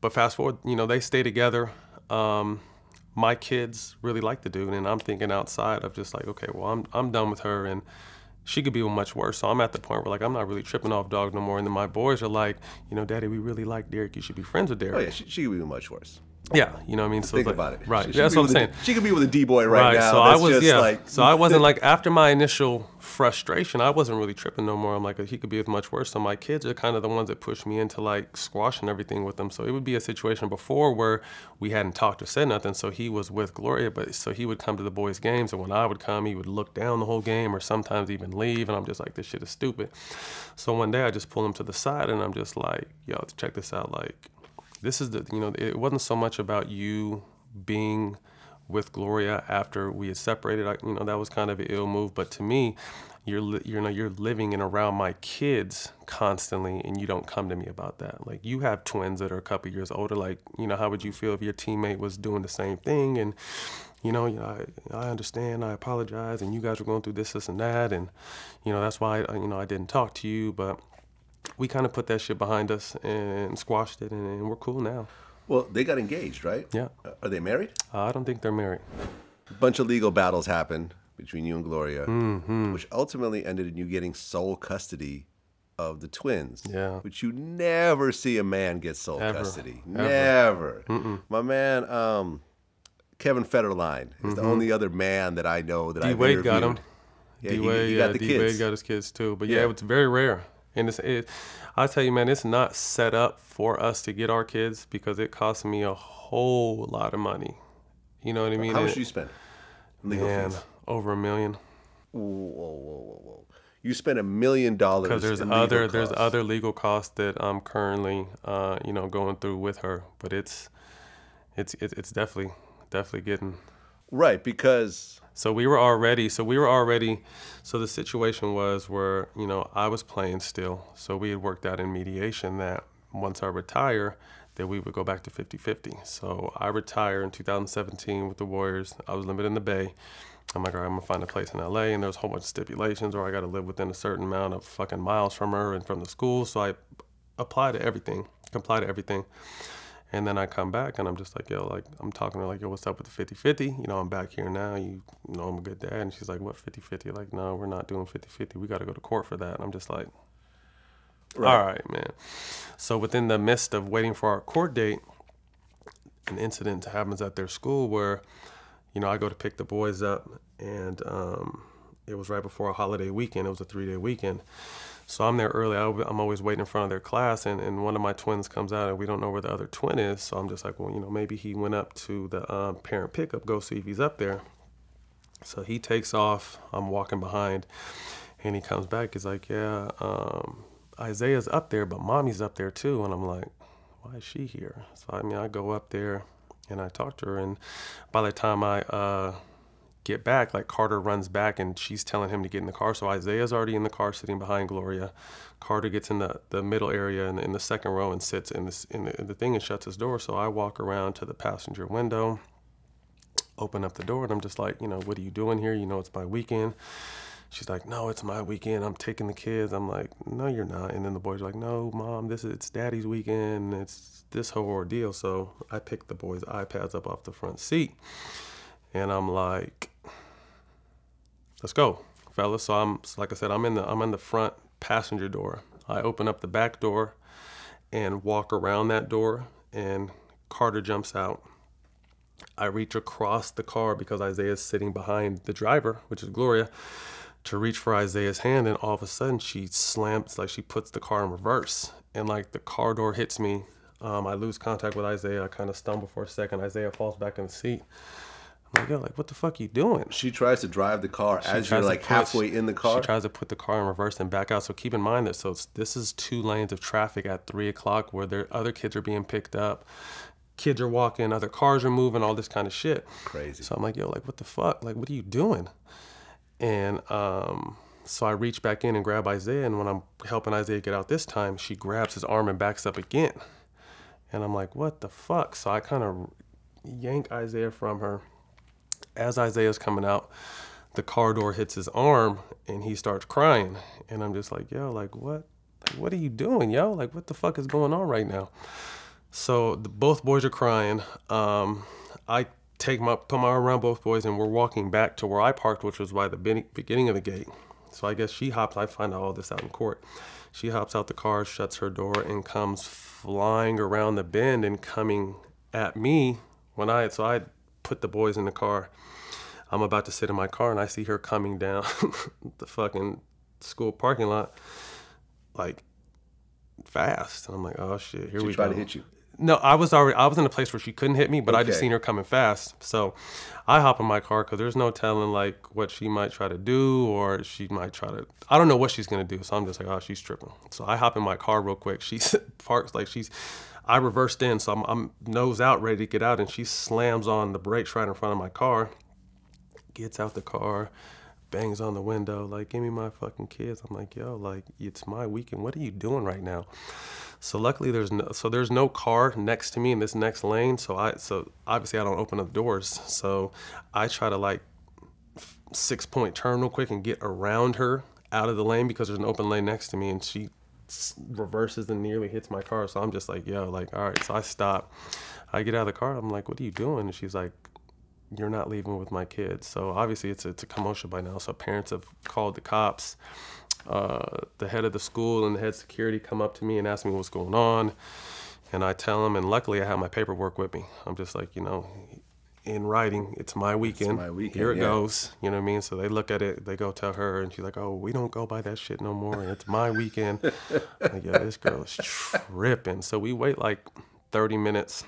but fast forward, you know, they stay together. Um, my kids really like the dude, and I'm thinking outside of just like, okay, well, I'm, I'm done with her, and she could be much worse. So I'm at the point where, like, I'm not really tripping off dogs no more. And then my boys are like, you know, Daddy, we really like Derek. You should be friends with Derek. Oh, yeah, she, she could be much worse. Yeah, you know what I mean? So think like, about it. Right, she, she yeah, that's what I'm saying. A, she could be with a D-boy right, right now. So that's I was, just yeah. like... so I wasn't like, after my initial frustration, I wasn't really tripping no more. I'm like, he could be with much worse. So my kids are kind of the ones that pushed me into like squashing everything with them. So it would be a situation before where we hadn't talked or said nothing. So he was with Gloria, but so he would come to the boys' games. And when I would come, he would look down the whole game or sometimes even leave. And I'm just like, this shit is stupid. So one day I just pull him to the side and I'm just like, yo, check this out. Like... This is the, you know, it wasn't so much about you being with Gloria after we had separated. I, you know, that was kind of an ill move. But to me, you're, li you know, you're living and around my kids constantly, and you don't come to me about that. Like, you have twins that are a couple years older. Like, you know, how would you feel if your teammate was doing the same thing? And, you know, you know I, I understand, I apologize, and you guys were going through this, this, and that. And, you know, that's why, you know, I didn't talk to you, but... we kind of put that shit behind us and squashed it, and we're cool now. Well, they got engaged, right? Yeah. Are they married? Uh, I don't think they're married. A bunch of legal battles happened between you and Gloria, mm-hmm. which ultimately ended in you getting sole custody of the twins. Yeah. Which you never see a man get sole Ever. custody. Ever. Never. Mm-mm. My man, um, Kevin Federline, is mm-hmm. the only other man that I know that I've interviewed. D-Wade got him. Yeah, D-Wade he, he got, yeah, D-Wade got his kids, too. But, yeah, yeah it's very rare. And it's, it, I tell you, man, it's not set up for us to get our kids because it costs me a whole lot of money. You know what I mean? How much you spend? Legal man, fees? Over a million. Whoa, whoa, whoa, whoa! You spend a million dollars because there's other costs. there's other legal costs that I'm currently, uh, you know, going through with her. But it's, it's, it's definitely, definitely getting right because. So we were already, so we were already, so the situation was where, you know, I was playing still. So we had worked out in mediation that once I retire, that we would go back to fifty fifty. So I retire in two thousand seventeen with the Warriors. I was limited in the Bay. I'm like, all right, I'm gonna find a place in L A. And there's a whole bunch of stipulations or I gotta live within a certain amount of fucking miles from her and from the school. So I applied to everything, comply to everything. And then I come back and I'm just like, yo, like, I'm talking to her like, yo, what's up with the fifty fifty? You know, I'm back here now. You, you know, I'm a good dad. And she's like, what, fifty fifty? Like, no, we're not doing fifty fifty. We got to go to court for that. And I'm just like, right. all right, man. So within the midst of waiting for our court date, an incident happens at their school where, you know, I go to pick the boys up, and um, it was right before a holiday weekend. It was a three-day weekend. So I'm there early. I, I'm always waiting in front of their class, and, and one of my twins comes out, and we don't know where the other twin is. So I'm just like, well, you know, maybe he went up to the um, parent pickup, go see if he's up there. So he takes off. I'm walking behind, and he comes back. He's like, yeah, um, Isaiah's up there, but mommy's up there too. And I'm like, why is she here? So, I mean, I go up there, and I talk to her, and by the time I uh, get back, like, Carter runs back, and she's telling him to get in the car. So Isaiah's already in the car sitting behind Gloria. Carter gets in the, the middle area in, in the second row and sits in, this, in, the, in the thing and shuts his door. So I walk around to the passenger window, open up the door, and I'm just like, you know, what are you doing here? You know, it's my weekend. She's like, no, it's my weekend. I'm taking the kids. I'm like, no, you're not. And then the boys are like, no, Mom, this is, it's Daddy's weekend. It's this whole ordeal. So I pick the boys' iPads up off the front seat, and I'm like, let's go, fellas. So I'm, like I said, I'm in the, I'm in the front passenger door. I open up the back door and walk around that door, and Carter jumps out. I reach across the car because Isaiah's sitting behind the driver, which is Gloria, to reach for Isaiah's hand, and all of a sudden she slams, like she puts the car in reverse, and like the car door hits me. Um, I lose contact with Isaiah. I kind of stumble for a second. Isaiah falls back in the seat. I'm like, yo, like, what the fuck you doing? She tries to drive the car she as you're like put, halfway in the car. She tries to put the car in reverse and back out. So keep in mind that so this is two lanes of traffic at three o'clock where their other kids are being picked up. Kids are walking, other cars are moving, all this kind of shit. Crazy. So I'm like, yo, like, what the fuck? Like, what are you doing? And um, so I reach back in and grab Isaiah, and when I'm helping Isaiah get out this time, she grabs his arm and backs up again. And I'm like, what the fuck? So I kind of yank Isaiah from her. As Isaiah's coming out, the car door hits his arm, and he starts crying. And I'm just like, yo, like, what? Like, what are you doing, yo? Like, what the fuck is going on right now? So the, both boys are crying. Um, I... Take my put my arm around both boys, and we're walking back to where I parked, which was by the beginning of the gate. So I guess she hops. I find all this out in court. She hops out the car, shuts her door, and comes flying around the bend and coming at me. When I so I put the boys in the car. I'm about to sit in my car, and I see her coming down the fucking school parking lot, like fast. And I'm like, oh shit, here she we try go. to hit you. No, I was already, I was in a place where she couldn't hit me, but okay. I just seen her coming fast. So I hop in my car because there's no telling like what she might try to do, or she might try to, I don't know what she's going to do. So I'm just like, oh, she's tripping. So I hop in my car real quick. She parks like she's, I reversed in. So I'm, I'm nose out, ready to get out. And she slams on the brakes right in front of my car, gets out the car, bangs on the window, like, give me my fucking kids. I'm like, yo, like, it's my weekend. What are you doing right now? So luckily there's no, so there's no car next to me in this next lane. So I, so obviously I don't open up doors. So I try to like six point turn real quick and get around her out of the lane because there's an open lane next to me, and she reverses and nearly hits my car. So I'm just like, yo, like, all right. So I stop, I get out of the car. I'm like, what are you doing? And she's like, you're not leaving with my kids. So obviously it's a, it's a commotion by now. So parents have called the cops. Uh, the head of the school and the head security come up to me and ask me what's going on, and I tell them, and luckily I have my paperwork with me. I'm just like, you know, in writing, it's my weekend, it's my weekend here it yeah. goes, you know what I mean? So they look at it, they go tell her, and she's like, oh, we don't go by that shit no more, and it's my weekend. I'm like, yo, this girl is tripping. So we wait like thirty minutes,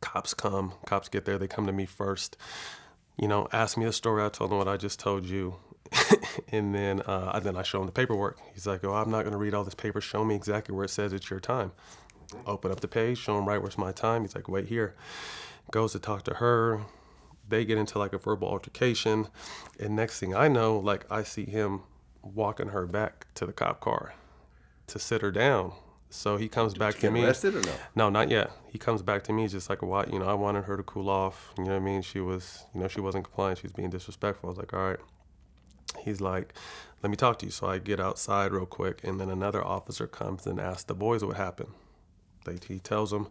cops come, cops get there, they come to me first, you know, ask me a story, I told them what I just told you. And then uh, then I show him the paperwork. He's like, oh, I'm not going to read all this paper. Show me exactly where it says it's your time. Open up the page, show him right where's my time. He's like, wait here. Goes to talk to her. They get into like a verbal altercation. And next thing I know, like I see him walking her back to the cop car to sit her down. So he comes back to me. Did she get arrested or no? No, not yet. He comes back to me just like, why, you know, I wanted her to cool off. You know what I mean? She was, you know, she wasn't compliant. She was being disrespectful. I was like, all right. He's like, let me talk to you. So I get outside real quick, and then another officer comes and asks the boys what happened. They, he tells them.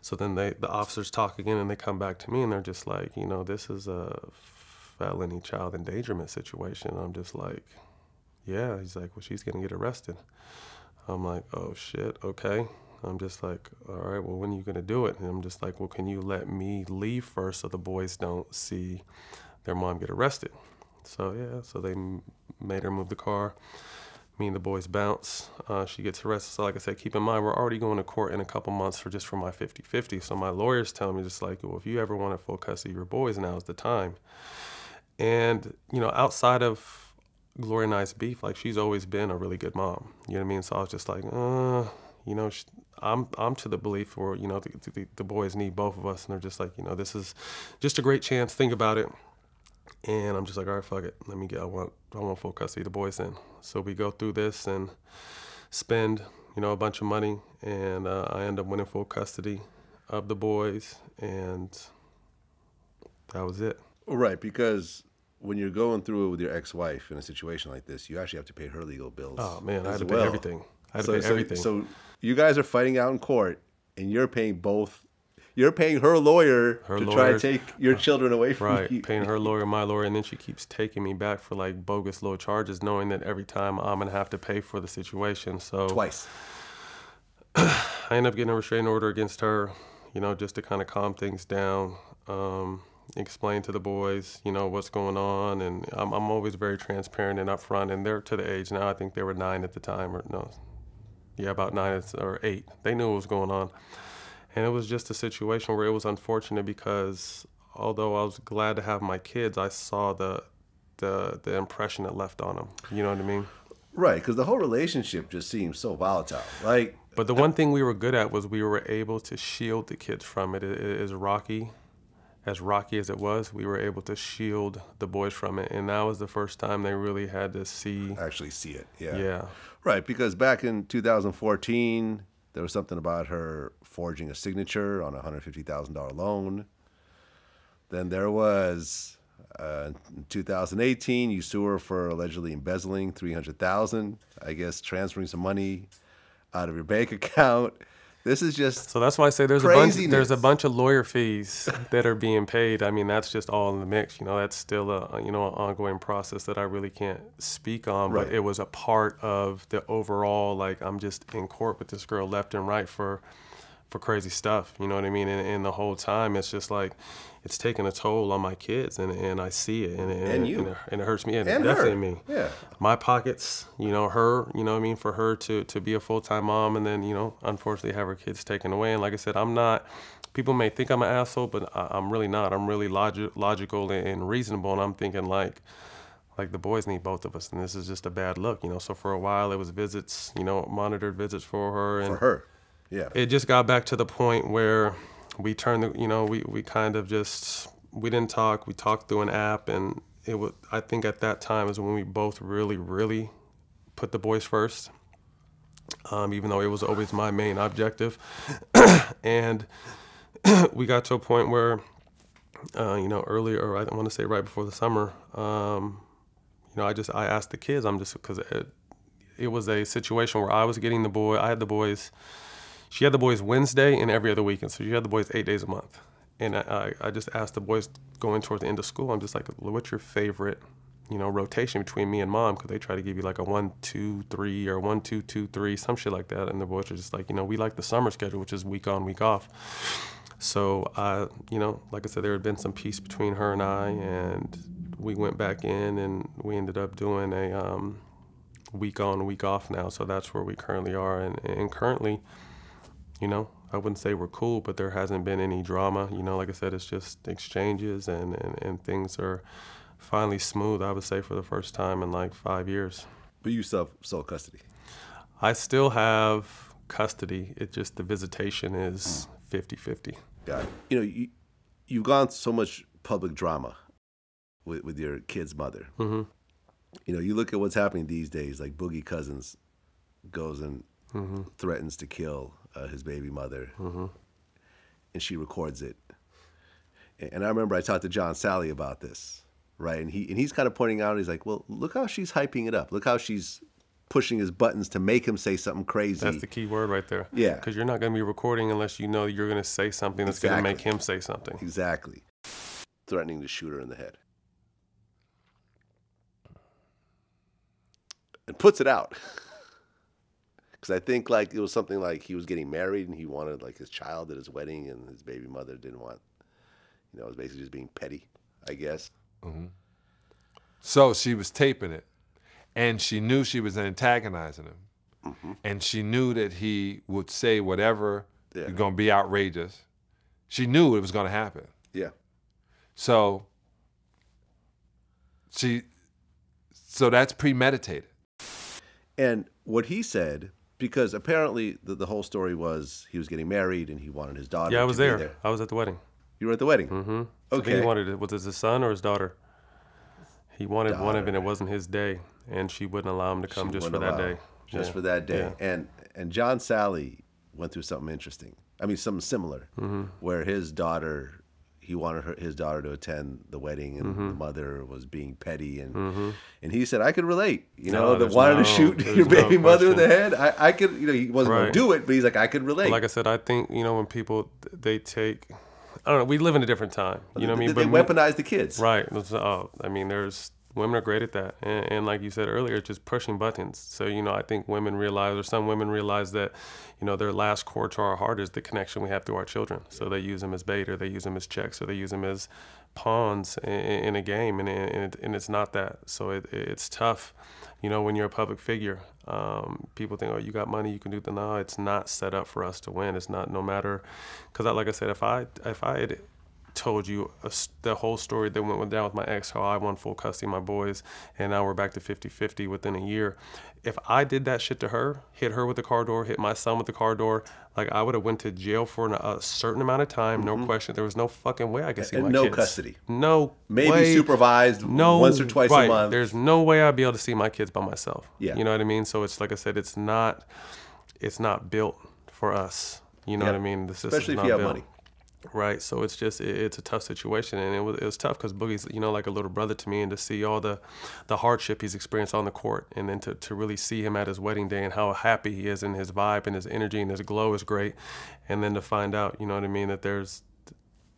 So then they, the officers talk again, and they come back to me, and they're just like, you know, this is a felony child endangerment situation. And I'm just like, yeah. He's like, well, she's going to get arrested. I'm like, oh, shit, okay. I'm just like, all right, well, when are you going to do it? And I'm just like, well, can you let me leave first so the boys don't see their mom get arrested? So, yeah, so they made her move the car. Me and the boys bounce. Uh, she gets arrested. So, like I said, keep in mind, we're already going to court in a couple months for just for my fifty fifty. So my lawyers tell me just like, well, if you ever want to full custody of your boys, now is the time. And, you know, outside of Gloria and I's beef, like, she's always been a really good mom. You know what I mean? So I was just like, uh, you know, she, I'm I'm to the belief where, you know, the, the, the boys need both of us. And they're just like, you know, this is just a great chance. Think about it. And I'm just like, all right, fuck it. Let me get, I want, I want full custody of the boys then. So we go through this and spend, you know, a bunch of money. And uh, I end up winning full custody of the boys. And that was it. Right, because when you're going through it with your ex-wife in a situation like this, you actually have to pay her legal bills. Oh man, I had to pay well. everything. I had so, to pay so, everything. So you guys are fighting out in court, and you're paying both. You're paying her lawyer her to lawyers, try to take your children away from right, you. Right, paying her lawyer, my lawyer, and then she keeps taking me back for like bogus little charges, knowing that every time I'm gonna have to pay for the situation. So twice. I end up getting a restraining order against her, you know, just to kind of calm things down. Um, explain to the boys, you know, what's going on. And I'm, I'm always very transparent and upfront. And they're to the age now, I think they were nine at the time, or no, yeah, about nine or eight. They knew what was going on. And it was just a situation where it was unfortunate because although I was glad to have my kids, I saw the, the, the impression it left on them. You know what I mean? Right, because the whole relationship just seems so volatile. Like, but the one thing we were good at was we were able to shield the kids from it. It, it is rocky. As rocky as it was, we were able to shield the boys from it. And that was the first time they really had to see... Actually see it, yeah. Yeah. Right, because back in two thousand fourteen, there was something about her forging a signature on a one hundred fifty thousand dollar loan. Then there was, uh, in two thousand eighteen, you sue her for allegedly embezzling three hundred thousand dollars, I guess transferring some money out of your bank account. This is just so that's why I say there's a bunch, there's a bunch of lawyer fees that are being paid. I mean, that's just all in the mix. You know, that's still a you know an ongoing process that I really can't speak on. Right. But it was a part of the overall. Like, I'm just in court with this girl left and right for for crazy stuff. You know what I mean? And, and the whole time, it's just like it's taking a toll on my kids, and and I see it, and and, and you, and it, and it hurts me, and, and definitely me. Yeah, my pockets, you know, her, you know what I mean, for her to to be a full time mom, and then you know, unfortunately, have her kids taken away. And like I said, I'm not. People may think I'm an asshole, but I, I'm really not. I'm really logi logical and, and reasonable, and I'm thinking like. Like, the boys need both of us, and this is just a bad look, you know. So for a while, it was visits, you know, monitored visits for her. And for her. Yeah. It just got back to the point where we turned the, you know, we, we kind of just, we didn't talk, we talked through an app, and it was, I think at that time is when we both really, really put the boys first, um, even though it was always my main objective. And we got to a point where, uh, you know, earlier, or I want to say right before the summer, um, you know, I just, I asked the kids, I'm just, because it, it was a situation where I was getting the boy, I had the boys, she had the boys Wednesday and every other weekend. So she had the boys eight days a month. And I, I just asked the boys going towards the end of school, I'm just like, what's your favorite, you know, rotation between me and mom? Because they try to give you like a one, two, three or one, two, two, three, some shit like that. And the boys are just like, you know, we like the summer schedule, which is week on, week off. So, I, you know, like I said, there had been some peace between her and I. And we went back in and we ended up doing a um, week on, week off now. So that's where we currently are. And, and currently... You know, I wouldn't say we're cool, but there hasn't been any drama. You know, like I said, it's just exchanges and, and, and things are finally smooth, I would say, for the first time in like five years. But you still have sole custody? I still have custody. It's just the visitation is fifty fifty. Got it. You know, you, you've gone so much public drama with, with your kid's mother. Mm-hmm. You know, you look at what's happening these days, like Boogie Cousins goes and mm-hmm. threatens to kill Uh, his baby mother, mm-hmm. and she records it. And, and I remember I talked to John Salley about this, right? And he and he's kind of pointing out, he's like, well, look how she's hyping it up. Look how she's pushing his buttons to make him say something crazy. That's the key word right there. Yeah. Because you're not going to be recording unless you know you're going to say something that's exactly. going to make him say something. Exactly. Threatening to shoot her in the head. And puts it out. because I think like it was something like he was getting married and he wanted like his child at his wedding, and his baby mother didn't want, you know, it was basically just being petty, I guess. Mm-hmm. So she was taping it, and she knew she was antagonizing him, mm-hmm. and she knew that he would say whatever yeah. was going to be outrageous. She knew it was going to happen. Yeah. So she, so that's premeditated. And what he said, because apparently the, the whole story was he was getting married and he wanted his daughter. Yeah, I was to there. Be there. I was at the wedding. You were at the wedding. Mm-hmm. Okay. So he wanted it. Was it his son or his daughter? He wanted daughter. one of it, and it wasn't his day, and she wouldn't allow him to come just for that, day. just yeah. for that day. Just for that day. And and John Salley went through something interesting. I mean, something similar, mm-hmm. where his daughter, he wanted her, his daughter to attend the wedding, and mm-hmm. the mother was being petty, and mm-hmm. and he said, I could relate, you know, no, that wanted no, to shoot your baby no mother in the head. I, I could, you know, he wasn't right. going to do it, but he's like, I could relate. But like I said, I think, you know, when people, they take, I don't know, we live in a different time, you know what I mean? They, but they weaponize the kids. Right. Oh, I mean, there's, women are great at that. And, and like you said earlier, it's just pushing buttons. So, you know, I think women realize, or some women realize that, you know, their last chord to our heart is the connection we have to our children. So they use them as bait, or they use them as checks, or they use them as pawns in, in a game. And, and, it, and it's not that. So it, it's tough, you know, when you're a public figure. Um, people think, oh, you got money, you can do that. No, it's not set up for us to win. It's not, no matter, because like I said, if I, if I had told you a, the whole story that went down with my ex, how I won full custody of my boys, and now we're back to fifty fifty within a year. If I did that shit to her, hit her with the car door, hit my son with the car door, like I would have went to jail for an, a certain amount of time, mm-hmm. no question. There was no fucking way I could see and my no kids. no custody. No Maybe way. supervised no, once or twice right. a month. There's no way I'd be able to see my kids by myself. Yeah. You know what I mean? So it's like I said, it's not, it's not built for us. You know yeah. what I mean? The system's Especially if you have built. money. Right, so it's just, it, it's a tough situation, and it was, it was tough because Boogie's, you know, like a little brother to me, and to see all the, the hardship he's experienced on the court, and then to, to really see him at his wedding day and how happy he is, and his vibe and his energy and his glow is great, and then to find out, you know what I mean, that there's,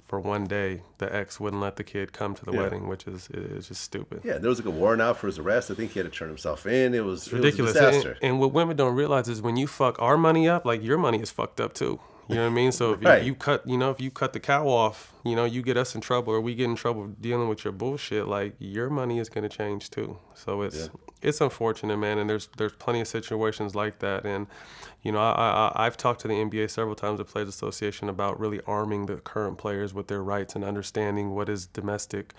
for one day, the ex wouldn't let the kid come to the yeah. wedding, which is, is just stupid. Yeah, there was like a warrant out for his arrest. I think he had to turn himself in. It was ridiculous. It was a disaster. And, and what women don't realize is when you fuck our money up, like your money is fucked up too. You know what I mean? So if right. you, you cut, you know, if you cut the cow off, you know, you get us in trouble, or we get in trouble dealing with your bullshit. Like your money is going to change too. So it's yeah. it's unfortunate, man. And there's there's plenty of situations like that. And you know, I, I I've talked to the N B A several times, the Players Association, about really arming the current players with their rights and understanding what is domestic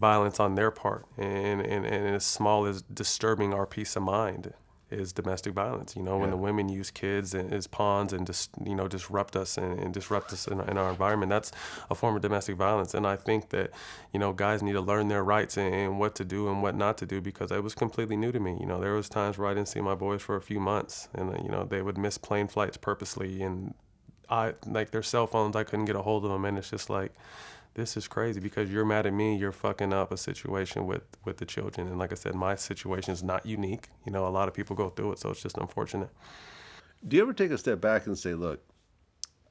violence on their part, and and, and as small as disturbing our peace of mind is domestic violence, you know, yeah. when the women use kids as pawns and just, you know, disrupt us and, and disrupt us in, in our environment. That's a form of domestic violence. And I think that, you know, guys need to learn their rights and, and what to do and what not to do, because it was completely new to me. You know, there was times where I didn't see my boys for a few months, and, you know, they would miss plane flights purposely, and I, like their cell phones, I couldn't get a hold of them. And it's just like, this is crazy, because you're mad at me, you're fucking up a situation with, with the children. And like I said, my situation is not unique. You know, a lot of people go through it, so it's just unfortunate. Do you ever take a step back and say, look,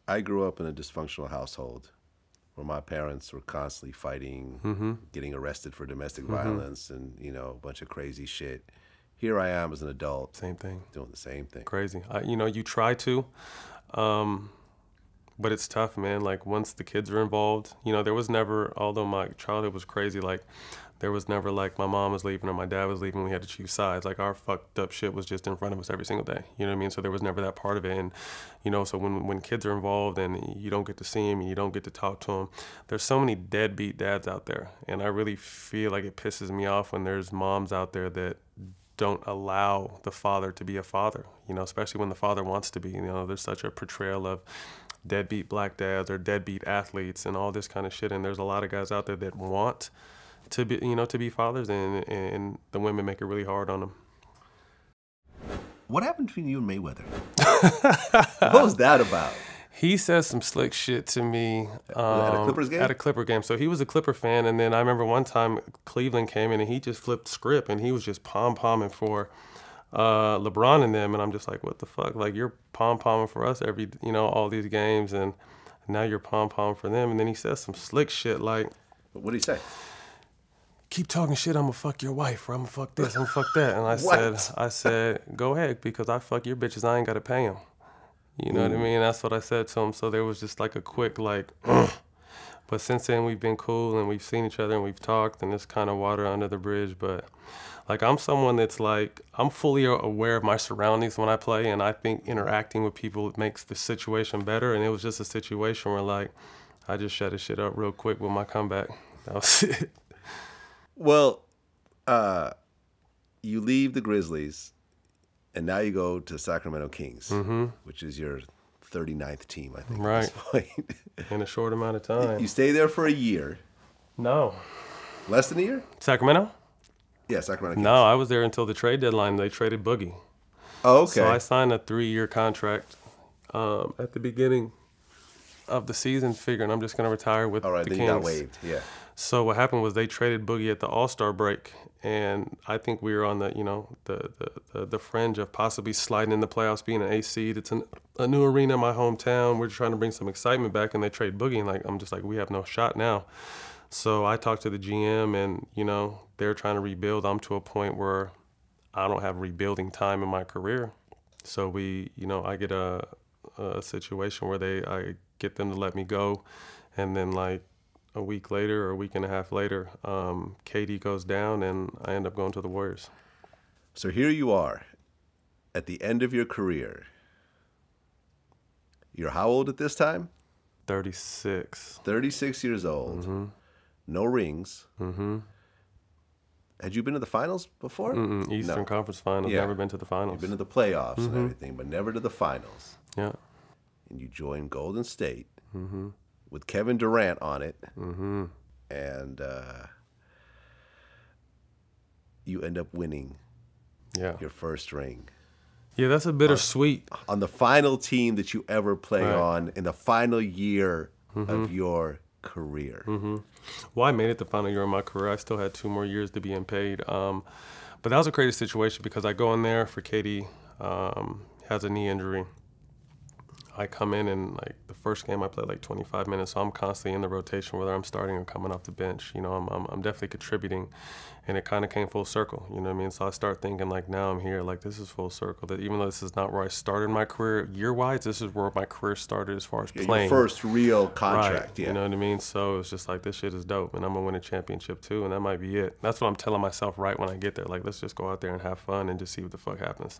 I grew up in a dysfunctional household where my parents were constantly fighting, mm-hmm. getting arrested for domestic mm-hmm. violence and, you know, a bunch of crazy shit. Here I am as an adult. Same thing. Doing the same thing. Crazy. I, you know, you try to. Um, But it's tough, man. Like once the kids are involved, you know, there was never, although my childhood was crazy, like there was never like my mom was leaving or my dad was leaving, we had to choose sides. Like our fucked up shit was just in front of us every single day. You know what I mean? So there was never that part of it. And, you know, so when, when kids are involved and you don't get to see them and you don't get to talk to them, there's so many deadbeat dads out there. And I really feel like it pisses me off when there's moms out there that don't allow the father to be a father, you know, especially when the father wants to be. You know, there's such a portrayal of deadbeat black dads or deadbeat athletes and all this kind of shit, and there's a lot of guys out there that want to be, you know, to be fathers, and and the women make it really hard on them. What happened between you and Mayweather? What was that about? He said some slick shit to me um, at a Clippers game. At a Clipper game. So he was a Clipper fan, and then I remember one time Cleveland came in and he just flipped script and he was just pom pomming for Uh, LeBron and them, and I'm just like, what the fuck? Like, you're pom-pomming for us every, you know, all these games, and now you're pom-pomming for them. And then he says some slick shit like... What did he say? keep talking shit, I'm gonna fuck your wife, or I'm gonna fuck this, I'm gonna fuck that. And I said, I said, go ahead, because I fuck your bitches, I ain't gotta pay them. You know mm. what I mean? That's what I said to him. So there was just like a quick like, ugh. But since then we've been cool and we've seen each other and we've talked, and it's kind of water under the bridge. But like, I'm someone that's like, I'm fully aware of my surroundings when I play, and I think interacting with people makes the situation better. And it was just a situation where like, I just shut this shit up real quick with my comeback. That was it. Well, uh, you leave the Grizzlies, and now you go to Sacramento Kings, mm-hmm. which is your thirty-ninth team, I think, right. at this point. In a short amount of time. You stay there for a year. No. Less than a year? Sacramento? Yeah, Sacramento Kings. No, I was there until the trade deadline. They traded Boogie. Oh, okay. So I signed a three-year contract um, at the beginning of the season, figuring I'm just going to retire with the Kings. All right, then you got waived, yeah. So what happened was they traded Boogie at the All-Star break, and I think we were on the, you know, the the, the, the fringe of possibly sliding in the playoffs, being an eighth seed. It's an, a new arena in my hometown. We're trying to bring some excitement back, and they trade Boogie, and like I'm just like, we have no shot now. So I talked to the G M, and you know, they're trying to rebuild. I'm to a point where I don't have rebuilding time in my career. So we, you know, I get a, a situation where they, I get them to let me go, and then like, a week later or a week and a half later, um, K D goes down and I end up going to the Warriors. So here you are at the end of your career. You're how old at this time? thirty-six. thirty-six years old. Mm-hmm. No rings. Mm-hmm. Had you been to the finals before? Mm-mm. Eastern no. Conference Finals. Yeah. Never been to the finals. You've been to the playoffs mm-hmm. and everything, but never to the finals. Yeah. And you joined Golden State. Mm-hmm. With Kevin Durant on it, mm-hmm. and uh, you end up winning yeah. your first ring. Yeah, that's a bittersweet. On, on the final team that you ever play right. on in the final year mm-hmm. of your career. Mm-hmm. Well, I made it the final year of my career. I still had two more years to be unpaid. Um, but that was a crazy situation because I go in there for K D, um, has a knee injury. I come in and like the first game I play like twenty-five minutes, so I'm constantly in the rotation, whether I'm starting or coming off the bench. You know, I'm I'm, I'm definitely contributing, and it kind of came full circle. You know what I mean? So I start thinking like, now I'm here, like this is full circle. That even though this is not where I started my career year-wise, this is where my career started as far as yeah, playing. Your first real contract, right. yeah. You know what I mean? So it's just like, this shit is dope, and I'm gonna win a championship too, and that might be it. That's what I'm telling myself right when I get there. Like, let's just go out there and have fun and just see what the fuck happens.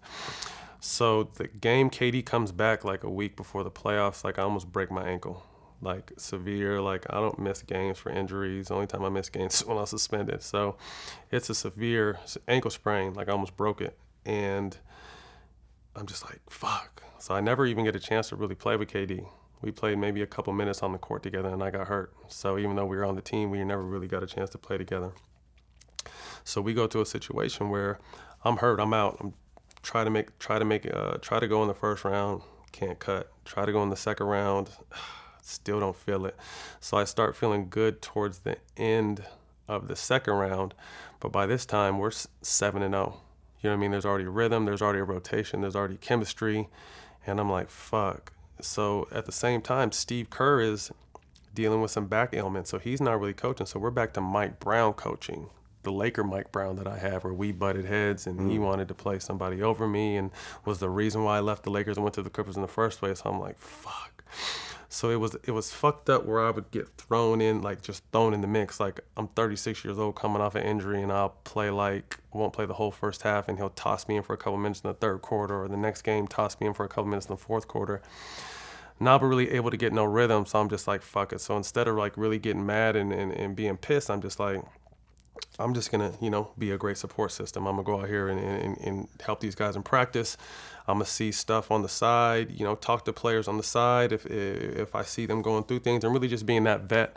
So the game, K D comes back like a week before the playoffs. Like I almost break my ankle, like severe. Like I don't miss games for injuries. The only time I miss games is when I was suspended. So it's a severe ankle sprain. Like I almost broke it. And I'm just like, fuck. So I never even get a chance to really play with K D. We played maybe a couple minutes on the court together and I got hurt. So even though we were on the team, we never really got a chance to play together. So we go to a situation where I'm hurt, I'm out. I'm Try to make, try to make, uh, try to go in the first round, can't cut. Try to go in the second round, still don't feel it. So I start feeling good towards the end of the second round, but by this time we're seven and oh. You know what I mean? There's already rhythm, there's already a rotation, there's already chemistry, and I'm like, fuck. So at the same time, Steve Kerr is dealing with some back ailments, so he's not really coaching. So we're back to Mike Brown coaching. The Laker Mike Brown that I have, where we butted heads and mm. he wanted to play somebody over me and was the reason why I left the Lakers and went to the Clippers in the first place. So I'm like, fuck. So it was it was fucked up where I would get thrown in, like just thrown in the mix. Like I'm thirty-six years old coming off an injury and I'll play like, won't play the whole first half and he'll toss me in for a couple minutes in the third quarter, or the next game toss me in for a couple minutes in the fourth quarter. Not really able to get no rhythm, so I'm just like, fuck it. So instead of like really getting mad and, and, and being pissed, I'm just like, I'm just gonna, you know, be a great support system. I'm gonna go out here and, and, and help these guys in practice. I'm gonna see stuff on the side, you know, talk to players on the side if if I see them going through things, and really just being that vet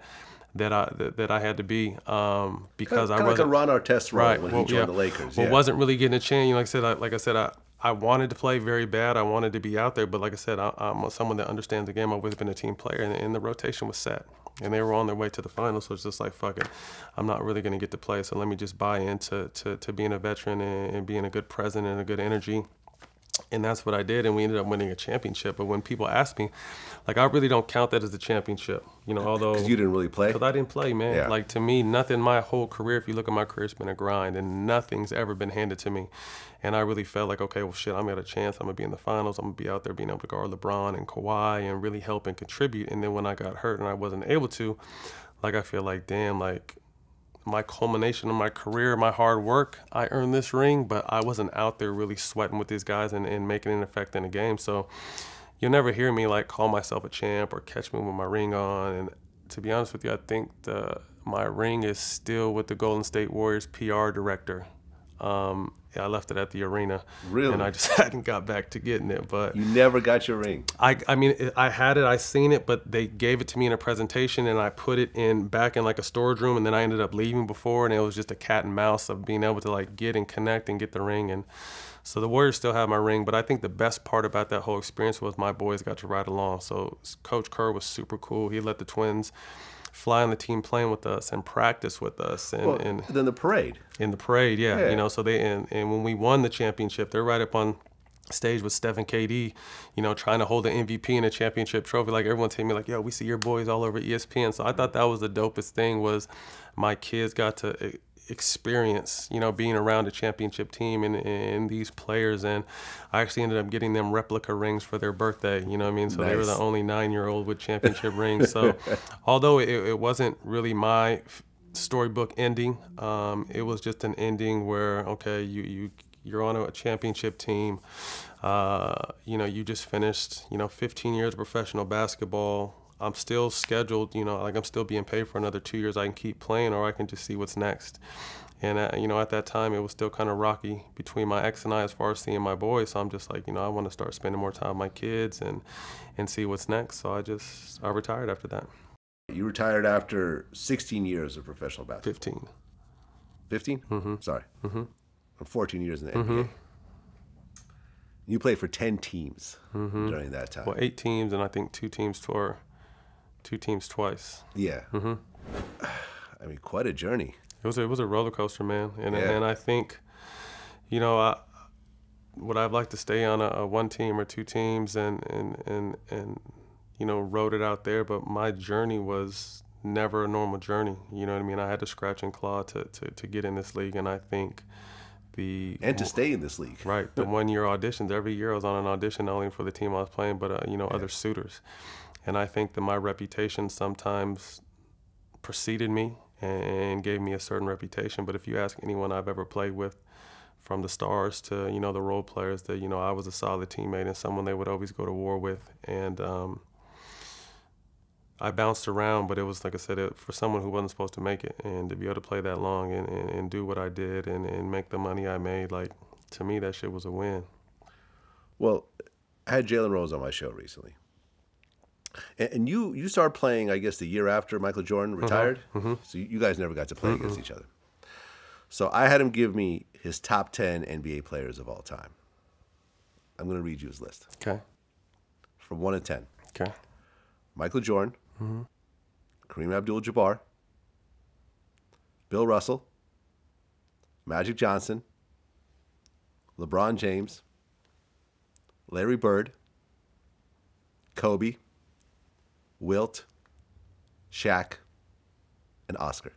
that I that, that I had to be um, because kind I wasn't like a Ron Artest role right, when well, he joined yeah, the Lakers. Well, yeah. wasn't really getting a chance. You know, like I said, I, like I said, I. I wanted to play very bad. I wanted to be out there, but like I said, I, I'm someone that understands the game. I've always been a team player, and, and the rotation was set, and they were on their way to the finals. So it's just like, fuck it, I'm not really going to get to play. So let me just buy into to, to being a veteran and, and being a good presence and a good energy, And that's what I did, and we ended up winning a championship. But when people ask me, like, I really don't count that as a championship, you know, although... Because you didn't really play? Because I didn't play, man. Yeah. Like, to me, nothing, my whole career, if you look at my career, it's been a grind, and nothing's ever been handed to me. And I really felt like, okay, well, shit, I'm at a chance. I'm going to be in the finals. I'm going to be out there being able to guard LeBron and Kawhi and really help and contribute. And then when I got hurt and I wasn't able to, like, I feel like, damn, like... my culmination of my career, my hard work, I earned this ring, but I wasn't out there really sweating with these guys and, and making an effect in the game. So you'll never hear me like call myself a champ or catch me with my ring on. And to be honest with you, I think the, my ring is still with the Golden State Warriors P R director. Um, I left it at the arena. Really? And I just hadn't got back to getting it. But you never got your ring? I, I mean, I had it, I seen it, but they gave it to me in a presentation and I put it in back in like a storage room, and then I ended up leaving before, and it was just a cat and mouse of being able to like get and connect and get the ring. And so the Warriors still have my ring, but I think the best part about that whole experience was my boys got to ride along. So Coach Kerr was super cool. He let the twins fly on the team plane with us and practice with us. And, well, and then the parade. In the parade, yeah, yeah. You know, so they, and, and when we won the championship, they're right up on stage with Steph and K D, you know, trying to hold the M V P and a championship trophy. Like, everyone telling me, like, yo, we see your boys all over E S P N. So I thought that was the dopest thing, was my kids got to experience, you know, being around a championship team and, and these players. And I actually ended up getting them replica rings for their birthday, you know what I mean? So nice. They were the only nine-year-old with championship rings. So although it, it wasn't really my storybook ending, um, it was just an ending where, okay, you, you, you're on a championship team. Uh, you know, you just finished, you know, fifteen years of professional basketball. I'm still scheduled, you know, like I'm still being paid for another two years. I can keep playing, or I can just see what's next. And, uh, you know, at that time, it was still kind of rocky between my ex and I as far as seeing my boys. So I'm just like, you know, I want to start spending more time with my kids and, and see what's next. So I just, I retired after that. You retired after sixteen years of professional basketball. fifteen. fifteen? Mm-hmm. Sorry. Mm-hmm. I'm fourteen years in the N B A. Mm-hmm. You played for ten teams mm-hmm. during that time. Well, eight teams, and I think two teams tore... Two teams twice. Yeah. Mm-hmm. I mean, quite a journey. It was a, it was a roller coaster, man. And yeah. and I think, you know, I, would I like to stay on a, a one team or two teams and and and and you know, rode it out there? But my journey was never a normal journey. You know what I mean? I had to scratch and claw to to, to get in this league, and I think. The, and to stay in this league. Right. The one-year auditions. Every year I was on an audition, not only for the team I was playing, but, uh, you know, yeah. other suitors. And I think that my reputation sometimes preceded me and gave me a certain reputation. But if you ask anyone I've ever played with, from the stars to, you know, the role players, that, you know, I was a solid teammate and someone they would always go to war with. And um, I bounced around, but it was, like I said, it, for someone who wasn't supposed to make it. And to be able to play that long and, and, and do what I did and, and make the money I made, like, to me, that shit was a win. Well, I had Jalen Rose on my show recently. And you you started playing, I guess, the year after Michael Jordan retired. Mm-hmm. So you guys never got to play mm-hmm. against each other. So I had him give me his top ten N B A players of all time. I'm going to read you his list. Okay. From one to ten. Okay. Michael Jordan, mm-hmm. Kareem Abdul-Jabbar, Bill Russell, Magic Johnson, LeBron James, Larry Bird, Kobe, Wilt, Shaq, and Oscar.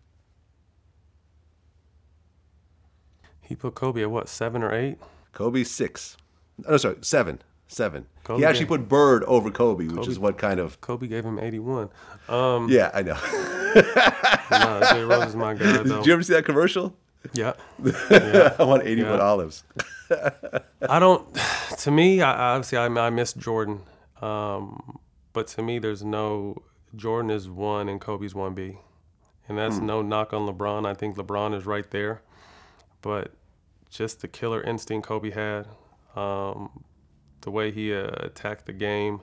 He put Kobe at what, seven or eight? Kobe's six. Oh, sorry, seven. Seven. Kobe he actually gave, put Bird over Kobe, Kobe, which is what kind of... Kobe gave him eighty-one. Um, yeah, I know. Nah, Jay Rose is my guy, though. Did you ever see that commercial? Yeah. yeah. I want eighty-one yeah. olives. I don't... To me, I, obviously, I, I miss Jordan. Um... But to me, there's no, Jordan is one and Kobe's one B. And that's mm. no knock on LeBron. I think LeBron is right there. But just the killer instinct Kobe had, um, the way he uh, attacked the game.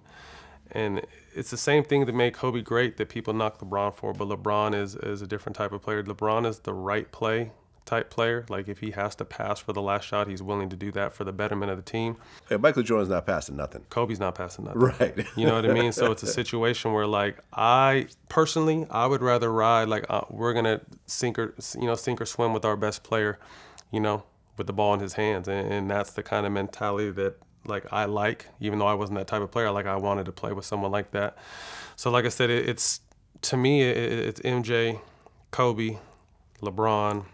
And it's the same thing that made Kobe great that people knock LeBron for. But LeBron is, is a different type of player. LeBron is the right play type player. Like, if he has to pass for the last shot, he's willing to do that for the betterment of the team. Hey, Michael Jordan's not passing nothing. Kobe's not passing nothing. Right. You know what I mean? So it's a situation where, like, I personally, I would rather ride, like, uh, we're going to sink or, you know, sink or swim with our best player, you know, with the ball in his hands. And, and that's the kind of mentality that like I like, even though I wasn't that type of player, like I wanted to play with someone like that. So like I said, it, it's, to me, it, it's M J, Kobe, LeBron,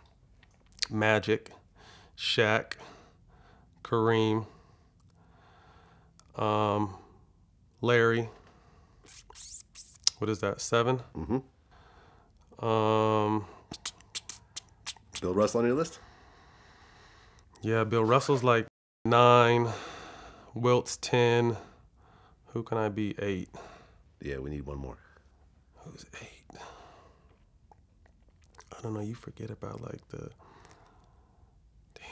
Magic, Shaq, Kareem, um, Larry, what is that, seven? Mm-hmm. Um, Bill Russell on your list? Yeah, Bill Russell's like nine, Wilt's ten, who can I be, eight? Yeah, we need one more. Who's eight? I don't know, you forget about like the, damn,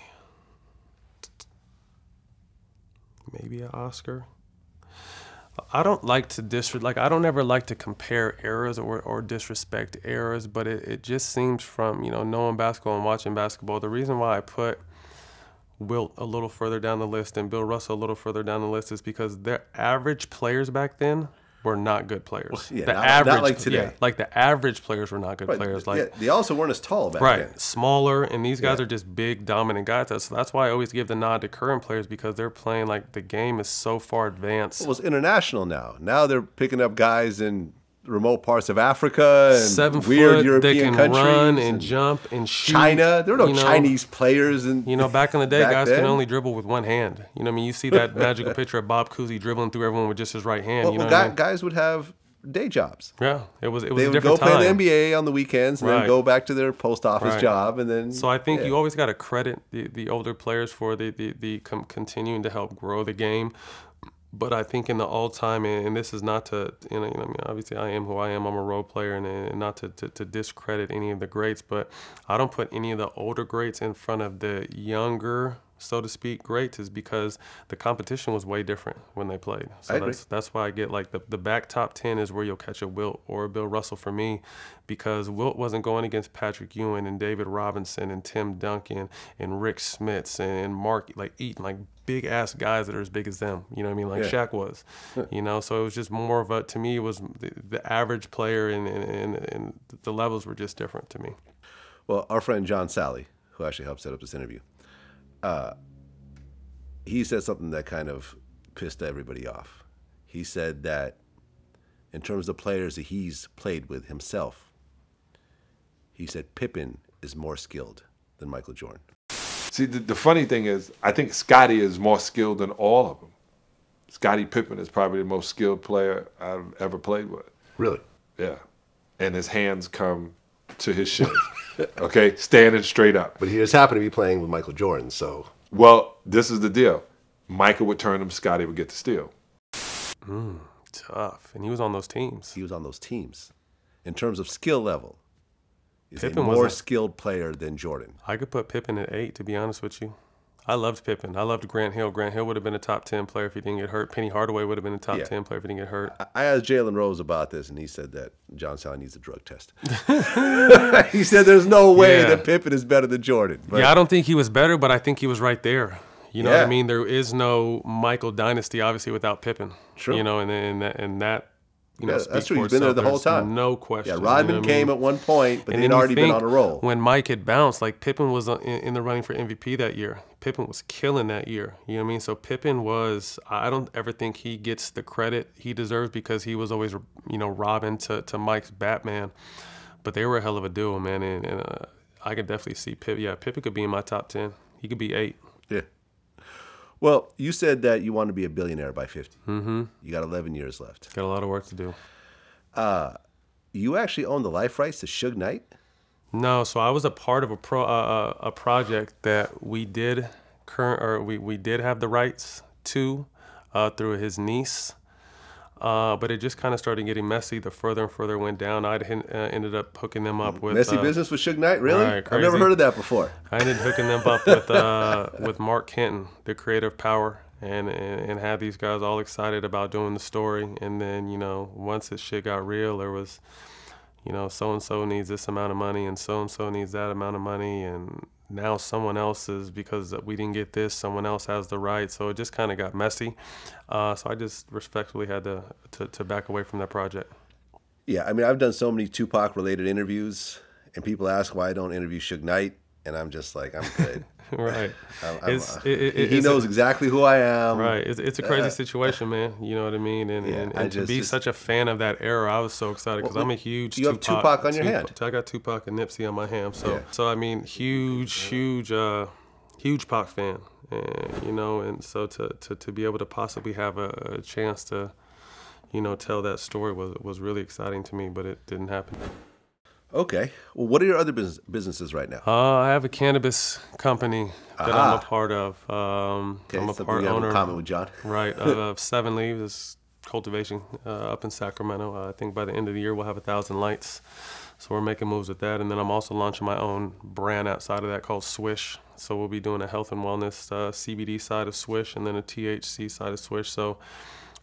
maybe an Oscar. I don't like to disrespect, like I don't ever like to compare eras or, or disrespect eras, but it, it just seems from, you know, knowing basketball and watching basketball, the reason why I put Wilt a little further down the list and Bill Russell a little further down the list is because their average players back then were not good players. Well, yeah, the not, average, not like today. Yeah, like the average players were not good right. players. Like yeah, they also weren't as tall back right, then. Right, smaller, and these guys yeah. are just big, dominant guys. So that's why I always give the nod to current players because they're playing like the game is so far advanced. Well, it's international now. Now they're picking up guys in remote parts of Africa and Seven weird foot, European they can countries. Run and, and jump and shoot. China. There were no you know, Chinese players. And you know, back in the day, guys then. Can only dribble with one hand. You know, I mean, you see that magical picture of Bob Cousy dribbling through everyone with just his right hand. Well, you know well, guy, I mean? Guys would have day jobs. Yeah, it was. It was. They a would go play time. In the N B A on the weekends and right. then go back to their post office right. job and then. So I think yeah. you always got to credit the, the older players for the the, the com continuing to help grow the game. But I think in the all-time, and this is not to, you know, I mean, obviously I am who I am. I'm a role player, and, and not to, to, to discredit any of the greats, but I don't put any of the older greats in front of the younger, so to speak, greats is because the competition was way different when they played. So that's, that's why I get like the, the back top ten is where you'll catch a Wilt or a Bill Russell for me, because Wilt wasn't going against Patrick Ewing and David Robinson and Tim Duncan and Rick Smits and Mark like Eaton, like big ass guys that are as big as them. You know what I mean? Like yeah. Shaq was, you know? So it was just more of a, to me, it was the, the average player and, and, and the levels were just different to me. Well, our friend John Salley, who actually helped set up this interview, Uh, he said something that kind of pissed everybody off. He said that in terms of players that he's played with himself, he said Pippen is more skilled than Michael Jordan. See, the, the funny thing is, I think Scottie is more skilled than all of them. Scottie Pippen is probably the most skilled player I've ever played with. Really? Yeah. And his hands come to his shit. Okay, standing straight up. But he just happened to be playing with Michael Jordan, so. Well, this is the deal. Michael would turn him, Scottie would get the steal. Mm, tough. And he was on those teams. He was on those teams. In terms of skill level, he's a more skilled player than Jordan. I could put Pippen at eight, to be honest with you. I loved Pippen. I loved Grant Hill. Grant Hill would have been a top ten player if he didn't get hurt. Penny Hardaway would have been a top yeah. ten player if he didn't get hurt. I asked Jalen Rose about this, and he said that John Salley needs a drug test. He said there's no way yeah. that Pippen is better than Jordan. But yeah, I don't think he was better, but I think he was right there. You know yeah. what I mean? There is no Michael dynasty, obviously, without Pippen. True. You know, and, and, that, and that... You know, yeah, that's true. He's been there the whole time. No question. Yeah, Rodman you know came I mean? At one point, but he'd already been on a roll. When Mike had bounced, like Pippen was in, in the running for M V P that year. Pippen was killing that year. You know what I mean? So Pippen was, I don't ever think he gets the credit he deserves because he was always, you know, Robin to, to Mike's Batman. But they were a hell of a duo, man. And, and uh, I could definitely see Pippen. Yeah, Pippen could be in my top ten. He could be eight. Yeah. Well, you said that you want to be a billionaire by fifty. Mm-hmm. You got eleven years left. Got a lot of work to do. Uh, you actually own the life rights to Suge Knight? No, so I was a part of a pro uh, a project that we did current or we we did have the rights to uh, through his niece. Uh, but it just kind of started getting messy the further and further it went down. I uh, ended up hooking them up with... Messy uh, business with Suge Knight? Really? Right, I've never heard of that before. I ended hooking them up with uh, with Mark Kenton, the creative power, and, and, and had these guys all excited about doing the story. And then, you know, once this shit got real, there was, you know, so-and-so needs this amount of money and so-and-so needs that amount of money. And now someone else is, because we didn't get this, someone else has the right. So it just kind of got messy. Uh, so I just respectfully had to, to, to back away from that project. Yeah, I mean, I've done so many Tupac-related interviews, and people ask why I don't interview Suge Knight. and I'm just like, I'm good. Right. I'm, I'm, it's, it, it, he it's knows a, exactly who I am. Right. It's, it's a crazy uh, situation, man. You know what I mean? And, yeah, and, and I just, to be just, such a fan of that era, I was so excited because well, I'm a huge. You Tupac, have Tupac on your Tupac, hand. I got Tupac and Nipsey on my hand. So, yeah. so I mean, huge, huge, uh, huge Pac fan. And, you know, and so to, to, to be able to possibly have a, a chance to, you know, tell that story was was really exciting to me, but it didn't happen. Okay. Well, what are your other business, businesses right now? Uh, I have a cannabis company that Aha. I'm a part of. Um, okay, I'm a part you have owner. In common with John. Right. Of uh, Seven Leaves, it's cultivation uh, up in Sacramento. Uh, I think by the end of the year we'll have a thousand lights. So we're making moves with that, and then I'm also launching my own brand outside of that called Swish. So we'll be doing a health and wellness uh, C B D side of Swish, and then a T H C side of Swish. So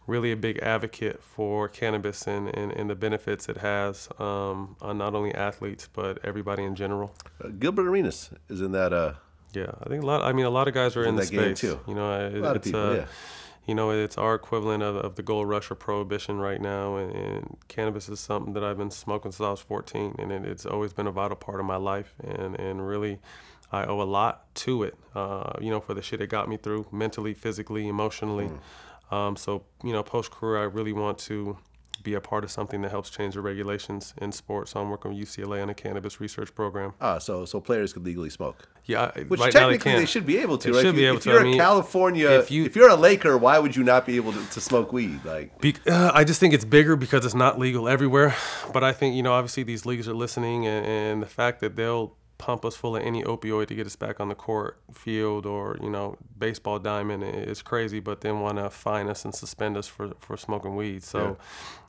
really a big advocate for cannabis and, and, and the benefits it has um, on not only athletes, but everybody in general. Uh, Gilbert Arenas is in that. Uh, yeah, I think a lot, I mean, a lot of guys are in, in that space. Game too. You know, it, a lot it's, of people, uh, yeah. You know, it's our equivalent of, of the gold rush or prohibition right now, and, and cannabis is something that I've been smoking since I was fourteen, and it, it's always been a vital part of my life, and, and really I owe a lot to it, uh, you know, for the shit it got me through mentally, physically, emotionally. Mm. Um, so, you know, post-career, I really want to be a part of something that helps change the regulations in sports. So I'm working with U C L A on a cannabis research program. Ah, so so players could legally smoke. Yeah, I, which right technically they, they should be able to. They right? should if, be able if to. You're I mean, a California, if, you, if you're a Laker, why would you not be able to, to smoke weed? Like, be, uh, I just think it's bigger because it's not legal everywhere. But I think you know, obviously these leagues are listening, and, and the fact that they'll pump us full of any opioid to get us back on the court, field, or, you know, baseball diamond is crazy, but then want to fine us and suspend us for, for smoking weed. So yeah.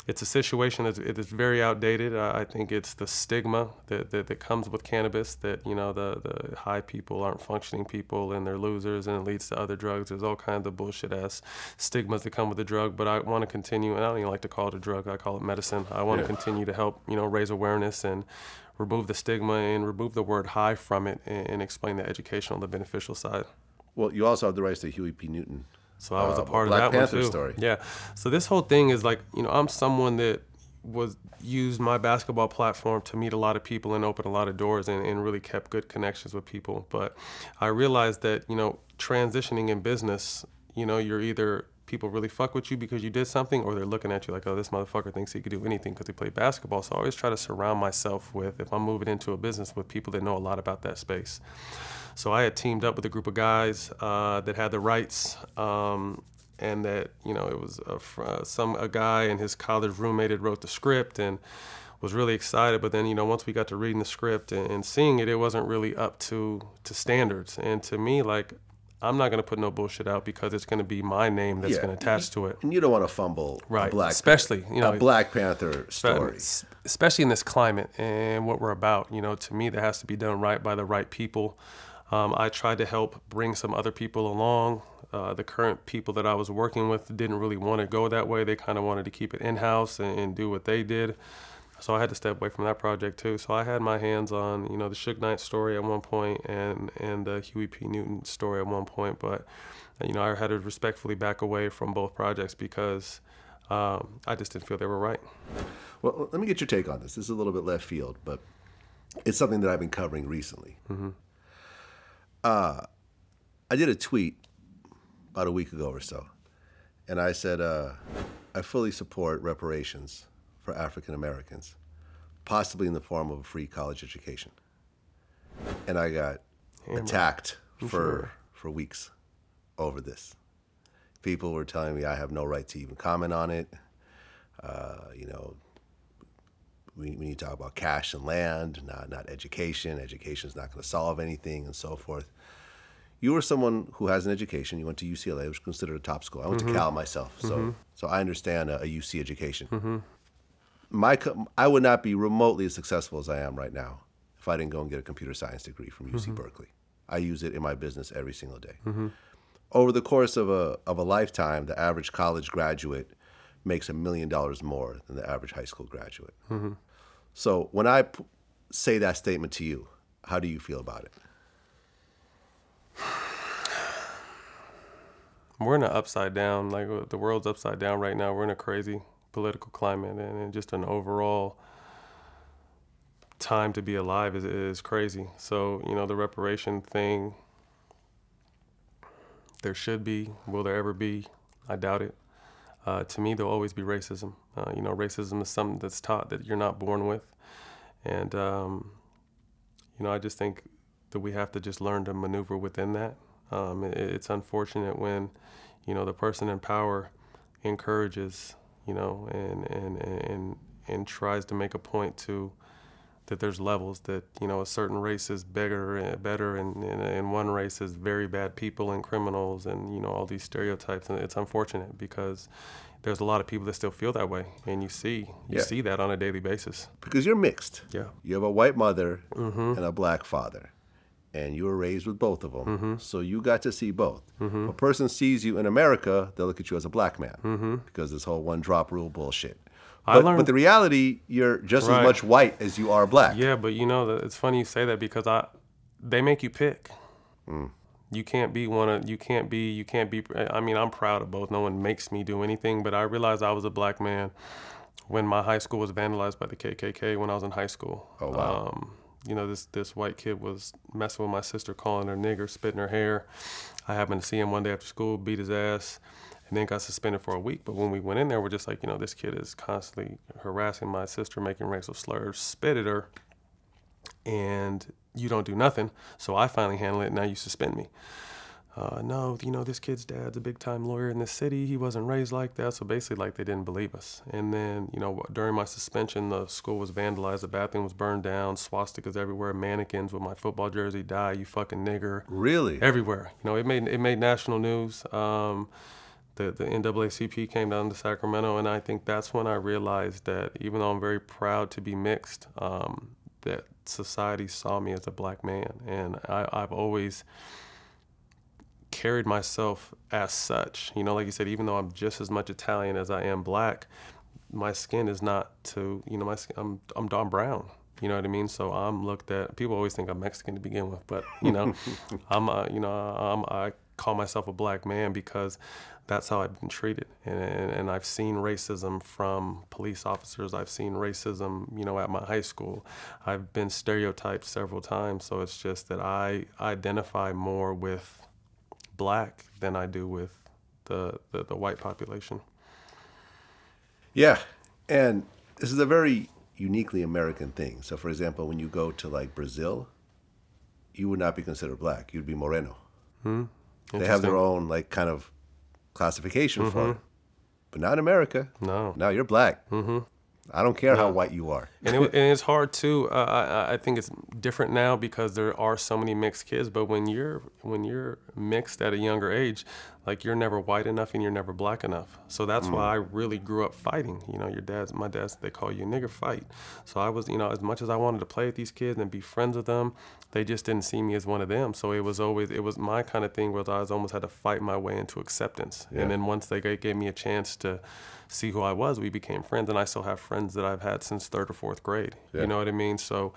It's a situation that's it is very outdated. I think it's the stigma that, that, that comes with cannabis that, you know, the, the high people aren't functioning people and they're losers, and it leads to other drugs. There's all kinds of bullshit-ass stigmas that come with the drug, but I want to continue, and I don't even like to call it a drug, I call it medicine. I want to yeah. continue to help, you know, raise awareness and remove the stigma and remove the word high from it, and, and explain the educational, the beneficial side. Well, you also have the rights to Huey P. Newton. So I was uh, a part of that Panther one too. Story. Yeah. So this whole thing is like, you know, I'm someone that was used my basketball platform to meet a lot of people and open a lot of doors, and, and really kept good connections with people. But I realized that, you know, transitioning in business, you know, you're either people really fuck with you because you did something, or they're looking at you like, oh, this motherfucker thinks he could do anything because he played basketball. So I always try to surround myself with, if I'm moving into a business, with people that know a lot about that space. So I had teamed up with a group of guys uh, that had the rights, um, and that, you know, it was a, uh, some a guy and his college roommate had wrote the script, and was really excited, but then, you know, once we got to reading the script and, and seeing it, it wasn't really up to, to standards. And to me, like, I'm not going to put no bullshit out because it's going to be my name that's yeah. going to attach to it. And you don't want to fumble right. Black especially, you know, a Black Panther story. Especially in this climate and what we're about. You know, to me, that has to be done right by the right people. Um, I tried to help bring some other people along. Uh, the current people that I was working with didn't really want to go that way. They kind of wanted to keep it in-house and, and do what they did. So I had to step away from that project too. So I had my hands on, you know, the Suge Knight story at one point, and and the Huey P. Newton story at one point. But, you know, I had to respectfully back away from both projects because um, I just didn't feel they were right. Well, let me get your take on this. This is a little bit left field, but it's something that I've been covering recently. Mm-hmm. uh, I did a tweet about a week ago or so, and I said, uh, I fully support reparations for African Americans, possibly in the form of a free college education. And I got Damn attacked for, sure. for weeks over this. People were telling me I have no right to even comment on it. Uh, you know, we, we need to talk about cash and land, not, not education. Education is not going to solve anything, and so forth. You were someone who has an education. You went to U C L A, which is considered a top school. I went mm-hmm. to Cal myself, so, mm-hmm. so I understand a, a U C education. Mm-hmm. My, I would not be remotely as successful as I am right now if I didn't go and get a computer science degree from U C mm-hmm. Berkeley. I use it in my business every single day. Mm-hmm. Over the course of a, of a lifetime, the average college graduate makes a million dollars more than the average high school graduate. Mm-hmm. So when I p say that statement to you, how do you feel about it? We're in an upside down, like the world's upside down right now. We're in a crazy political climate and just an overall time to be alive is, is crazy. So, you know, the reparation thing, there should be. Will there ever be? I doubt it. Uh, to me, there'll always be racism. Uh, you know, racism is something that's taught that you're not born with. And, um, you know, I just think that we have to just learn to maneuver within that. Um, it, it's unfortunate when, you know, the person in power encourages, you know, and, and, and, and tries to make a point to that there's levels, that, you know, a certain race is bigger, better, and, and, and one race is very bad people and criminals and, you know, all these stereotypes. And it's unfortunate because there's a lot of people that still feel that way. And you see, you yeah. see that on a daily basis. Because you're mixed. Yeah. You have a white mother mm-hmm. and a black father. And you were raised with both of them. Mm-hmm. So you got to see both. Mm-hmm. A person sees you in America, they'll look at you as a black man mm-hmm. because this whole one drop rule bullshit. But, I learned, but the reality, you're just right. as much white as you are black. Yeah, but you know, it's funny you say that because I, they make you pick. Mm. You can't be one of, you can't be, you can't be, I mean, I'm proud of both. No one makes me do anything, but I realized I was a black man when my high school was vandalized by the K K K when I was in high school. Oh, wow. Um, you know, this, this white kid was messing with my sister, calling her nigger, spitting her hair. I happened to see him one day after school, beat his ass. And then got suspended for a week. But when we went in there, we're just like, you know, this kid is constantly harassing my sister, making racial slurs, spit at her, and you don't do nothing. So I finally handle it, and now you suspend me. Uh, no, you know, this kid's dad's a big-time lawyer in this city. He wasn't raised like that. So basically, like, they didn't believe us. And then, you know, during my suspension, the school was vandalized. The bathroom was burned down, swastikas everywhere, mannequins with my football jersey, die, you fucking nigger. Really? Everywhere. You know, it made, it made national news. Um... The, the N double A C P came down to Sacramento, and I think that's when I realized that even though I'm very proud to be mixed, um, that society saw me as a black man. And I, I've always carried myself as such. You know, like you said, even though I'm just as much Italian as I am black, my skin is not to, you know, my skin, I'm, I'm Don Brown. You know what I mean? So I'm looked at, people always think I'm Mexican to begin with, but, you know, I'm, uh, you know, I'm, I call myself a black man because that's how I've been treated. And, and, and I've seen racism from police officers. I've seen racism, you know, at my high school. I've been stereotyped several times. So it's just that I identify more with black than I do with the, the, the white population. Yeah. And this is a very uniquely American thing. So for example, when you go to like Brazil, you would not be considered black. You'd be Moreno. Hmm. They have their own like kind of classification mm-hmm. for it, but not in America. No, no, you're black. Mm-hmm. I don't care no. how white you are. And, it, and it's hard too. Uh, I, I think it's different now because there are so many mixed kids. But when you're when you're mixed at a younger age, like you're never white enough and you're never black enough. So that's mm. why I really grew up fighting. You know, your dad's, my dad's, they call you a nigger, fight. So I was, you know, as much as I wanted to play with these kids and be friends with them, they just didn't see me as one of them. So it was always, it was my kind of thing where I was almost had to fight my way into acceptance. Yeah. And then once they gave me a chance to see who I was, we became friends. And I still have friends that I've had since third or fourth grade. Yeah. You know what I mean? So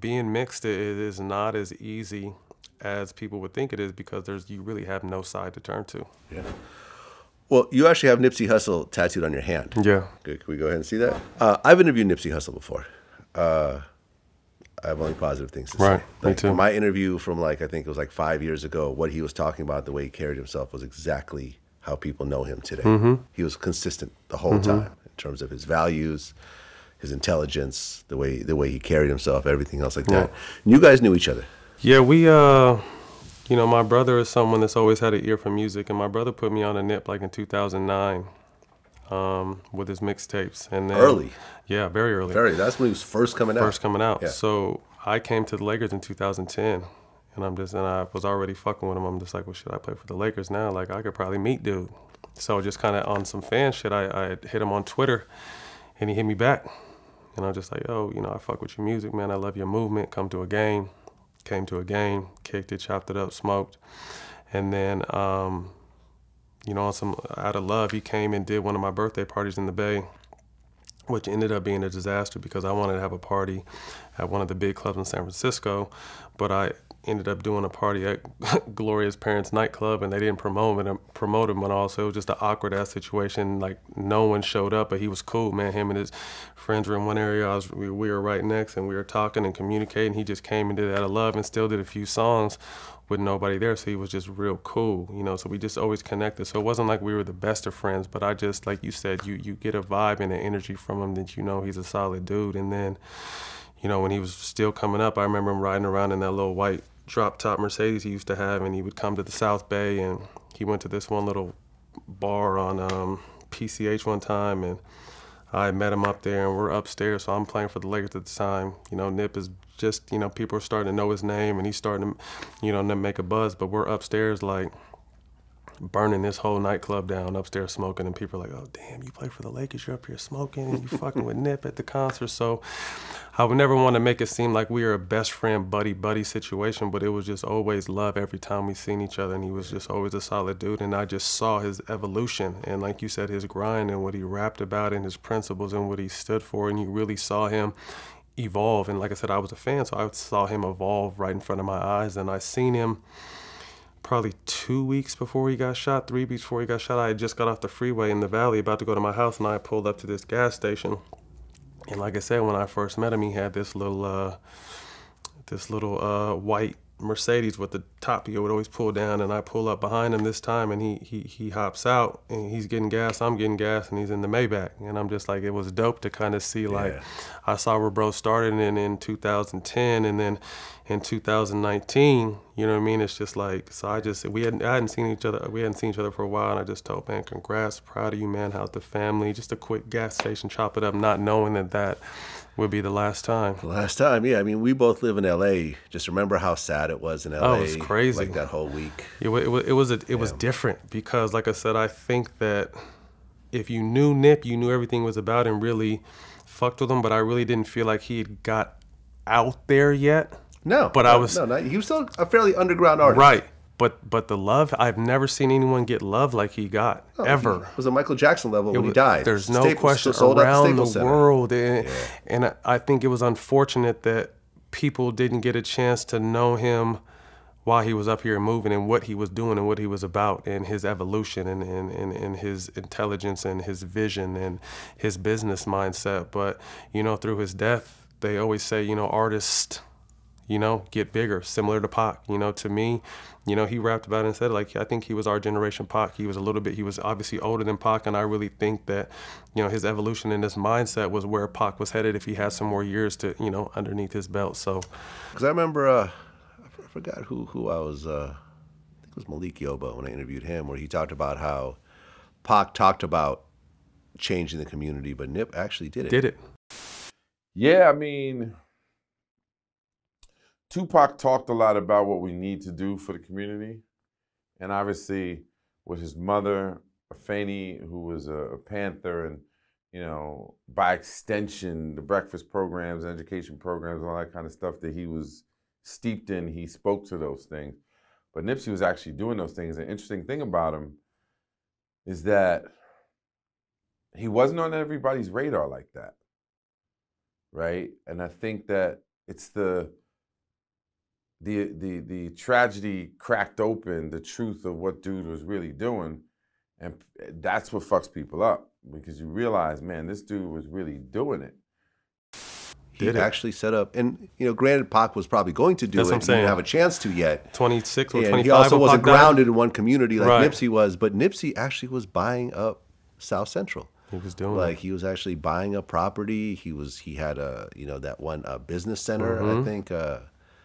being mixed is not as easy as people would think it is because there's you really have no side to turn to. Yeah. Well, you actually have Nipsey Hussle tattooed on your hand. Yeah. Good. Can we go ahead and see that? Uh, I've interviewed Nipsey Hussle before. Uh, I have only positive things to right. say. Like, me too. My interview from like, I think it was like five years ago, what he was talking about, the way he carried himself was exactly how people know him today. Mm-hmm. He was consistent the whole mm-hmm. time in terms of his values, his intelligence, the way the way he carried himself, everything else like yeah. that. And you guys knew each other. Yeah, we, uh, you know, my brother is someone that's always had an ear for music, and my brother put me on a Nip like in two thousand nine um, with his mixtapes. And then, early. Yeah, very early. Very, that's when he was first coming first out. First coming out. Yeah. So I came to the Lakers in two thousand ten, and I'm just, and I was already fucking with him. I'm just like, well, should I play for the Lakers now? Like, I could probably meet dude. So just kind of on some fan shit, I, I hit him on Twitter, and he hit me back. And I'm just like, oh, you know, I fuck with your music, man. I love your movement. Come to a game. Came to a game, kicked it, chopped it up, smoked. And then, um, you know, on some out of love, he came and did one of my birthday parties in the Bay, which ended up being a disaster because I wanted to have a party at one of the big clubs in San Francisco, but I ended up doing a party at Gloria's parents' nightclub, and they didn't promote him, promote him at all, so it was just an awkward-ass situation. Like, no one showed up, but he was cool, man. Him and his friends were in one area, I was, we, we were right next, and we were talking and communicating. He just came and did Out of Love and still did a few songs with nobody there, so he was just real cool, you know, so we just always connected. So it wasn't like we were the best of friends, but I just, like you said, you, you get a vibe and an energy from him that you know he's a solid dude, and then, you know, when he was still coming up, I remember him riding around in that little white drop-top Mercedes he used to have, and he would come to the South Bay, and he went to this one little bar on um, P C H one time, and I met him up there, and we're upstairs, so I'm playing for the Lakers at the time. You know, Nip is just, you know, people are starting to know his name, and he's starting to, you know, make a buzz, but we're upstairs, like, burning this whole nightclub down, upstairs smoking, and people are like, oh, damn, you play for the Lakers, you're up here smoking, and you fucking with Nip at the concert. So I would never want to make it seem like we are a best friend, buddy-buddy situation, but it was just always love every time we seen each other, and he was just always a solid dude, and I just saw his evolution, and like you said, his grind, and what he rapped about, and his principles, and what he stood for, and you really saw him evolve, and like I said, I was a fan, so I saw him evolve right in front of my eyes, and I seen him probably two weeks before he got shot, three weeks before he got shot. I had just got off the freeway in the valley about to go to my house, and I pulled up to this gas station. And like I said, when I first met him, he had this little uh, this little uh, white Mercedes with the top he would always pull down, and I pull up behind him this time, and he, he, he hops out, and he's getting gas, I'm getting gas, and he's in the Maybach. And I'm just like, it was dope to kind of see, like, yeah. I saw where bro started in, in two thousand ten, and then in two thousand nineteen, you know what I mean? It's just like, so I just, we hadn't, I hadn't seen each other, we hadn't seen each other for a while, and I just told, man, congrats, proud of you, man, how's the family? Just a quick gas station, chop it up, not knowing that that would be the last time. The last time, yeah. I mean, we both live in L A. Just remember how sad it was in L A. Oh, it was crazy. Like that whole week. It, it, it was a, it yeah. was different because, like I said, I think that if you knew Nip, you knew everything was about and really fucked with him, but I really didn't feel like he had got out there yet. No. But no, I was... No, not, he was still a fairly underground artist. Right. But but the love, I've never seen anyone get love like he got, oh, ever. It was a Michael Jackson level when was, he died. There's no Staples, question around the, the world. And, yeah. and I, I think it was unfortunate that people didn't get a chance to know him while he was up here moving and what he was doing and what he was about and his evolution and, and, and, and his intelligence and his vision and his business mindset. But, you know, through his death, they always say, you know, artists... you know, get bigger, similar to Pac. You know, to me, you know, he rapped about it and said, like, I think he was our generation Pac. He was a little bit, he was obviously older than Pac, and I really think that, you know, his evolution and his mindset was where Pac was headed if he had some more years to, you know, underneath his belt, so. Because I remember, uh, I forgot who, who I was, uh, I think it was Malik Yoba when I interviewed him, where he talked about how Pac talked about changing the community, but Nip actually did it. Did it. Yeah, I mean... Tupac talked a lot about what we need to do for the community, and obviously with his mother, Fannie, who was a Panther, and, you know, by extension, the breakfast programs, education programs, all that kind of stuff that he was steeped in, he spoke to those things. But Nipsey was actually doing those things. The interesting thing about him is that he wasn't on everybody's radar like that, right? And I think that it's the... The, the, the tragedy cracked open the truth of what dude was really doing, and that's what fucks people up, because you realize, man, this dude was really doing it. He Did it. actually set up, and, you know, granted, Pac was probably going to do that's it, and he didn't have a chance to yet. twenty-six or twenty-five. And he also wasn't Pac grounded died. in one community like right. Nipsey was, but Nipsey actually was buying up South Central. He was doing like it. He was actually buying a property. He was he had a you know that one uh, business center, mm-hmm. I think. Uh,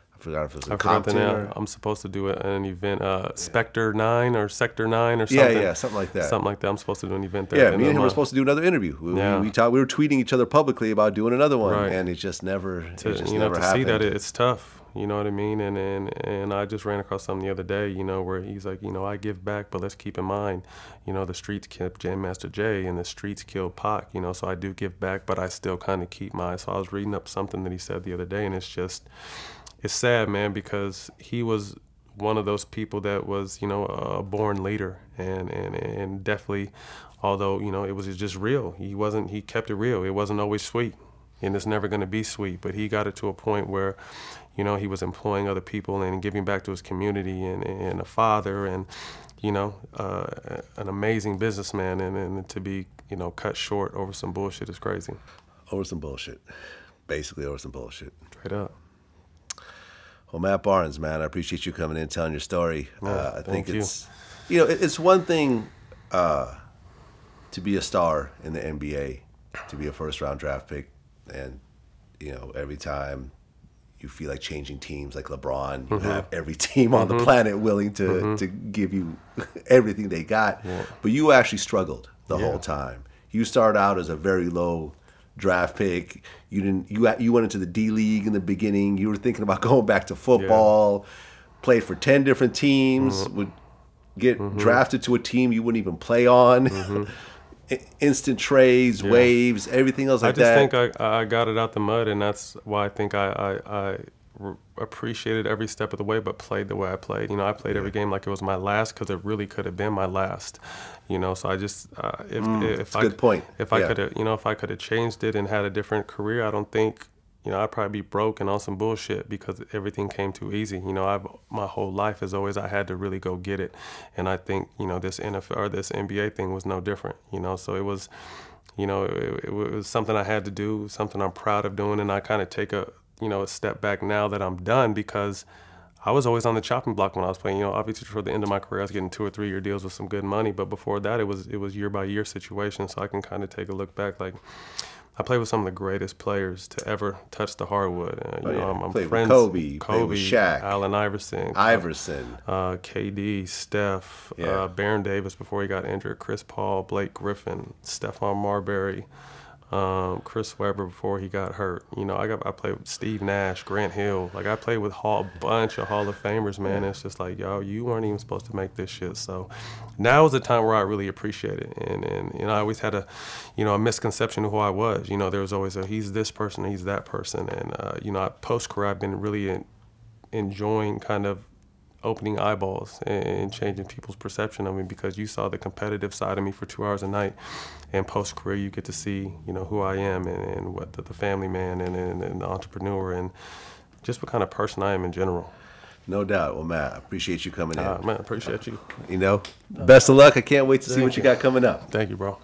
I forgot if it was a I forgot the name. I'm supposed to do an event, uh, yeah. Spectre nine or Sector nine or something. Yeah, yeah, something like that. Something like that. I'm supposed to do an event there. Yeah, me and him were supposed to do another interview. We, yeah. we, we, talk, we were tweeting each other publicly about doing another one, right. and it just never to, it just you never know, to happened. see that, it's tough, you know what I mean? And, and, and I just ran across something the other day, you know, where he's like, you know, I give back, but let's keep in mind, you know, the streets killed Jam Master Jay and the streets killed Pac, you know, so I do give back, but I still kind of keep my, so I was reading up something that he said the other day, and it's just... It's sad, man, because he was one of those people that was, you know, a born leader, and and and definitely, although, you know, it was just real. He wasn't. He kept it real. It wasn't always sweet. and it's never going to be sweet. But he got it to a point where, you know, he was employing other people and giving back to his community, and, and a father, and, you know, uh, an amazing businessman. And, and to be, you know, cut short over some bullshit is crazy. Over some bullshit. Basically over some bullshit. Straight up. Well, Matt Barnes, man, I appreciate you coming in and telling your story. Yeah, uh, I think it's, you. you know, it's one thing uh, to be a star in the N B A, to be a first-round draft pick, and, you know, every time you feel like changing teams, like LeBron, you mm-hmm. have every team on mm-hmm. the planet willing to, mm-hmm. to give you everything they got. Yeah. But you actually struggled the yeah. whole time. You started out as a very low draft pick. You didn't. You you went into the D League in the beginning. You were thinking about going back to football. Yeah. Played for ten different teams. Mm-hmm. Would get mm-hmm. drafted to a team you wouldn't even play on. Mm-hmm. Instant trades, yeah. waves, everything else like that. I just that. think I, I got it out the mud, and that's why I think I, I, I appreciated every step of the way, but played the way I played. You know, I played every game like it was my last, because it really could have been my last. You know, so I just uh, if mm, if that's I a good point. if yeah. I could have, you know, if I could have changed it and had a different career, I don't think, you know, I'd probably be broke and on some bullshit, because everything came too easy. You know, I've my whole life is always I had to really go get it, and I think, you know, this N F L or this N B A thing was no different. You know, so it was, you know, it, it was something I had to do, something I'm proud of doing, and I kind of take a you know, a step back now that I'm done, because I was always on the chopping block when I was playing. You know, obviously toward the end of my career, I was getting two or three year deals with some good money, but before that, it was it was year by year situation. So I can kind of take a look back. Like, I played with some of the greatest players to ever touch the hardwood. Uh, you oh, yeah. know, I'm, I'm played friends with Kobe, Kobe, played with Shaq, Allen Iverson, Iverson, uh, K D, Steph, yeah. uh, Baron Davis before he got injured, Chris Paul, Blake Griffin, Stephon Marbury. Um, Chris Webber before he got hurt. You know, I got I played with Steve Nash, Grant Hill. Like, I played with Hall, a bunch of Hall of Famers, man. It's just like, yo, you weren't even supposed to make this shit. So now is the time where I really appreciate it. And, and you know, I always had a, you know, a misconception of who I was. You know, there was always a, he's this person, he's that person. And, uh, you know, post-career, I've been really in, enjoying kind of opening eyeballs and changing people's perception of me, because you saw the competitive side of me for two hours a night, and post career you get to see, you know, who I am, and, and what the, the family man, and, and, and the entrepreneur, and just what kind of person I am in general. No doubt. Well, Matt, I appreciate you coming in. Uh, man, I appreciate you. You know, best of luck. I can't wait to see what you got coming up. Thank you, bro.